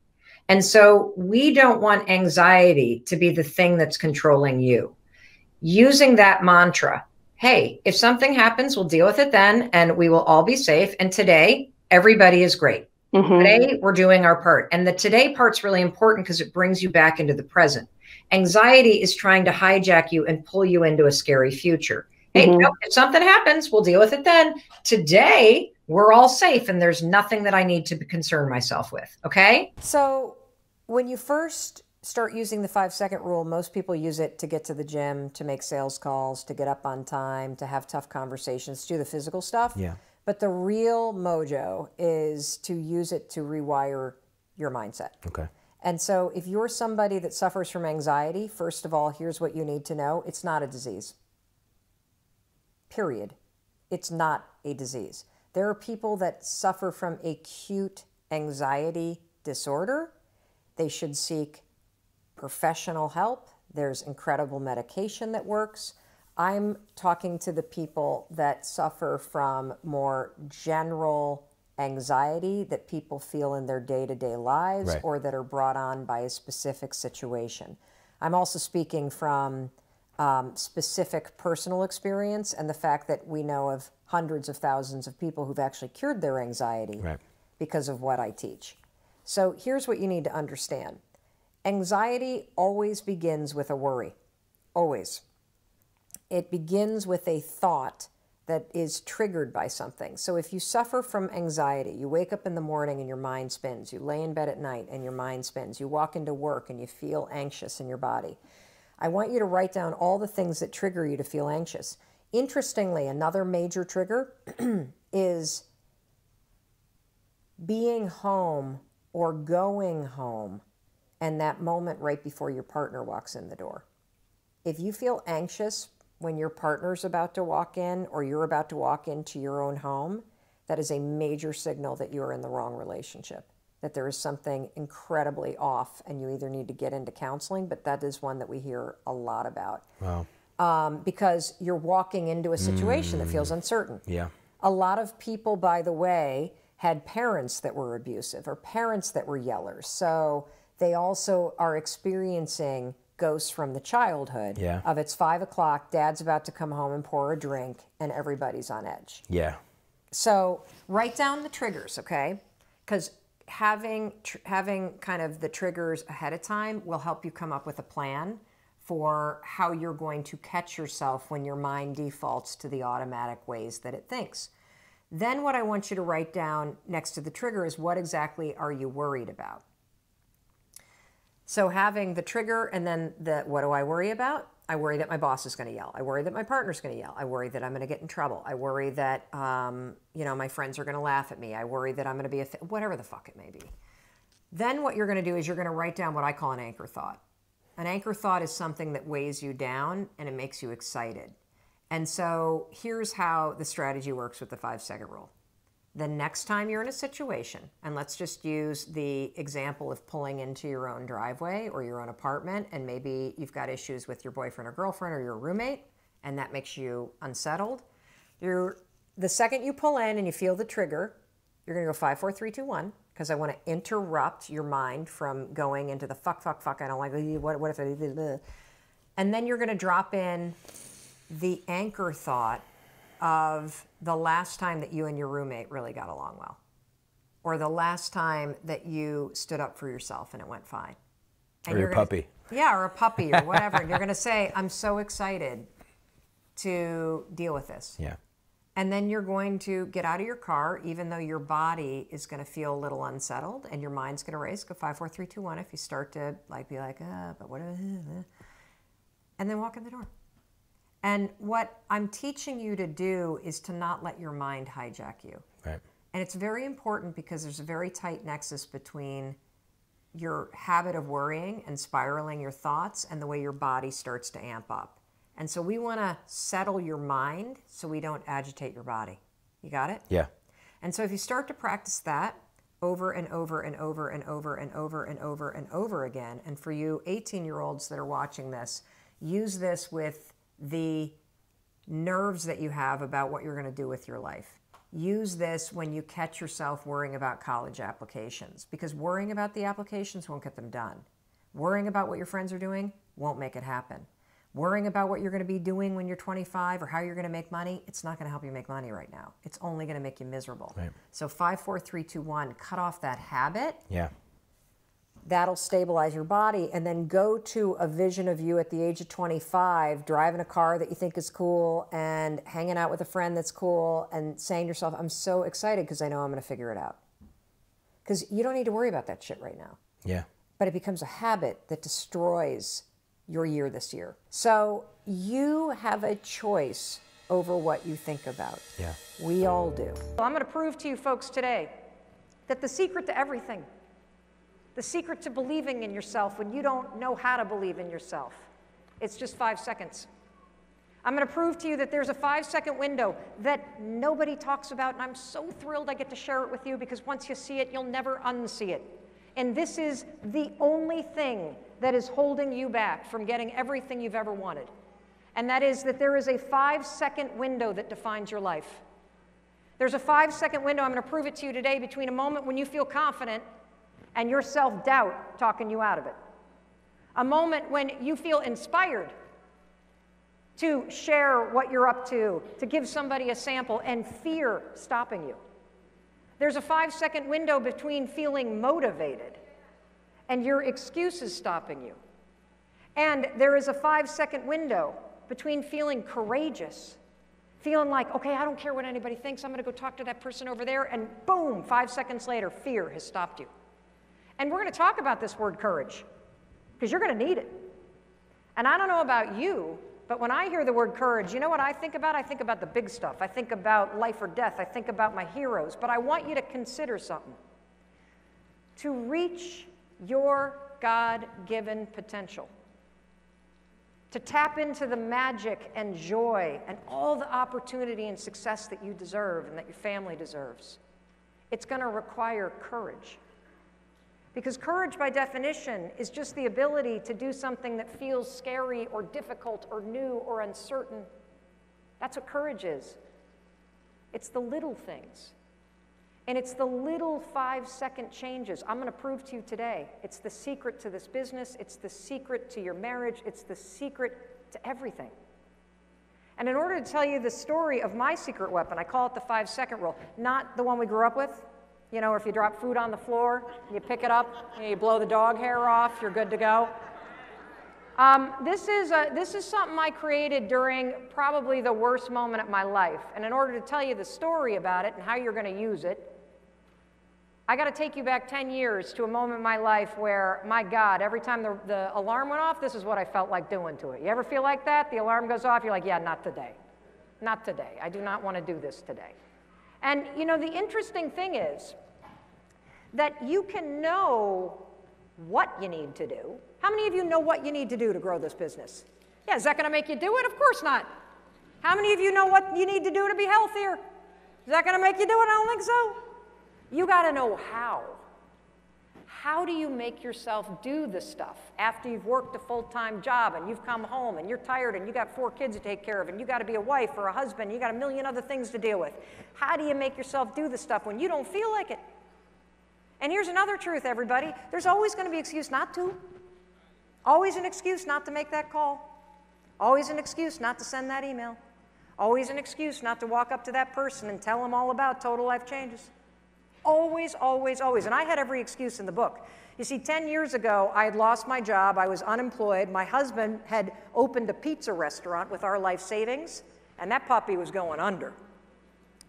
And so we don't want anxiety to be the thing that's controlling you. Using that mantra, hey, if something happens, we'll deal with it then, and we will all be safe. And today, everybody is great. Mm-hmm. Today, we're doing our part. And the today part's really important because it brings you back into the present. Anxiety is trying to hijack you and pull you into a scary future. Mm-hmm. Hey, no, if something happens, we'll deal with it then. Today, we're all safe, and there's nothing that I need to concern myself with, okay? So when you first start using the five-second rule, most people use it to get to the gym, to make sales calls, to get up on time, to have tough conversations, to do the physical stuff. Yeah. But the real mojo is to use it to rewire your mindset. Okay. And so if you're somebody that suffers from anxiety, first of all, here's what you need to know. It's not a disease. Period. It's not a disease. There are people that suffer from acute anxiety disorder. They should seek professional help. There's incredible medication that works. I'm talking to the people that suffer from more general anxiety that people feel in their day-to-day lives, right, or that are brought on by a specific situation. I'm also speaking from um, specific personal experience and the fact that we know of hundreds of thousands of people who've actually cured their anxiety, right, because of what I teach. So here's what you need to understand. Anxiety always begins with a worry, always. It begins with a thought that is triggered by something. So if you suffer from anxiety, you wake up in the morning and your mind spins, you lay in bed at night and your mind spins, you walk into work and you feel anxious in your body. I want you to write down all the things that trigger you to feel anxious. Interestingly, another major trigger is being home or going home and that moment right before your partner walks in the door. If you feel anxious when your partner's about to walk in or you're about to walk into your own home, that is a major signal that you're in the wrong relationship, that there is something incredibly off and you either need to get into counseling, but that is one that we hear a lot about. Wow. Um, because you're walking into a situation mm. that feels uncertain. Yeah. A lot of people, by the way, had parents that were abusive or parents that were yellers. So they also are experiencing ghosts from the childhood, yeah, of it's five o'clock, dad's about to come home and pour a drink, and everybody's on edge. Yeah. So write down the triggers, okay? Because having, tr having kind of the triggers ahead of time will help you come up with a plan for how you're going to catch yourself when your mind defaults to the automatic ways that it thinks. Then what I want you to write down next to the trigger is what exactly are you worried about? So having the trigger and then the what do I worry about? I worry that my boss is gonna yell. I worry that my partner's gonna yell. I worry that I'm gonna get in trouble. I worry that um, you know, my friends are gonna laugh at me. I worry that I'm gonna be a, whatever the fuck it may be. Then what you're gonna do is you're gonna write down what I call an anchor thought. An anchor thought is something that weighs you down and it makes you excited. And so here's how the strategy works with the five-second rule. The next time you're in a situation, and let's just use the example of pulling into your own driveway or your own apartment, and maybe you've got issues with your boyfriend or girlfriend or your roommate, and that makes you unsettled. You're, the second you pull in and you feel the trigger, you're gonna go five, four, three, two, one. Because I want to interrupt your mind from going into the fuck, fuck, fuck, I don't like, what, what if I, blah, blah. And then you're going to drop in the anchor thought of the last time that you and your roommate really got along well. or the last time that you stood up for yourself and it went fine? And or your gonna, puppy. Yeah, or a puppy or whatever. You're going to say, I'm so excited to deal with this. Yeah. And then you're going to get out of your car, even though your body is going to feel a little unsettled and your mind's going to race. Go five, four, three, two, one. If you start to like be like, ah, but what? Uh, uh, and then walk in the door. And what I'm teaching you to do is to not let your mind hijack you. Right. And it's very important because there's a very tight nexus between your habit of worrying and spiraling your thoughts and the way your body starts to amp up. And so we want to settle your mind so we don't agitate your body. You got it? Yeah. And so if you start to practice that over and over and over and over and over and over and over again, and for you eighteen-year-olds that are watching this, use this with the nerves that you have about what you're going to do with your life. Use this when you catch yourself worrying about college applications, because worrying about the applications won't get them done. Worrying about what your friends are doing won't make it happen. Worrying about what you're going to be doing when you're twenty-five or how you're going to make money, it's not going to help you make money right now. It's only going to make you miserable. Right. So five, four, three, two, one, cut off that habit. Yeah. That'll stabilize your body. And then go to a vision of you at the age of twenty-five, driving a car that you think is cool and hanging out with a friend that's cool and saying to yourself, I'm so excited because I know I'm going to figure it out. Because you don't need to worry about that shit right now. Yeah. But it becomes a habit that destroys your year this year. So you have a choice over what you think about. Yeah. We all do. Well, I'm going to prove to you folks today that the secret to everything, the secret to believing in yourself when you don't know how to believe in yourself, it's just five seconds. I'm going to prove to you that there's a five-second window that nobody talks about, and I'm so thrilled I get to share it with you because once you see it, you'll never unsee it. And this is the only thing that is holding you back from getting everything you've ever wanted. And that is that there is a five-second window that defines your life. There's a five-second window, I'm going to prove it to you today, between a moment when you feel confident and your self-doubt talking you out of it. A moment when you feel inspired to share what you're up to, to give somebody a sample, and fear stopping you. There's a five-second window between feeling motivated and your excuses stopping you. And there is a five-second window between feeling courageous, feeling like, okay, I don't care what anybody thinks, I'm going to go talk to that person over there, and boom, five seconds later, fear has stopped you. And we're going to talk about this word courage, because you're going to need it. And I don't know about you, but when I hear the word courage, you know what I think about? I think about the big stuff. I think about life or death. I think about my heroes. But I want you to consider something. To reach your God-given potential, to tap into the magic and joy and all the opportunity and success that you deserve and that your family deserves, it's going to require courage. Because courage, by definition, is just the ability to do something that feels scary or difficult or new or uncertain. That's what courage is. It's the little things. And it's the little five-second changes. I'm going to prove to you today. It's the secret to this business. It's the secret to your marriage. It's the secret to everything. And in order to tell you the story of my secret weapon, I call it the five-second rule, not the one we grew up with. You know, if you drop food on the floor, you pick it up, you blow the dog hair off, you're good to go. Um, this is a, this is something I created during probably the worst moment of my life. And in order to tell you the story about it and how you're going to use it, I got to take you back ten years to a moment in my life where, my God, every time the, the alarm went off, this is what I felt like doing to it. You ever feel like that? The alarm goes off, you're like, yeah, not today. Not today. I do not want to do this today. And, you know, the interesting thing is that you can know what you need to do. How many of you know what you need to do to grow this business? Yeah, is that going to make you do it? Of course not. How many of you know what you need to do to be healthier? Is that going to make you do it? I don't think so. You got to know how. How do you make yourself do the stuff after you've worked a full-time job and you've come home and you're tired and you got four kids to take care of and you got to be a wife or a husband, you got a million other things to deal with? How do you make yourself do the stuff when you don't feel like it? And here's another truth, everybody. There's always going to be an excuse not to. Always an excuse not to make that call. Always an excuse not to send that email. Always an excuse not to walk up to that person and tell them all about Total Life Changes. always, always, always. And I had every excuse in the book. You see, ten years ago, I had lost my job. I was unemployed. My husband had opened a pizza restaurant with our life savings, and that puppy was going under.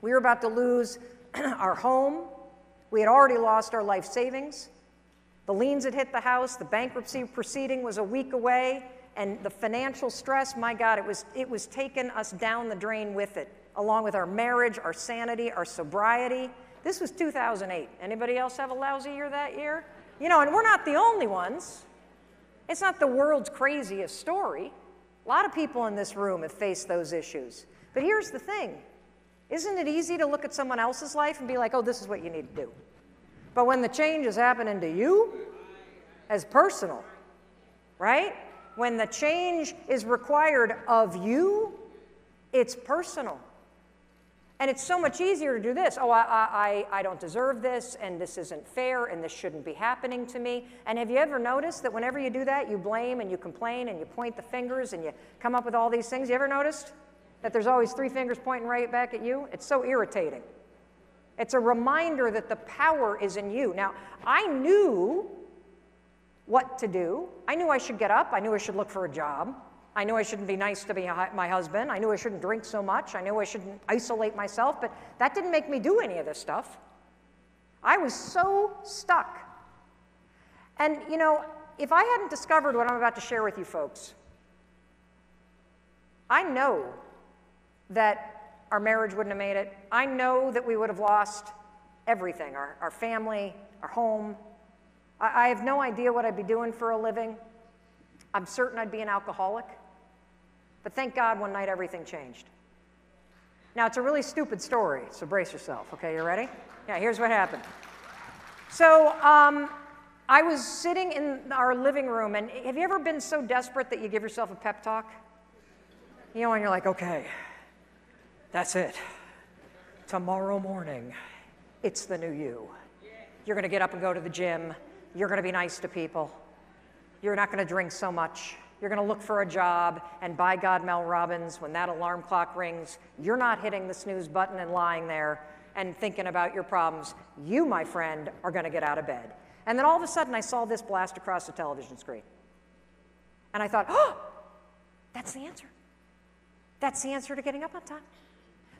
We were about to lose our home. We had already lost our life savings. The liens had hit the house. The bankruptcy proceeding was a week away. And the financial stress, my God, it was, it was taking us down the drain with it, along with our marriage, our sanity, our sobriety. This was two thousand eight. Anybody else have a lousy year that year? You know, and we're not the only ones. It's not the world's craziest story. A lot of people in this room have faced those issues. But here's the thing. Isn't it easy to look at someone else's life and be like, oh, this is what you need to do? But when the change is happening to you, as personal, right? When the change is required of you, it's personal. And it's so much easier to do this. Oh, I, I, I don't deserve this, and this isn't fair, and this shouldn't be happening to me. And have you ever noticed that whenever you do that, you blame and you complain and you point the fingers and you come up with all these things? You ever noticed that there's always three fingers pointing right back at you? It's so irritating. It's a reminder that the power is in you. Now, I knew what to do. I knew I should get up. I knew I should look for a job. I knew I shouldn't be nice to my husband. I knew I shouldn't drink so much. I knew I shouldn't isolate myself, but that didn't make me do any of this stuff. I was so stuck. And, you know, if I hadn't discovered what I'm about to share with you folks, I know that our marriage wouldn't have made it. I know that we would have lost everything, our, our family, our home. I, I have no idea what I'd be doing for a living. I'm certain I'd be an alcoholic. But thank God one night everything changed. Now, it's a really stupid story, so brace yourself. Okay, you ready? Yeah, here's what happened. So um, I was sitting in our living room, and have you ever been so desperate that you give yourself a pep talk? You know, and you're like, okay, that's it. Tomorrow morning, it's the new you. You're going to get up and go to the gym. You're going to be nice to people. You're not going to drink so much. You're going to look for a job. And by God, Mel Robbins, when that alarm clock rings, you're not hitting the snooze button and lying there and thinking about your problems. You, my friend, are going to get out of bed. And then all of a sudden, I saw this blast across the television screen. And I thought, oh, that's the answer. That's the answer to getting up on time.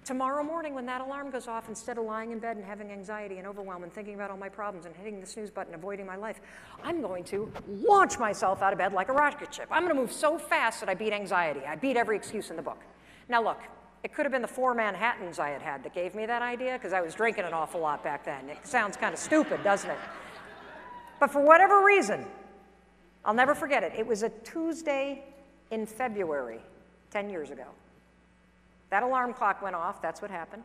Tomorrow morning, when that alarm goes off, instead of lying in bed and having anxiety and overwhelm and thinking about all my problems and hitting the snooze button, avoiding my life, I'm going to launch myself out of bed like a rocket ship. I'm going to move so fast that I beat anxiety. I beat every excuse in the book. Now, look, it could have been the four Manhattans I had had that gave me that idea, because I was drinking an awful lot back then. It sounds kind of stupid, doesn't it? But for whatever reason, I'll never forget it. It was a Tuesday in February, ten years ago. That alarm clock went off. That's what happened.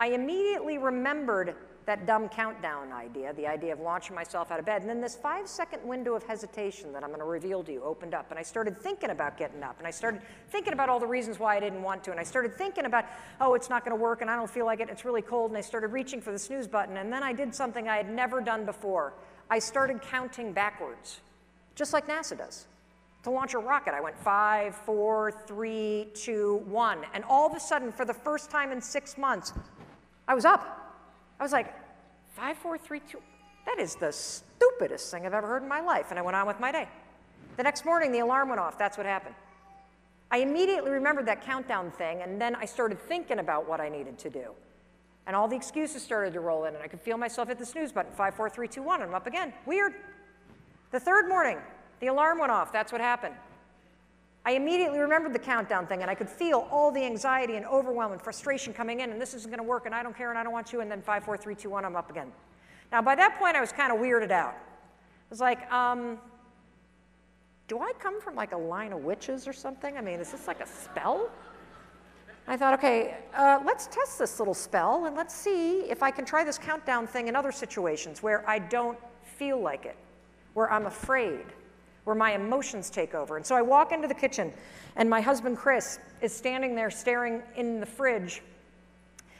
I immediately remembered that dumb countdown idea, the idea of launching myself out of bed. And then this five-second window of hesitation that I'm going to reveal to you opened up. And I started thinking about getting up. And I started thinking about all the reasons why I didn't want to. And I started thinking about, oh, it's not going to work, and I don't feel like it, it's really cold. And I started reaching for the snooze button. And then I did something I had never done before. I started counting backwards, just like NASA does. To launch a rocket, I went five, four, three, two, one. And all of a sudden, for the first time in six months, I was up. I was like, five, four, three, two. That is the stupidest thing I've ever heard in my life. And I went on with my day. The next morning, the alarm went off. That's what happened. I immediately remembered that countdown thing, and then I started thinking about what I needed to do. And all the excuses started to roll in, and I could feel myself hit the snooze button, five, four, three, two, one, and I'm up again. Weird. The third morning, the alarm went off. That's what happened. I immediately remembered the countdown thing, and I could feel all the anxiety and overwhelm and frustration coming in, and this isn't going to work, and I don't care, and I don't want you, and then five, four, three, two, one, I'm up again. Now, by that point, I was kind of weirded out. I was like, um, do I come from like a line of witches or something? I mean, is this like a spell? And I thought, okay, uh, let's test this little spell, and let's see if I can try this countdown thing in other situations where I don't feel like it, where I'm afraid, where my emotions take over. And so I walk into the kitchen, and my husband, Chris, is standing there staring in the fridge.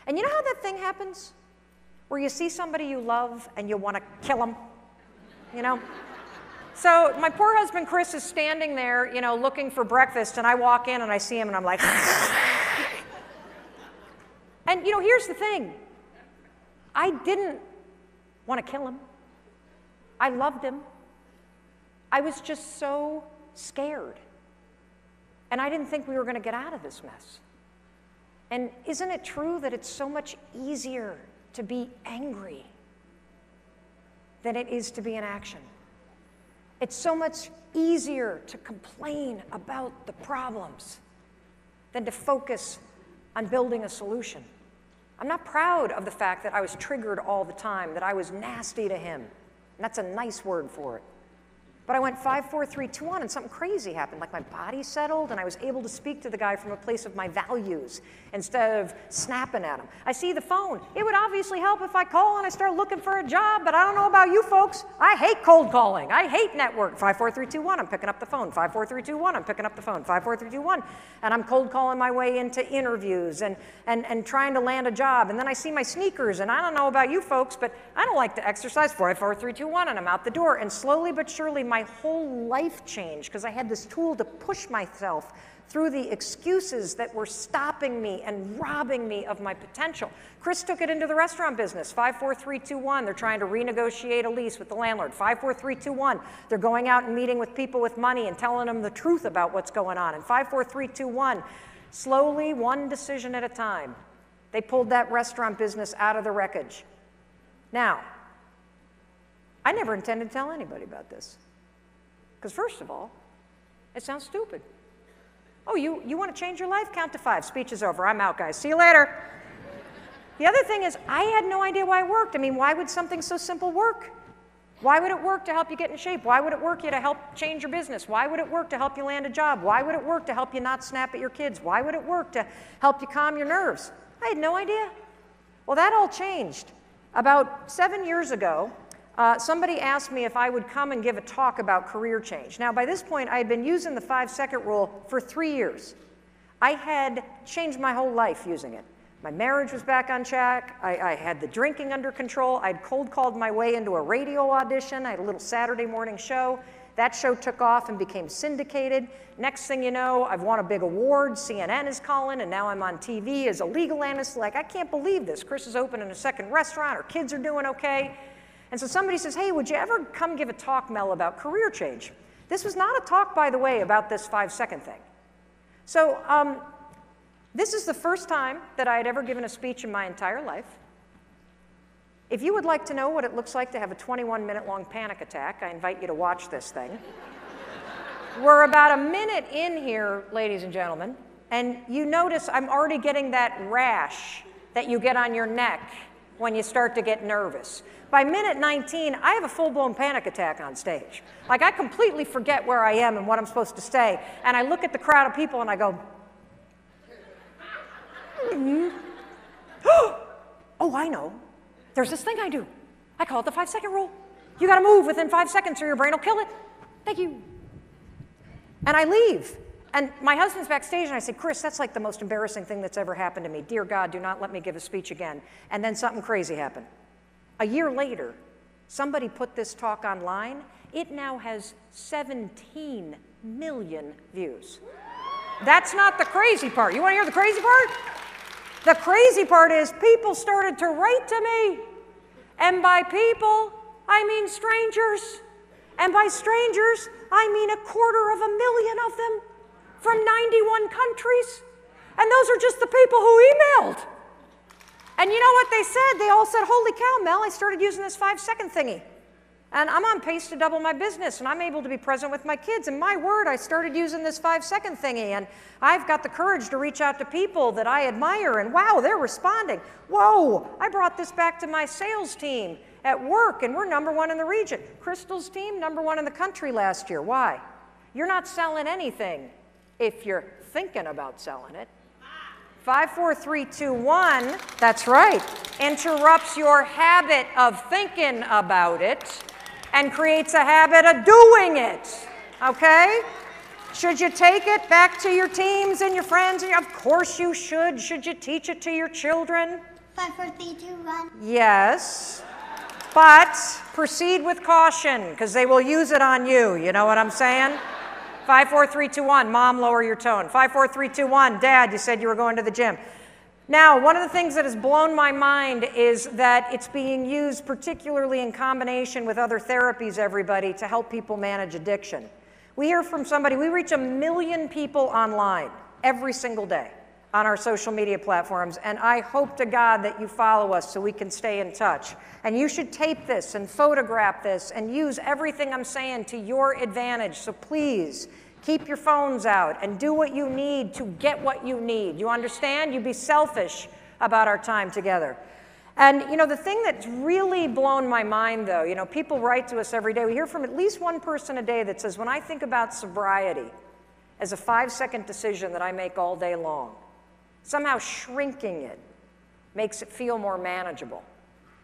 And you know how that thing happens? Where you see somebody you love, and you want to kill them, you know? So my poor husband, Chris, is standing there, you know, looking for breakfast, and I walk in, and I see him, and I'm like, and, you know, here's the thing. I didn't want to kill him. I loved him. I was just so scared. And I didn't think we were going to get out of this mess. And isn't it true that it's so much easier to be angry than it is to be in action? It's so much easier to complain about the problems than to focus on building a solution. I'm not proud of the fact that I was triggered all the time, that I was nasty to him. And that's a nice word for it. But I went five, four, three, two, one, and something crazy happened. Like my body settled, and I was able to speak to the guy from a place of my values instead of snapping at him. I see the phone. It would obviously help if I call and I start looking for a job, but I don't know about you folks. I hate cold calling. I hate network. Five, four, three, two, one. I'm picking up the phone. Five, four, three, two, one. I'm picking up the phone. Five, four, three, two, one. And I'm cold calling my way into interviews and and and trying to land a job. And then I see my sneakers, and I don't know about you folks, but I don't like to exercise. Five, four, three, two, one, and I'm out the door. And slowly but surely, my My whole life changed because I had this tool to push myself through the excuses that were stopping me and robbing me of my potential. Chris took it into the restaurant business. five four three two one, they're trying to renegotiate a lease with the landlord. five four three two one, they're going out and meeting with people with money and telling them the truth about what's going on. And five four three two one, slowly, one decision at a time, they pulled that restaurant business out of the wreckage. Now, I never intended to tell anybody about this. Because first of all, it sounds stupid. Oh, you, you want to change your life? Count to five. Speech is over. I'm out, guys. See you later. The other thing is, I had no idea why it worked. I mean, why would something so simple work? Why would it work to help you get in shape? Why would it work you to help change your business? Why would it work to help you land a job? Why would it work to help you not snap at your kids? Why would it work to help you calm your nerves? I had no idea. Well, that all changed. About seven years ago, Uh, somebody asked me if I would come and give a talk about career change. Now, by this point, I had been using the five-second rule for three years. I had changed my whole life using it. My marriage was back on track. I, I had the drinking under control. I'd cold-called my way into a radio audition. I had a little Saturday morning show. That show took off and became syndicated. Next thing you know, I've won a big award. C N N is calling, and now I'm on T V as a legal analyst. Like, I can't believe this. Chris is opening a second restaurant. Our kids are doing okay. And so somebody says, hey, would you ever come give a talk, Mel, about career change? This was not a talk, by the way, about this five-second thing. So um, this is the first time that I had ever given a speech in my entire life. If you would like to know what it looks like to have a twenty-one minute long panic attack, I invite you to watch this thing. We're about a minute in here, ladies and gentlemen, and you notice I'm already getting that rash that you get on your neck when you start to get nervous. By minute nineteen, I have a full-blown panic attack on stage. Like, I completely forget where I am and what I'm supposed to say, and I look at the crowd of people and I go, mm-hmm. Oh, I know. There's this thing I do. I call it the five-second rule. You gotta move within five seconds or your brain will kill it. Thank you. And I leave. And my husband's backstage, and I said, Chris, that's like the most embarrassing thing that's ever happened to me. Dear God, do not let me give a speech again. And then something crazy happened. A year later, somebody put this talk online. It now has seventeen million views. That's not the crazy part. You want to hear the crazy part? The crazy part is people started to write to me. And by people, I mean strangers. And by strangers, I mean a quarter of a million of them, from ninety-one countries. And those are just the people who emailed. And you know what they said? They all said, holy cow, Mel, I started using this five-second thingy. And I'm on pace to double my business, and I'm able to be present with my kids. And my word, I started using this five-second thingy, and I've got the courage to reach out to people that I admire, and wow, they're responding. Whoa, I brought this back to my sales team at work, and we're number one in the region. Crystal's team, number one in the country last year. Why? You're not selling anything if you're thinking about selling it. Five, four, three, two, one, that's right, interrupts your habit of thinking about it and creates a habit of doing it, okay? Should you take it back to your teams and your friends? And your, of course you should. Should you teach it to your children? Five, four, three, two, one. Yes, but proceed with caution because they will use it on you, you know what I'm saying? five four three two one, Mom, lower your tone. five four three two one, Dad, you said you were going to the gym. Now, one of the things that has blown my mind is that it's being used particularly in combination with other therapies, everybody, to help people manage addiction. We hear from somebody, we reach a million people online every single day on our social media platforms, and I hope to God that you follow us so we can stay in touch. And you should tape this and photograph this and use everything I'm saying to your advantage, so please, keep your phones out and do what you need to get what you need. You understand? You be selfish about our time together. And you know, the thing that's really blown my mind though, you know, people write to us every day. We hear from at least one person a day that says, when I think about sobriety as a five-second decision that I make all day long, somehow shrinking it makes it feel more manageable.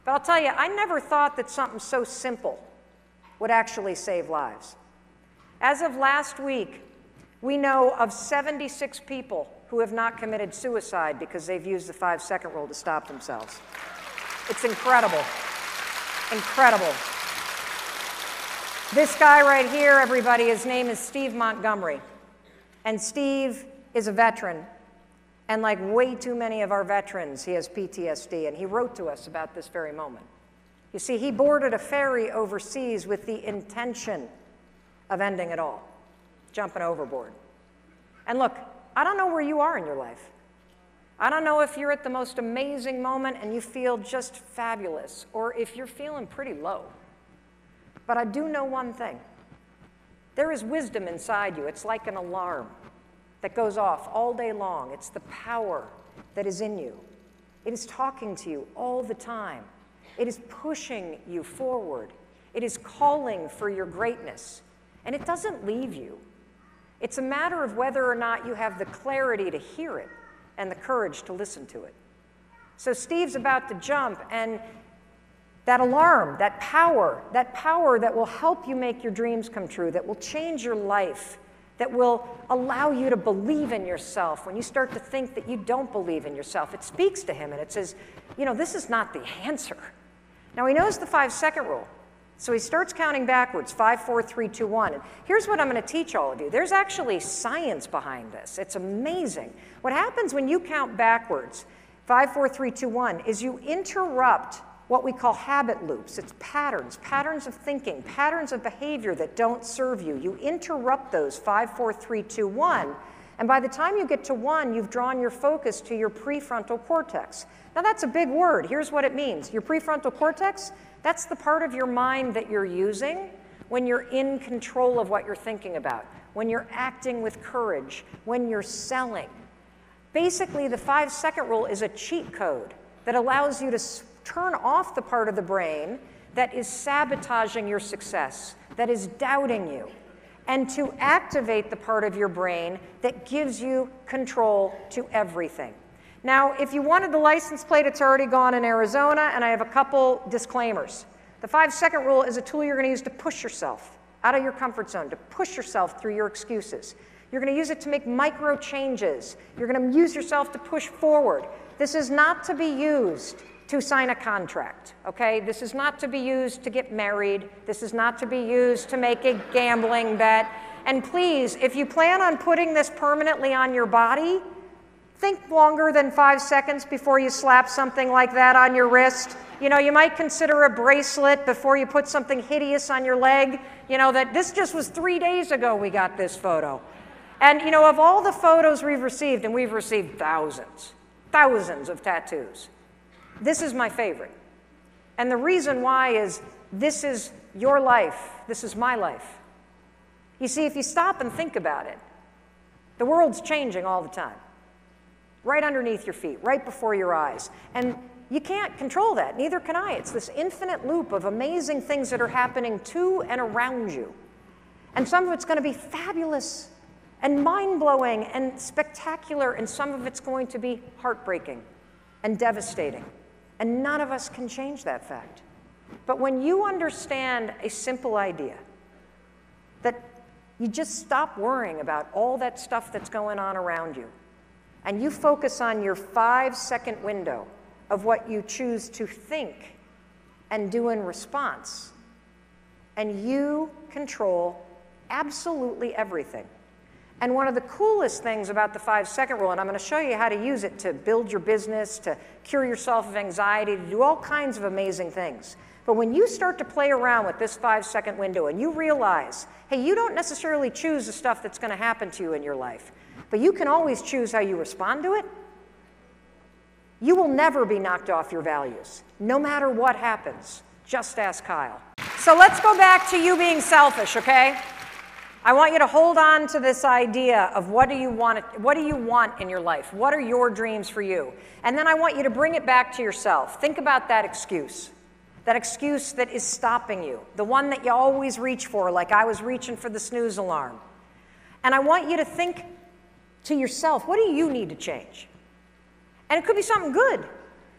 But I'll tell you, I never thought that something so simple would actually save lives. As of last week, we know of seventy-six people who have not committed suicide because they've used the five-second rule to stop themselves. It's incredible. Incredible. This guy right here, everybody, his name is Steve Montgomery. And Steve is a veteran. And like way too many of our veterans, he has P T S D. And he wrote to us about this very moment. You see, he boarded a ferry overseas with the intention of ending it all, jumping overboard. And look, I don't know where you are in your life. I don't know if you're at the most amazing moment and you feel just fabulous, or if you're feeling pretty low. But I do know one thing. There is wisdom inside you. It's like an alarm that goes off all day long. It's the power that is in you. It is talking to you all the time. It is pushing you forward. It is calling for your greatness. And it doesn't leave you. It's a matter of whether or not you have the clarity to hear it and the courage to listen to it. So Steve's about to jump, and that alarm, that power, that power that will help you make your dreams come true, that will change your life, that will allow you to believe in yourself when you start to think that you don't believe in yourself. It speaks to him, and it says, you know, this is not the answer. Now, he knows the five-second rule. So he starts counting backwards, five, four, three, two, one. And here's what I'm going to teach all of you. There's actually science behind this. It's amazing. What happens when you count backwards, five, four, three, two, one, is you interrupt what we call habit loops. It's patterns, patterns of thinking, patterns of behavior that don't serve you. You interrupt those, five, four, three, two, one. And by the time you get to one, you've drawn your focus to your prefrontal cortex. Now, that's a big word. Here's what it means. Your prefrontal cortex, that's the part of your mind that you're using when you're in control of what you're thinking about, when you're acting with courage, when you're selling. Basically, the five-second rule is a cheat code that allows you to turn off the part of the brain that is sabotaging your success, that is doubting you, and to activate the part of your brain that gives you control to everything. Now, if you wanted the license plate, it's already gone in Arizona, and I have a couple disclaimers. The five-second rule is a tool you're going to use to push yourself out of your comfort zone, to push yourself through your excuses. You're going to use it to make micro changes. You're going to use yourself to push forward. This is not to be used to sign a contract, okay? This is not to be used to get married. This is not to be used to make a gambling bet. And please, if you plan on putting this permanently on your body, think longer than five seconds before you slap something like that on your wrist. You know, you might consider a bracelet before you put something hideous on your leg. You know, that this just was three days ago we got this photo. And, you know, of all the photos we've received, and we've received thousands, thousands of tattoos, this is my favorite. And the reason why is this is your life. This is my life. You see, if you stop and think about it, the world's changing all the time. Right underneath your feet, right before your eyes. And you can't control that, neither can I. It's this infinite loop of amazing things that are happening to and around you. And some of it's going to be fabulous and mind-blowing and spectacular, and some of it's going to be heartbreaking and devastating. And none of us can change that fact. But when you understand a simple idea, that you just stop worrying about all that stuff that's going on around you, and you focus on your five-second window of what you choose to think and do in response, and you control absolutely everything. And one of the coolest things about the five-second rule, and I'm going to show you how to use it to build your business, to cure yourself of anxiety, to do all kinds of amazing things. But when you start to play around with this five-second window and you realize, hey, you don't necessarily choose the stuff that's going to happen to you in your life, but you can always choose how you respond to it, you will never be knocked off your values, no matter what happens. Just ask Kyle. So let's go back to you being selfish, okay? I want you to hold on to this idea of what do you want, what do you want in your life? What are your dreams for you? And then I want you to bring it back to yourself. Think about that excuse, that excuse that is stopping you, the one that you always reach for, like I was reaching for the snooze alarm. And I want you to think to yourself, what do you need to change? And it could be something good.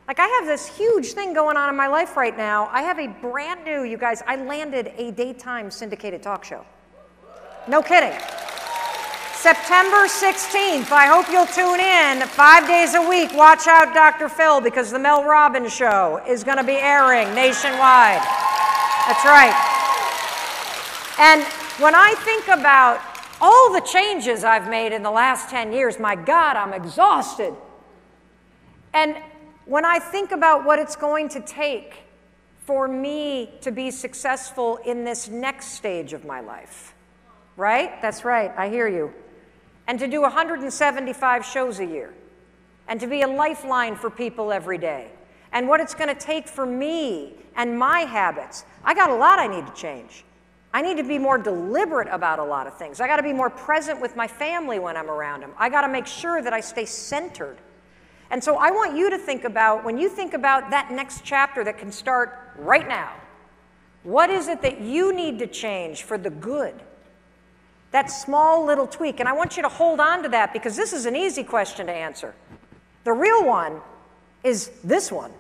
Like, I have this huge thing going on in my life right now. I have a brand new, you guys, I landed a daytime syndicated talk show. No kidding. September sixteenth, I hope you'll tune in. Five days a week, watch out, Doctor Phil, because the Mel Robbins show is going to be airing nationwide. That's right. And when I think about all the changes I've made in the last ten years, my God, I'm exhausted. And when I think about what it's going to take for me to be successful in this next stage of my life, right? That's right, I hear you. And to do one hundred seventy-five shows a year, and to be a lifeline for people every day, and what it's going to take for me and my habits. I got a lot I need to change. I need to be more deliberate about a lot of things. I got to be more present with my family when I'm around them. I got to make sure that I stay centered. And so I want you to think about, when you think about that next chapter that can start right now, what is it that you need to change for the good? That small little tweak. And I want you to hold on to that, because this is an easy question to answer. The real one is this one.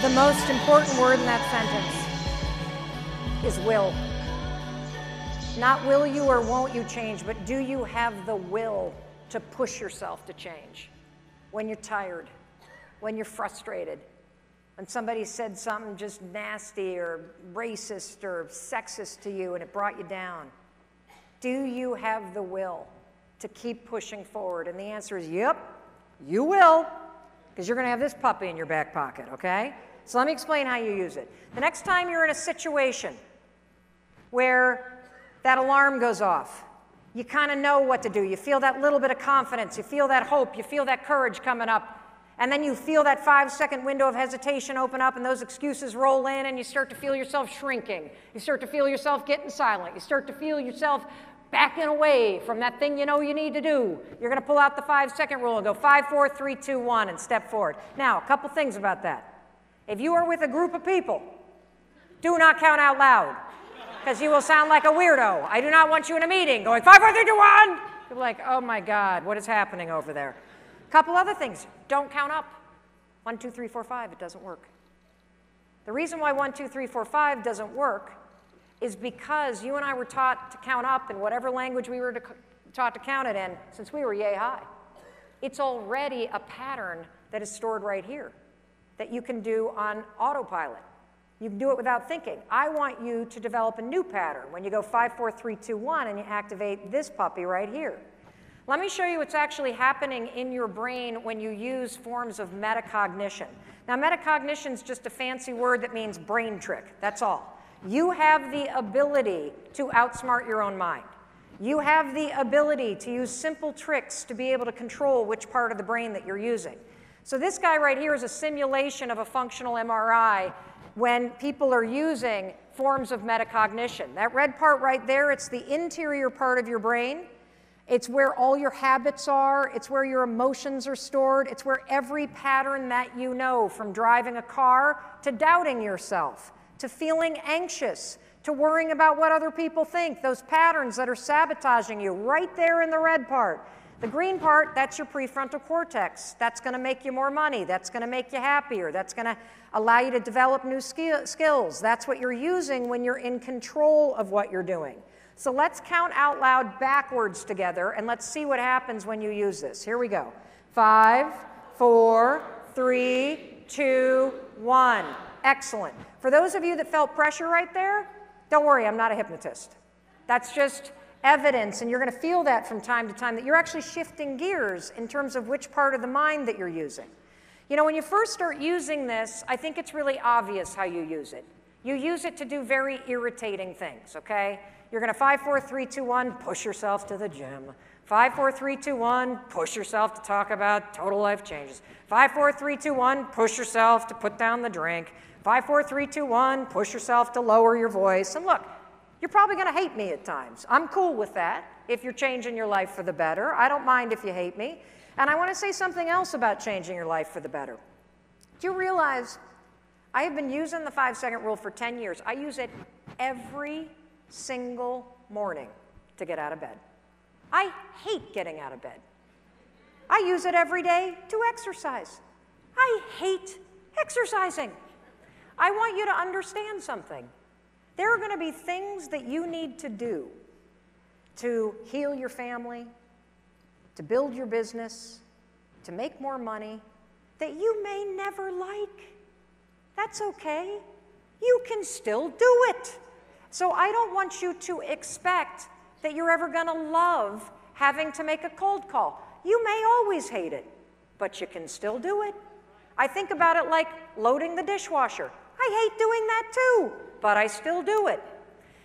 The most important word in that sentence is will. Not will you or won't you change, but do you have the will to push yourself to change? When you're tired, when you're frustrated, when somebody said something just nasty or racist or sexist to you and it brought you down, do you have the will to keep pushing forward? And the answer is, yep, you will, because you're going to have this puppy in your back pocket, okay? So let me explain how you use it. The next time you're in a situation where that alarm goes off, you kind of know what to do. You feel that little bit of confidence. You feel that hope. You feel that courage coming up. And then you feel that five-second window of hesitation open up, and those excuses roll in, and you start to feel yourself shrinking. You start to feel yourself getting silent. You start to feel yourself backing away from that thing you know you need to do. You're going to pull out the five-second rule and go five, four, three, two, one, and step forward. Now, a couple things about that. If you are with a group of people, do not count out loud, because you will sound like a weirdo. I do not want you in a meeting going five, four, three, two, one. You're like, oh my God, what is happening over there? A couple other things. Don't count up. One, two, three, four, five. It doesn't work. The reason why one, two, three, four, five doesn't work is because you and I were taught to count up in whatever language we were to, taught to count it in since we were yay high. It's already a pattern that is stored right here that you can do on autopilot. You can do it without thinking. I want you to develop a new pattern when you go five, four, three, two, one, and you activate this puppy right here. Let me show you what's actually happening in your brain when you use forms of metacognition. Now, metacognition is just a fancy word that means brain trick. That's all. You have the ability to outsmart your own mind. You have the ability to use simple tricks to be able to control which part of the brain that you're using. So this guy right here is a simulation of a functional M R I when people are using forms of metacognition. That red part right there, it's the interior part of your brain. It's where all your habits are. It's where your emotions are stored. It's where every pattern that you know, from driving a car to doubting yourself, to feeling anxious, to worrying about what other people think, those patterns that are sabotaging you, right there in the red part. The green part, that's your prefrontal cortex. That's going to make you more money. That's going to make you happier. That's going to allow you to develop new skill skills. That's what you're using when you're in control of what you're doing. So let's count out loud backwards together, and let's see what happens when you use this. Here we go. Five, four, three, two, one. Excellent. For those of you that felt pressure right there, don't worry, I'm not a hypnotist. That's just evidence, and you're going to feel that from time to time, that you're actually shifting gears in terms of which part of the mind that you're using. You know, when you first start using this, I think it's really obvious how you use it. You use it to do very irritating things, okay? You're going to five, four, three, two, one, push yourself to the gym. five, four, three, two, one, push yourself to talk about total life changes. five, four, three, two, one, push yourself to put down the drink. five, four, three, two, one, push yourself to lower your voice. And look, you're probably going to hate me at times. I'm cool with that if you're changing your life for the better. I don't mind if you hate me. And I want to say something else about changing your life for the better. Do you realize I have been using the five-second rule for ten years. I use it every single morning to get out of bed. I hate getting out of bed. I use it every day to exercise. I hate exercising. I want you to understand something. There are going to be things that you need to do to heal your family, to build your business, to make more money, that you may never like. That's okay. You can still do it. So I don't want you to expect that you're ever going to love having to make a cold call. You may always hate it, but you can still do it. I think about it like loading the dishwasher. I hate doing that too, but I still do it.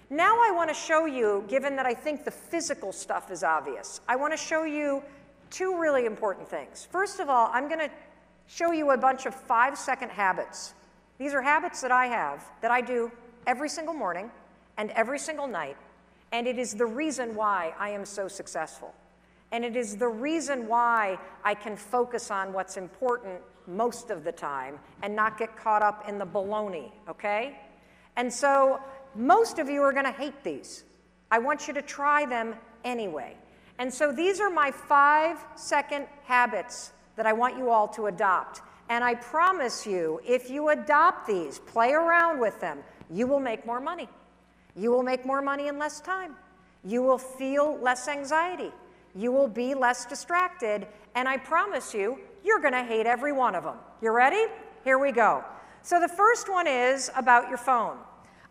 Now I want to show you, given that I think the physical stuff is obvious, I want to show you two really important things. First of all, I'm going to show you a bunch of five-second habits. These are habits that I have, that I do every single morning and every single night. And it is the reason why I am so successful. And it is the reason why I can focus on what's important most of the time and not get caught up in the baloney, okay? And so most of you are going to hate these. I want you to try them anyway. And so these are my five-second habits that I want you all to adopt. And I promise you, if you adopt these, play around with them, you will make more money. You will make more money in less time. You will feel less anxiety. You will be less distracted. And I promise you, you're going to hate every one of them. You ready? Here we go. So the first one is about your phone.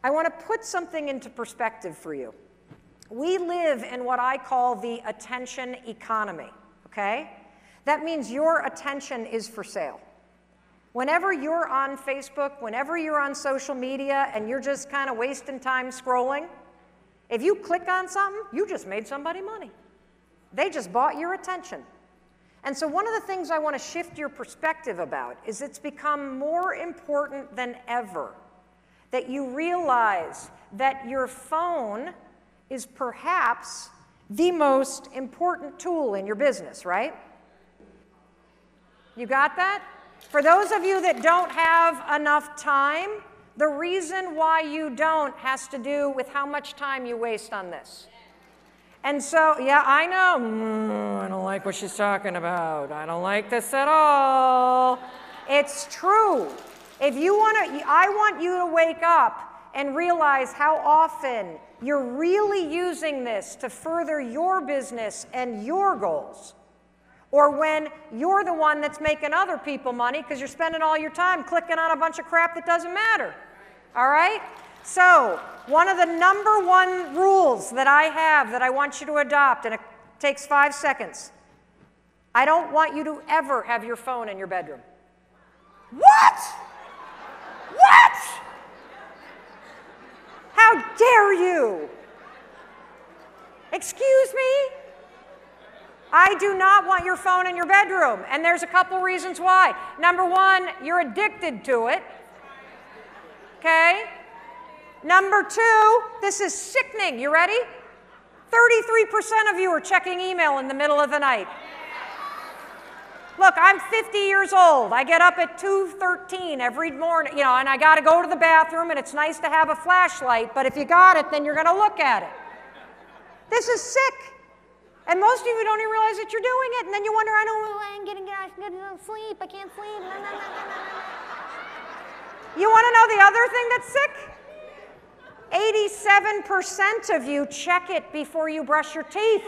I want to put something into perspective for you. We live in what I call the attention economy, okay? That means your attention is for sale. Whenever you're on Facebook, whenever you're on social media, and you're just kind of wasting time scrolling, if you click on something, you just made somebody money. They just bought your attention. And so one of the things I want to shift your perspective about is it's become more important than ever that you realize that your phone is perhaps the most important tool in your business, right? You got that? For those of you that don't have enough time, the reason why you don't has to do with how much time you waste on this. And so, yeah, I know, mm, I don't like what she's talking about. I don't like this at all. It's true. If you want to, I want you to wake up and realize how often you're really using this to further your business and your goals. Or when you're the one that's making other people money because you're spending all your time clicking on a bunch of crap that doesn't matter. All right? So one of the number one rules that I have that I want you to adopt, and it takes five seconds, I don't want you to ever have your phone in your bedroom. What? What? How dare you? Excuse me? I do not want your phone in your bedroom, and there's a couple reasons why. Number one, you're addicted to it, okay? Number two, this is sickening. You ready? thirty-three percent of you are checking email in the middle of the night. Look, I'm fifty years old. I get up at two thirteen every morning, you know, and I got to go to the bathroom, and it's nice to have a flashlight, but if you got it, then you're going to look at it. This is sick. And most of you don't even realize that you're doing it, and then you wonder, I don't, I'm getting, I can't sleep, I can't sleep. No, no, no, no, no. You want to know the other thing that's sick? eighty-seven percent of you check it before you brush your teeth.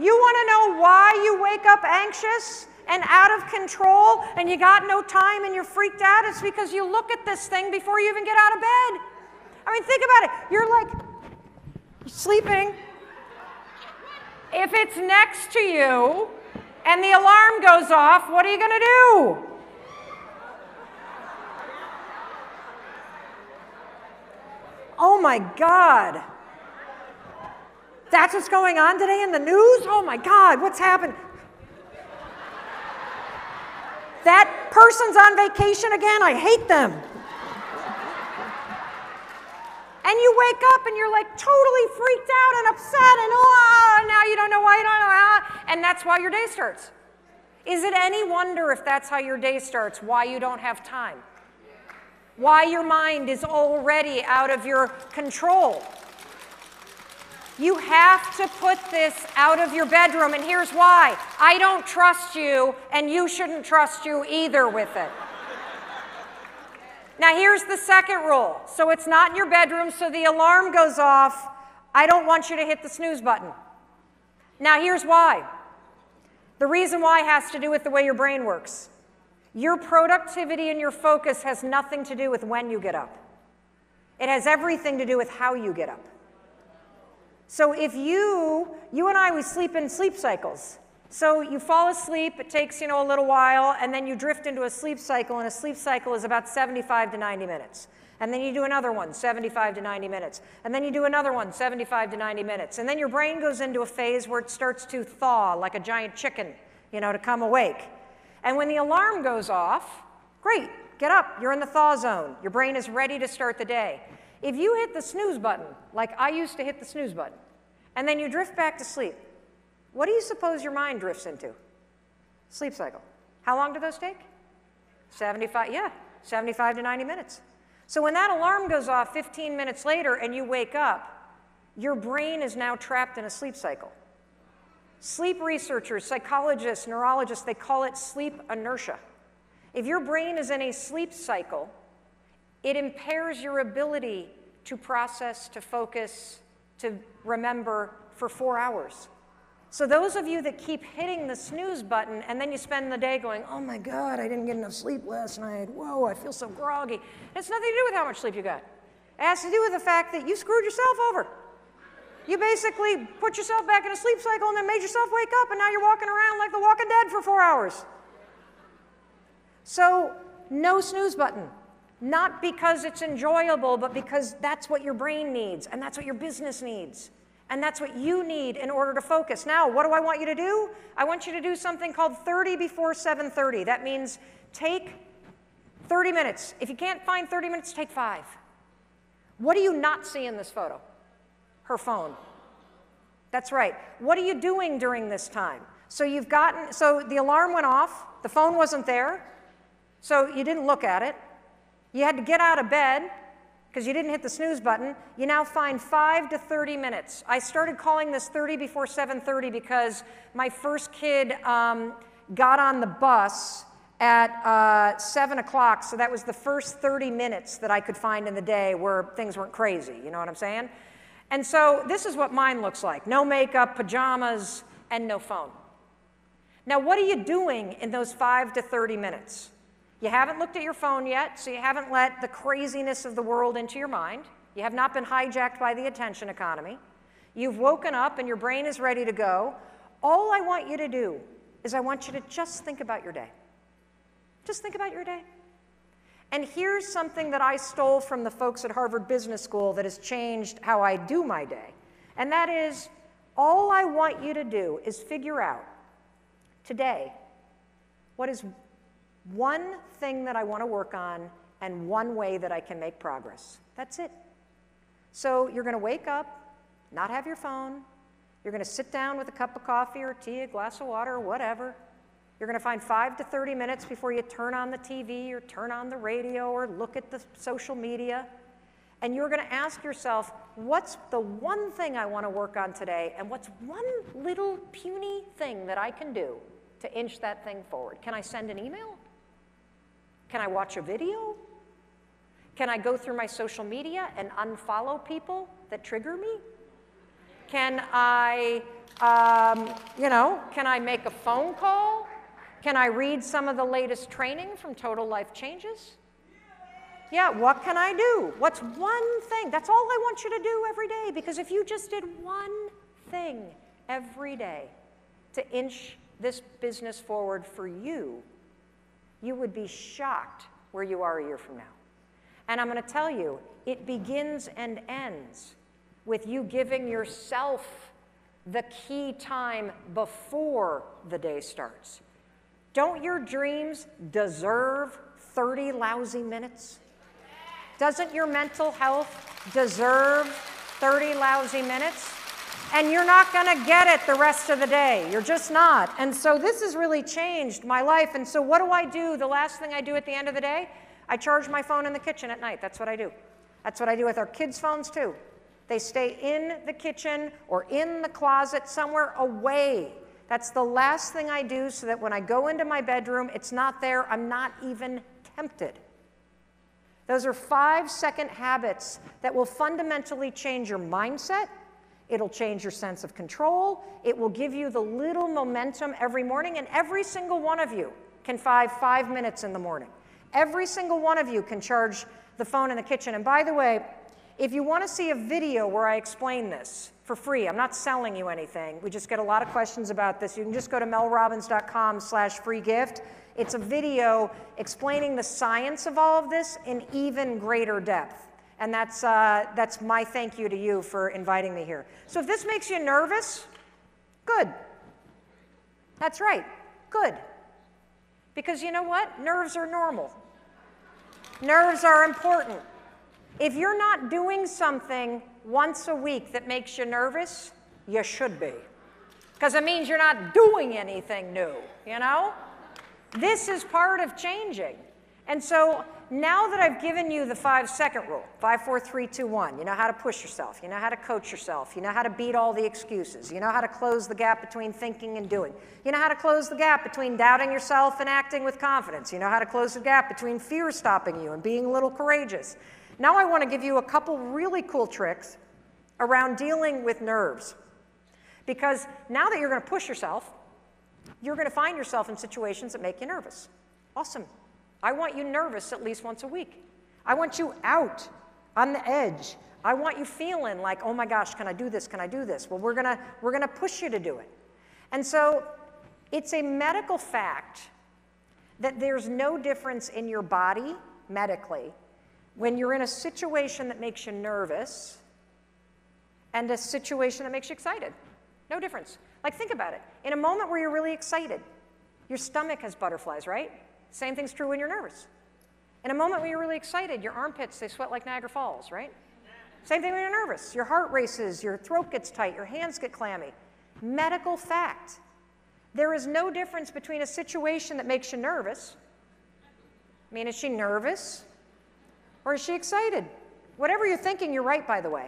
You want to know why you wake up anxious and out of control and you got no time and you're freaked out? It's because you look at this thing before you even get out of bed. I mean, think about it. You're like sleeping. If it's next to you and the alarm goes off, what are you going to do? Oh my God. That's what's going on today in the news? Oh my God, what's happened? That person's on vacation again, I hate them. And you wake up and you're like totally freaked out and upset and oh, now you don't know why you don't know how, and that's why your day starts. Is it any wonder if that's how your day starts, why you don't have time? Why your mind is already out of your control? You have to put this out of your bedroom, and here's why. I don't trust you, and you shouldn't trust you either with it. Now, here's the second rule. So it's not in your bedroom, so the alarm goes off. I don't want you to hit the snooze button. Now, here's why. The reason why has to do with the way your brain works. Your productivity and your focus has nothing to do with when you get up. It has everything to do with how you get up. So if you, you and I, we sleep in sleep cycles. So you fall asleep, it takes, you know, a little while, and then you drift into a sleep cycle, and a sleep cycle is about seventy-five to ninety minutes. And then you do another one, seventy-five to ninety minutes. And then you do another one, seventy-five to ninety minutes. And then your brain goes into a phase where it starts to thaw like a giant chicken, you know, to come awake. And when the alarm goes off, great, get up, you're in the thaw zone. Your brain is ready to start the day. If you hit the snooze button, like I used to hit the snooze button, and then you drift back to sleep, what do you suppose your mind drifts into? Sleep cycle. How long do those take? seventy-five, yeah, seventy-five to ninety minutes. So when that alarm goes off fifteen minutes later and you wake up, your brain is now trapped in a sleep cycle. Sleep researchers, psychologists, neurologists, they call it sleep inertia. If your brain is in a sleep cycle, it impairs your ability to process, to focus, to remember for four hours. So those of you that keep hitting the snooze button and then you spend the day going, oh my God, I didn't get enough sleep last night. Whoa, I feel so groggy. And it's nothing to do with how much sleep you got. It has to do with the fact that you screwed yourself over. You basically put yourself back in a sleep cycle and then made yourself wake up, and now you're walking around like the Walking Dead for four hours. So no snooze button. Not because it's enjoyable, but because that's what your brain needs, and that's what your business needs, and that's what you need in order to focus. Now, what do I want you to do? I want you to do something called thirty before seven thirty. That means take thirty minutes. If you can't find thirty minutes, take five. What do you not see in this photo? Her phone. That's right. What are you doing during this time? So you've gotten, so the alarm went off, the phone wasn't there, so you didn't look at it. You had to get out of bed because you didn't hit the snooze button. You now find five to thirty minutes. I started calling this thirty before seven thirty because my first kid um, got on the bus at uh, seven o'clock, so that was the first thirty minutes that I could find in the day where things weren't crazy, you know what I'm saying? And so this is what mine looks like. No makeup, pajamas, and no phone. Now, what are you doing in those five to thirty minutes? You haven't looked at your phone yet, so you haven't let the craziness of the world into your mind. You have not been hijacked by the attention economy. You've woken up and your brain is ready to go. All I want you to do is I want you to just think about your day. Just think about your day. And here's something that I stole from the folks at Harvard Business School that has changed how I do my day. And that is, all I want you to do is figure out today what is one thing that I want to work on and one way that I can make progress. That's it. So you're going to wake up, not have your phone. You're going to sit down with a cup of coffee or tea, a glass of water, or whatever. You're going to find five to thirty minutes before you turn on the T V or turn on the radio or look at the social media. And you're going to ask yourself, what's the one thing I want to work on today, and what's one little puny thing that I can do to inch that thing forward? Can I send an email? Can I watch a video? Can I go through my social media and unfollow people that trigger me? Can I, um, you know, can I make a phone call? Can I read some of the latest training from Total Life Changes? Yeah, what can I do? What's one thing? That's all I want you to do every day, because if you just did one thing every day to inch this business forward for you, you would be shocked where you are a year from now. And I'm going to tell you, it begins and ends with you giving yourself the key time before the day starts. Don't your dreams deserve thirty lousy minutes? Doesn't your mental health deserve thirty lousy minutes? And you're not going to get it the rest of the day. You're just not. And so this has really changed my life. And so what do I do? The last thing I do at the end of the day, I charge my phone in the kitchen at night. That's what I do. That's what I do with our kids' phones, too. They stay in the kitchen or in the closet somewhere away. That's the last thing I do so that when I go into my bedroom, it's not there. I'm not even tempted. Those are five-second habits that will fundamentally change your mindset. It'll change your sense of control. It will give you the little momentum every morning, and every single one of you can find five minutes in the morning. Every single one of you can charge the phone in the kitchen. And by the way, if you want to see a video where I explain this for free, I'm not selling you anything. We just get a lot of questions about this. You can just go to mel robbins dot com slash free gift. It's a video explaining the science of all of this in even greater depth. And that's, uh, that's my thank you to you for inviting me here. So if this makes you nervous, good. That's right, good. Because you know what? Nerves are normal. Nerves are important. If you're not doing something once a week that makes you nervous, you should be. Because it means you're not doing anything new, you know? This is part of changing. And so now that I've given you the five-second rule, five, four, three, two, one, you know how to push yourself, you know how to coach yourself, you know how to beat all the excuses, you know how to close the gap between thinking and doing, you know how to close the gap between doubting yourself and acting with confidence, you know how to close the gap between fear stopping you and being a little courageous. Now I want to give you a couple really cool tricks around dealing with nerves. Because now that you're going to push yourself, you're going to find yourself in situations that make you nervous. Awesome. I want you nervous at least once a week. I want you out on the edge. I want you feeling like, oh my gosh, can I do this? Can I do this? Well, we're gonna, we're gonna push you to do it. And so it's a medical fact that there's no difference in your body medically when you're in a situation that makes you nervous and a situation that makes you excited. No difference. Like, think about it. In a moment where you're really excited, your stomach has butterflies, right? Same thing's true when you're nervous. In a moment when you're really excited, your armpits, they sweat like Niagara Falls, right? Same thing when you're nervous. Your heart races, your throat gets tight, your hands get clammy. Medical fact. There is no difference between a situation that makes you nervous. I mean, is she nervous or is she excited? Whatever you're thinking, you're right, by the way.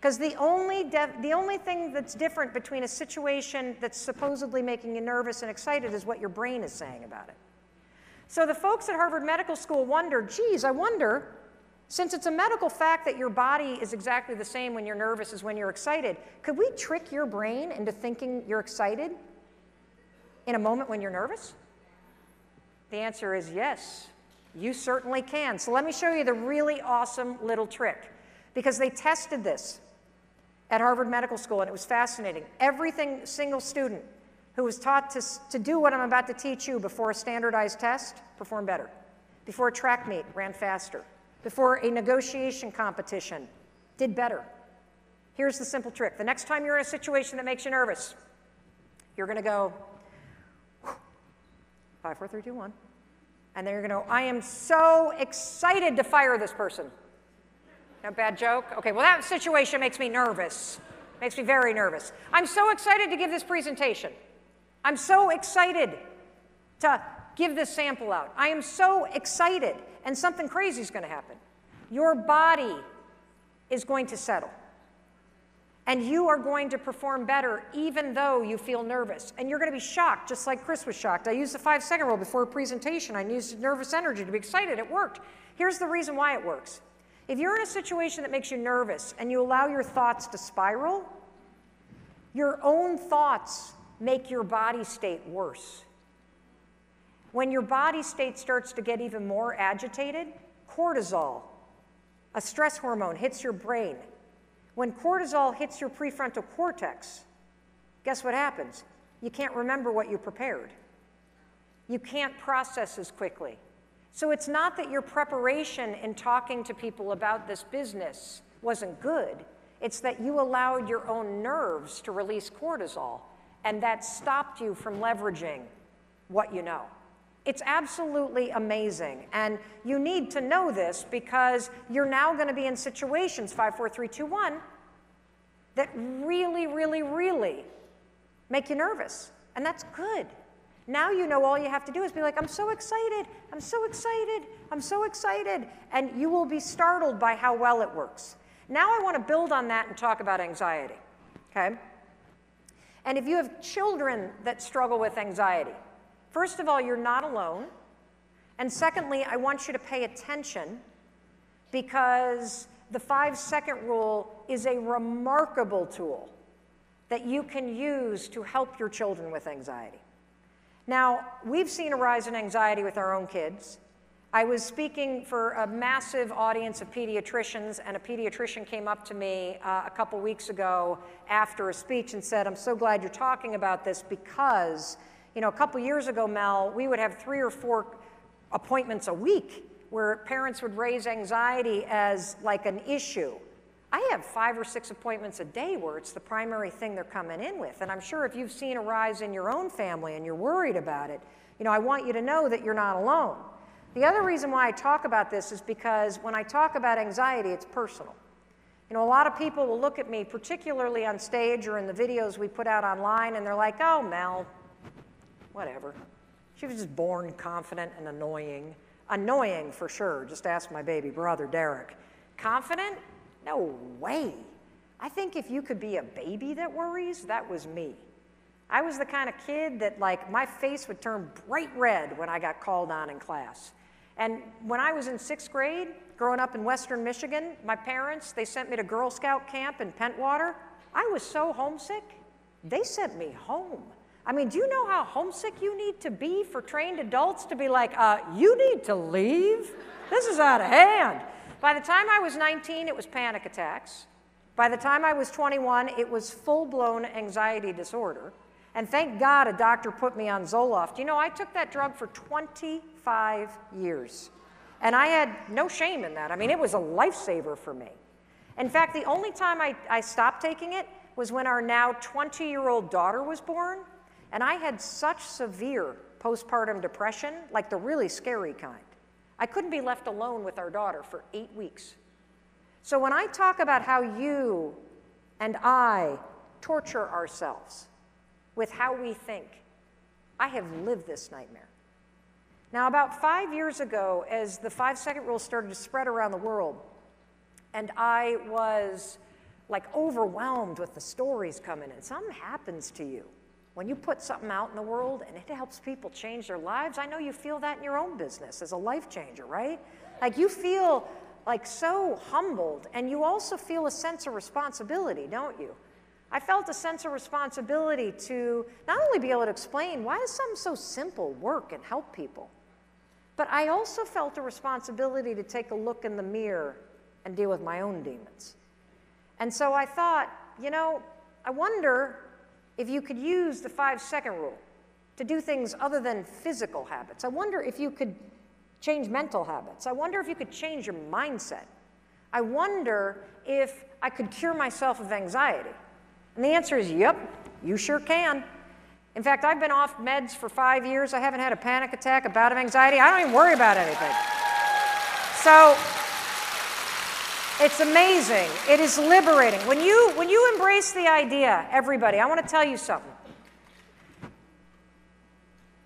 Because the only, the only thing that's different between a situation that's supposedly making you nervous and excited is what your brain is saying about it. So the folks at Harvard Medical School wondered, geez, I wonder, since it's a medical fact that your body is exactly the same when you're nervous as when you're excited, could we trick your brain into thinking you're excited in a moment when you're nervous? The answer is yes, you certainly can. So let me show you the really awesome little trick, because they tested this at Harvard Medical School, and it was fascinating. Every single student who was taught to, to do what I'm about to teach you before a standardized test, performed better. Before a track meet, ran faster. Before a negotiation competition, did better. Here's the simple trick. The next time you're in a situation that makes you nervous, you're going to go, five, four, three, two, one. And then you're going to go, I am so excited to fire this person. No bad joke? OK, well, that situation makes me nervous. Makes me very nervous. I'm so excited to give this presentation. I'm so excited to give this sample out. I am so excited, and something crazy is going to happen. Your body is going to settle, and you are going to perform better even though you feel nervous. And you're going to be shocked, just like Chris was shocked. I used the five-second rule before a presentation. I used nervous energy to be excited. It worked. Here's the reason why it works. If you're in a situation that makes you nervous and you allow your thoughts to spiral, Your own thoughts make your body state worse. When your body state starts to get even more agitated, cortisol, a stress hormone, hits your brain. When cortisol hits your prefrontal cortex, guess what happens? You can't remember what you prepared. You can't process as quickly. So it's not that your preparation in talking to people about this business wasn't good. It's that you allowed your own nerves to release cortisol, and that stopped you from leveraging what you know. It's absolutely amazing, and you need to know this because you're now going to be in situations, five, four, three, two, one, that really, really, really make you nervous, and that's good. Now you know all you have to do is be like, I'm so excited, I'm so excited, I'm so excited, and you will be startled by how well it works. Now I want to build on that and talk about anxiety, okay? And if you have children that struggle with anxiety, first of all, you're not alone. And secondly, I want you to pay attention because the five-second rule is a remarkable tool that you can use to help your children with anxiety. Now, we've seen a rise in anxiety with our own kids. I was speaking for a massive audience of pediatricians, and a pediatrician came up to me uh, a couple weeks ago after a speech and said, I'm so glad you're talking about this because, you know, a couple years ago, Mel, we would have three or four appointments a week where parents would raise anxiety as like an issue. I have five or six appointments a day where it's the primary thing they're coming in with. And I'm sure if you've seen a rise in your own family and you're worried about it, you know, I want you to know that you're not alone. The other reason why I talk about this is because when I talk about anxiety, it's personal. You know, a lot of people will look at me, particularly on stage or in the videos we put out online, and they're like, oh, Mel, whatever. She was just born confident and annoying. Annoying for sure. Just ask my baby brother, Derek. Confident? No way. I think if you could be a baby that worries, that was me. I was the kind of kid that, like, my face would turn bright red when I got called on in class. And when I was in sixth grade, growing up in Western Michigan, my parents, they sent me to Girl Scout camp in Pentwater. I was so homesick, they sent me home. I mean, do you know how homesick you need to be for trained adults to be like, uh, you need to leave? This is out of hand. By the time I was nineteen, it was panic attacks. By the time I was twenty-one, it was full-blown anxiety disorder. And thank God a doctor put me on Zoloft. You know, I took that drug for twenty-five years. And I had no shame in that. I mean, it was a lifesaver for me. In fact, the only time I, I stopped taking it was when our now twenty-year-old daughter was born. And I had such severe postpartum depression, like the really scary kind. I couldn't be left alone with our daughter for eight weeks. So when I talk about how you and I torture ourselves with how we think, I have lived this nightmare. Now, about five years ago, as the five-second rule started to spread around the world, and I was like overwhelmed with the stories coming in. Something happens to you when you put something out in the world and it helps people change their lives. I know you feel that in your own business as a life changer, right? Like you feel like so humbled, and you also feel a sense of responsibility, don't you? I felt a sense of responsibility to not only be able to explain why does something so simple work and help people, but I also felt a responsibility to take a look in the mirror and deal with my own demons. And so I thought, you know, I wonder if you could use the five-second rule to do things other than physical habits. I wonder if you could change mental habits. I wonder if you could change your mindset. I wonder if I could cure myself of anxiety. And the answer is, yep, you sure can. In fact, I've been off meds for five years. I haven't had a panic attack, a bout of anxiety. I don't even worry about anything. So it's amazing. It is liberating. When you, when you embrace the idea, everybody, I want to tell you something.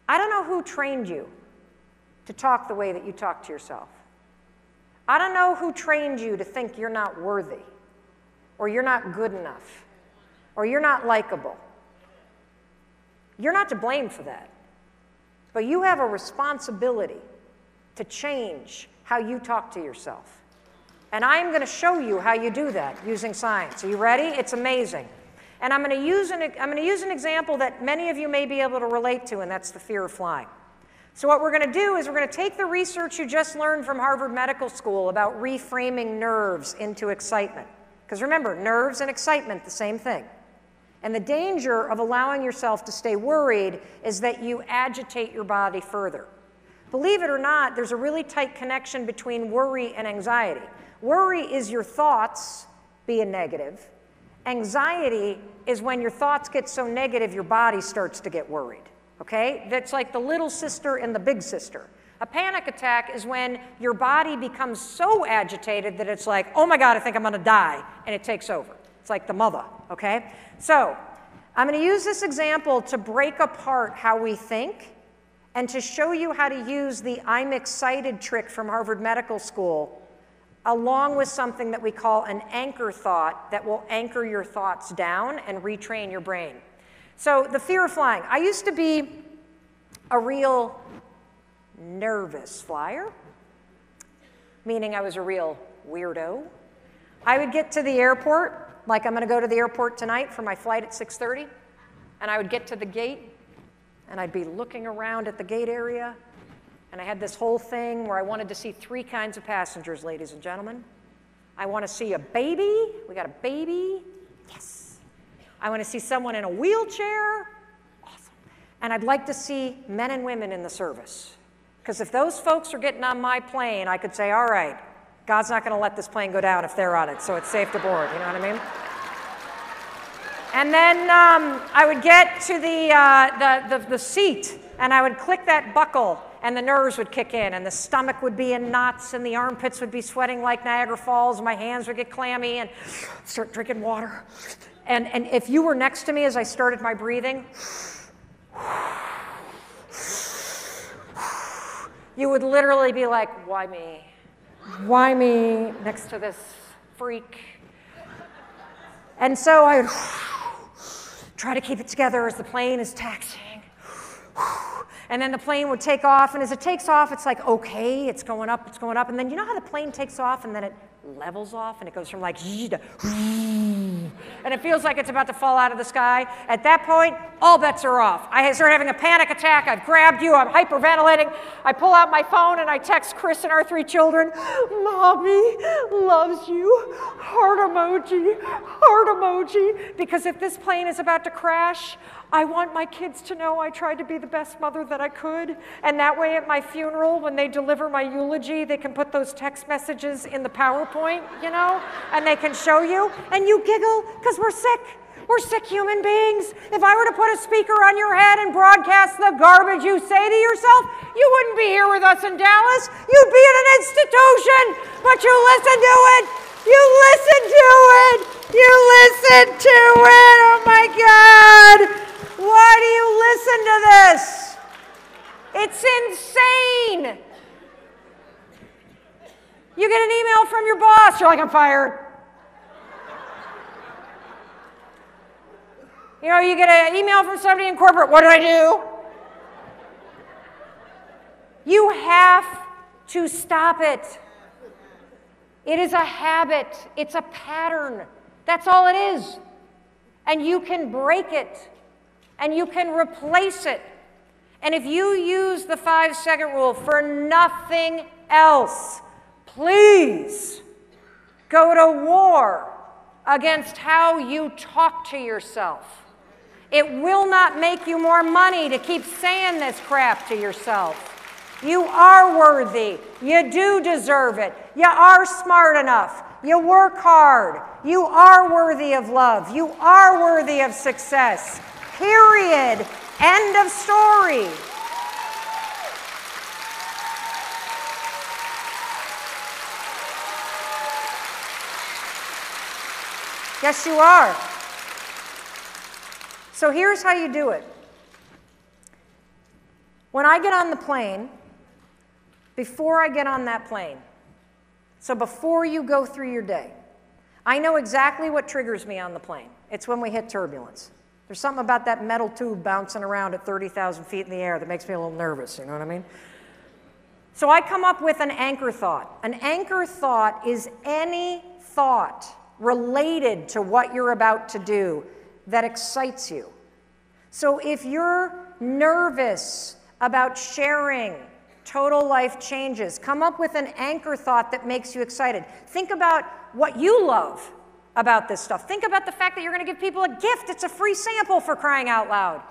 I don't know who trained you to talk the way that you talk to yourself. I don't know who trained you to think you're not worthy or you're not good enough, or you're not likable. You're not to blame for that. But you have a responsibility to change how you talk to yourself. And I'm going to show you how you do that using science. Are you ready? It's amazing. And I'm going to use an, I'm going to use an example that many of you may be able to relate to, and that's the fear of flying. So what we're going to do is we're going to take the research you just learned from Harvard Medical School about reframing nerves into excitement. Because remember, nerves and excitement, the same thing. And the danger of allowing yourself to stay worried is that you agitate your body further. Believe it or not, there's a really tight connection between worry and anxiety. Worry is your thoughts being negative. Anxiety is when your thoughts get so negative, your body starts to get worried. Okay? That's like the little sister and the big sister. A panic attack is when your body becomes so agitated that it's like, oh my God, I think I'm going to die, and it takes over. It's like the mother, okay? So I'm going to use this example to break apart how we think and to show you how to use the I'm excited trick from Harvard Medical School along with something that we call an anchor thought that will anchor your thoughts down and retrain your brain. So the fear of flying. I used to be a real nervous flyer, meaning I was a real weirdo. I would get to the airport, like I'm going to go to the airport tonight for my flight at six thirty, and I would get to the gate, and I'd be looking around at the gate area, and I had this whole thing where I wanted to see three kinds of passengers, ladies and gentlemen. I want to see a baby. We got a baby. Yes. I want to see someone in a wheelchair. Awesome. And I'd like to see men and women in the service, because if those folks are getting on my plane, I could say, all right, God's not going to let this plane go down if they're on it, so it's safe to board, you know what I mean? And then um, I would get to the, uh, the, the, the seat, and I would click that buckle, and the nerves would kick in, and the stomach would be in knots, and the armpits would be sweating like Niagara Falls, and my hands would get clammy, and start drinking water. And, and if you were next to me as I started my breathing, you would literally be like, why me? Why me next to this freak? And so I would try to keep it together as the plane is taxiing. And then the plane would take off, and as it takes off, it's like, okay, it's going up, it's going up. And then you know how the plane takes off, and then it levels off, and it goes from like, to, and it feels like it's about to fall out of the sky. At that point, all bets are off. I start having a panic attack. I've grabbed you. I'm hyperventilating. I pull out my phone, and I text Chris and our three children, Mommy loves you, heart emoji, heart emoji, because if this plane is about to crash, I want my kids to know I tried to be the best mother that I could, and that way at my funeral, when they deliver my eulogy, they can put those text messages in the PowerPoint, you know, and they can show you, and you giggle, because we're sick. We're sick human beings. If I were to put a speaker on your head and broadcast the garbage you say to yourself, you wouldn't be here with us in Dallas. You'd be in an institution, but you listen to it. You listen to it. You listen to it. Oh, my God. Why do you listen to this? It's insane. You get an email from your boss, you're like, I'm fired. You know, you get an email from somebody in corporate, what did I do? You have to stop it. It is a habit. It's a pattern. That's all it is. And you can break it. And you can replace it. And if you use the five-second rule for nothing else, please go to war against how you talk to yourself. It will not make you more money to keep saying this crap to yourself. You are worthy. You do deserve it. You are smart enough. You work hard. You are worthy of love. You are worthy of success. Period. End of story. Yes, you are. So here's how you do it. When I get on the plane, before I get on that plane, so before you go through your day, I know exactly what triggers me on the plane. It's when we hit turbulence. There's something about that metal tube bouncing around at thirty thousand feet in the air that makes me a little nervous, you know what I mean? So I come up with an anchor thought. An anchor thought is any thought related to what you're about to do that excites you. So if you're nervous about sharing Total Life Changes, come up with an anchor thought that makes you excited. Think about what you love about this stuff. Think about the fact that you're going to give people a gift. It's a free sample, for crying out loud.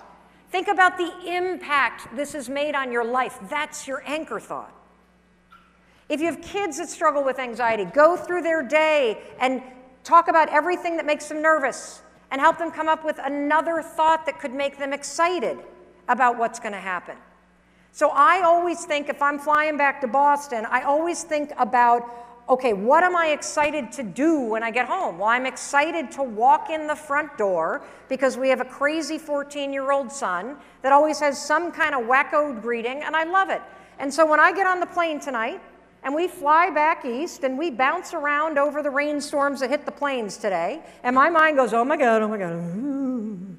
Think about the impact this has made on your life. That's your anchor thought. If you have kids that struggle with anxiety, go through their day and talk about everything that makes them nervous and help them come up with another thought that could make them excited about what's going to happen. So I always think, if I'm flying back to Boston, I always think about, okay, what am I excited to do when I get home? Well, I'm excited to walk in the front door because we have a crazy fourteen-year-old son that always has some kind of wacko greeting, and I love it. And so when I get on the plane tonight, and we fly back east, and we bounce around over the rainstorms that hit the plains today, and my mind goes, oh my God, oh my God, ooh.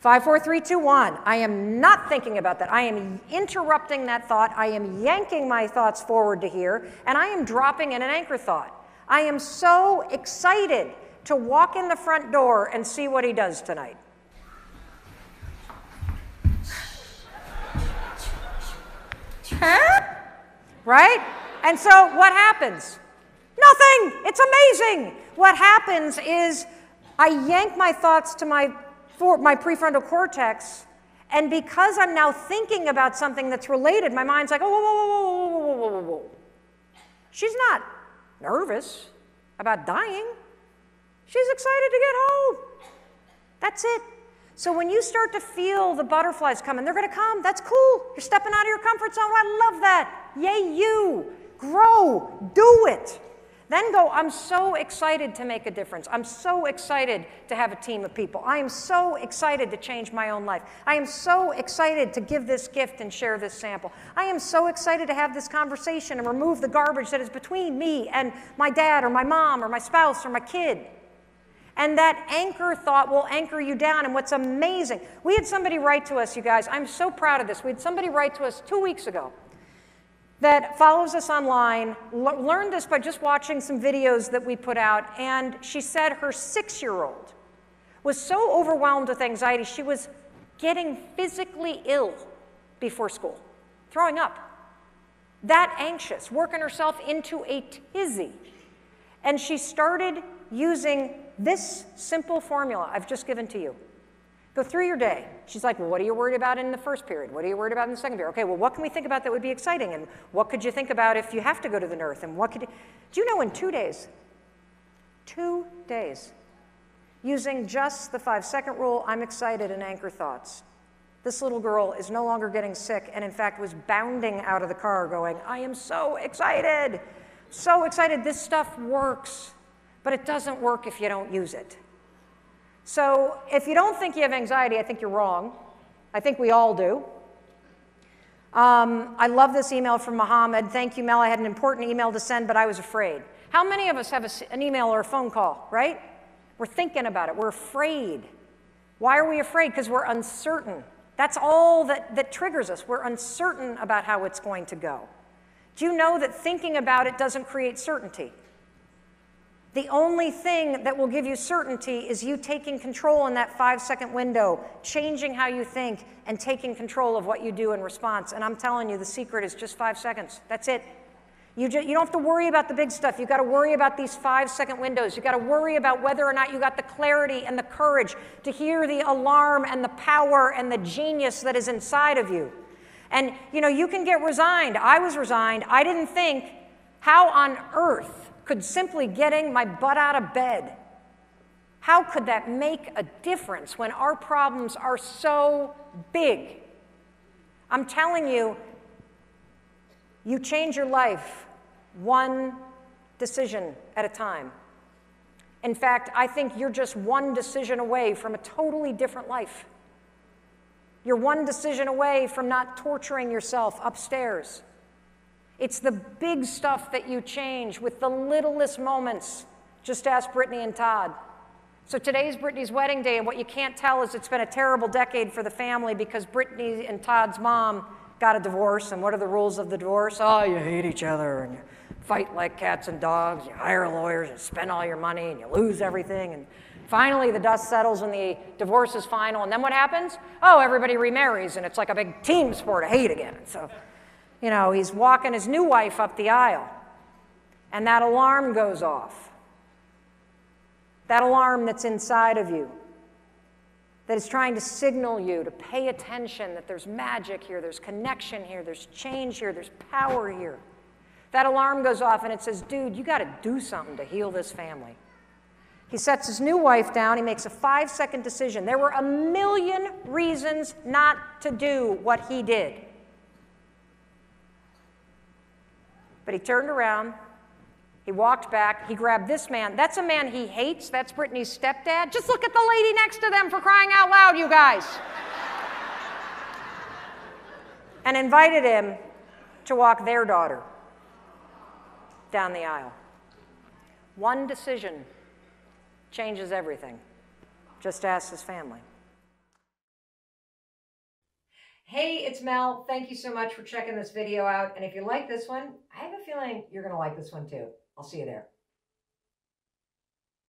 Five, four, three, two, one. I am not thinking about that. I am interrupting that thought. I am yanking my thoughts forward to here, and I am dropping in an anchor thought. I am so excited to walk in the front door and see what he does tonight. Huh? Right? And so what happens? Nothing. It's amazing. What happens is I yank my thoughts to my For my prefrontal cortex, and because I'm now thinking about something that's related, my mind's like, oh, whoa, whoa, whoa, whoa, whoa, whoa, whoa. She's not nervous about dying. She's excited to get home. That's it. So when you start to feel the butterflies coming, they're going to come. That's cool. You're stepping out of your comfort zone. I love that. Yay, you. Grow. Do it. Then go, I'm so excited to make a difference. I'm so excited to have a team of people. I am so excited to change my own life. I am so excited to give this gift and share this sample. I am so excited to have this conversation and remove the garbage that is between me and my dad or my mom or my spouse or my kid. And that anchor thought will anchor you down. And what's amazing, we had somebody write to us, you guys. I'm so proud of this. We had somebody write to us two weeks ago that follows us online, learned this by just watching some videos that we put out, and she said her six-year-old was so overwhelmed with anxiety, she was getting physically ill before school, throwing up, that anxious, working herself into a tizzy. And she started using this simple formula I've just given to you. Go through your day. She's like, well, what are you worried about in the first period? What are you worried about in the second period? Okay, well, what can we think about that would be exciting? And what could you think about if you have to go to the north? And what could you... Do you know in two days, two days, using just the five-second rule, I'm excited and anchor thoughts, this little girl is no longer getting sick and, in fact, was bounding out of the car going, I am so excited, so excited. This stuff works, but it doesn't work if you don't use it. So if you don't think you have anxiety, I think you're wrong. I think we all do. Um, I love this email from Mohammed. Thank you, Mel. I had an important email to send, but I was afraid. How many of us have a, an email or a phone call, right? We're thinking about it. We're afraid. Why are we afraid? Because we're uncertain. That's all that, that triggers us. We're uncertain about how it's going to go. Do you know that thinking about it doesn't create certainty? The only thing that will give you certainty is you taking control in that five-second window, changing how you think, and taking control of what you do in response. And I'm telling you, the secret is just five seconds. That's it. You, just, you don't have to worry about the big stuff. You've got to worry about these five-second windows. You've got to worry about whether or not you got the clarity and the courage to hear the alarm and the power and the genius that is inside of you. And, you know, you can get resigned. I was resigned. I didn't think, how on earth could simply getting my butt out of bed, how could that make a difference when our problems are so big? I'm telling you, you change your life one decision at a time. In fact, I think you're just one decision away from a totally different life. You're one decision away from not torturing yourself upstairs. It's the big stuff that you change with the littlest moments. Just ask Brittany and Todd. So today's Brittany's wedding day, and what you can't tell is it's been a terrible decade for the family because Brittany and Todd's mom got a divorce, and what are the rules of the divorce? Oh, you hate each other, and you fight like cats and dogs, you hire lawyers, you spend all your money, and you lose everything, and Finally, the dust settles and the divorce is final. And then what happens? Oh, everybody remarries, and it's like a big team sport of hate again. So, you know, he's walking his new wife up the aisle, and that alarm goes off. That alarm that's inside of you, that is trying to signal you to pay attention, that there's magic here, there's connection here, there's change here, there's power here. That alarm goes off, and it says, dude, you got to do something to heal this family. He sets his new wife down. He makes a five-second decision. There were a million reasons not to do what he did. But he turned around. He walked back. He grabbed this man. That's a man he hates. That's Brittany's stepdad. Just look at the lady next to them, for crying out loud, you guys. And invited him to walk their daughter down the aisle. One decision changes everything. Just ask his family. Hey, it's Mel. Thank you so much for checking this video out. And if you like this one, I have a feeling you're going to like this one too. I'll see you there.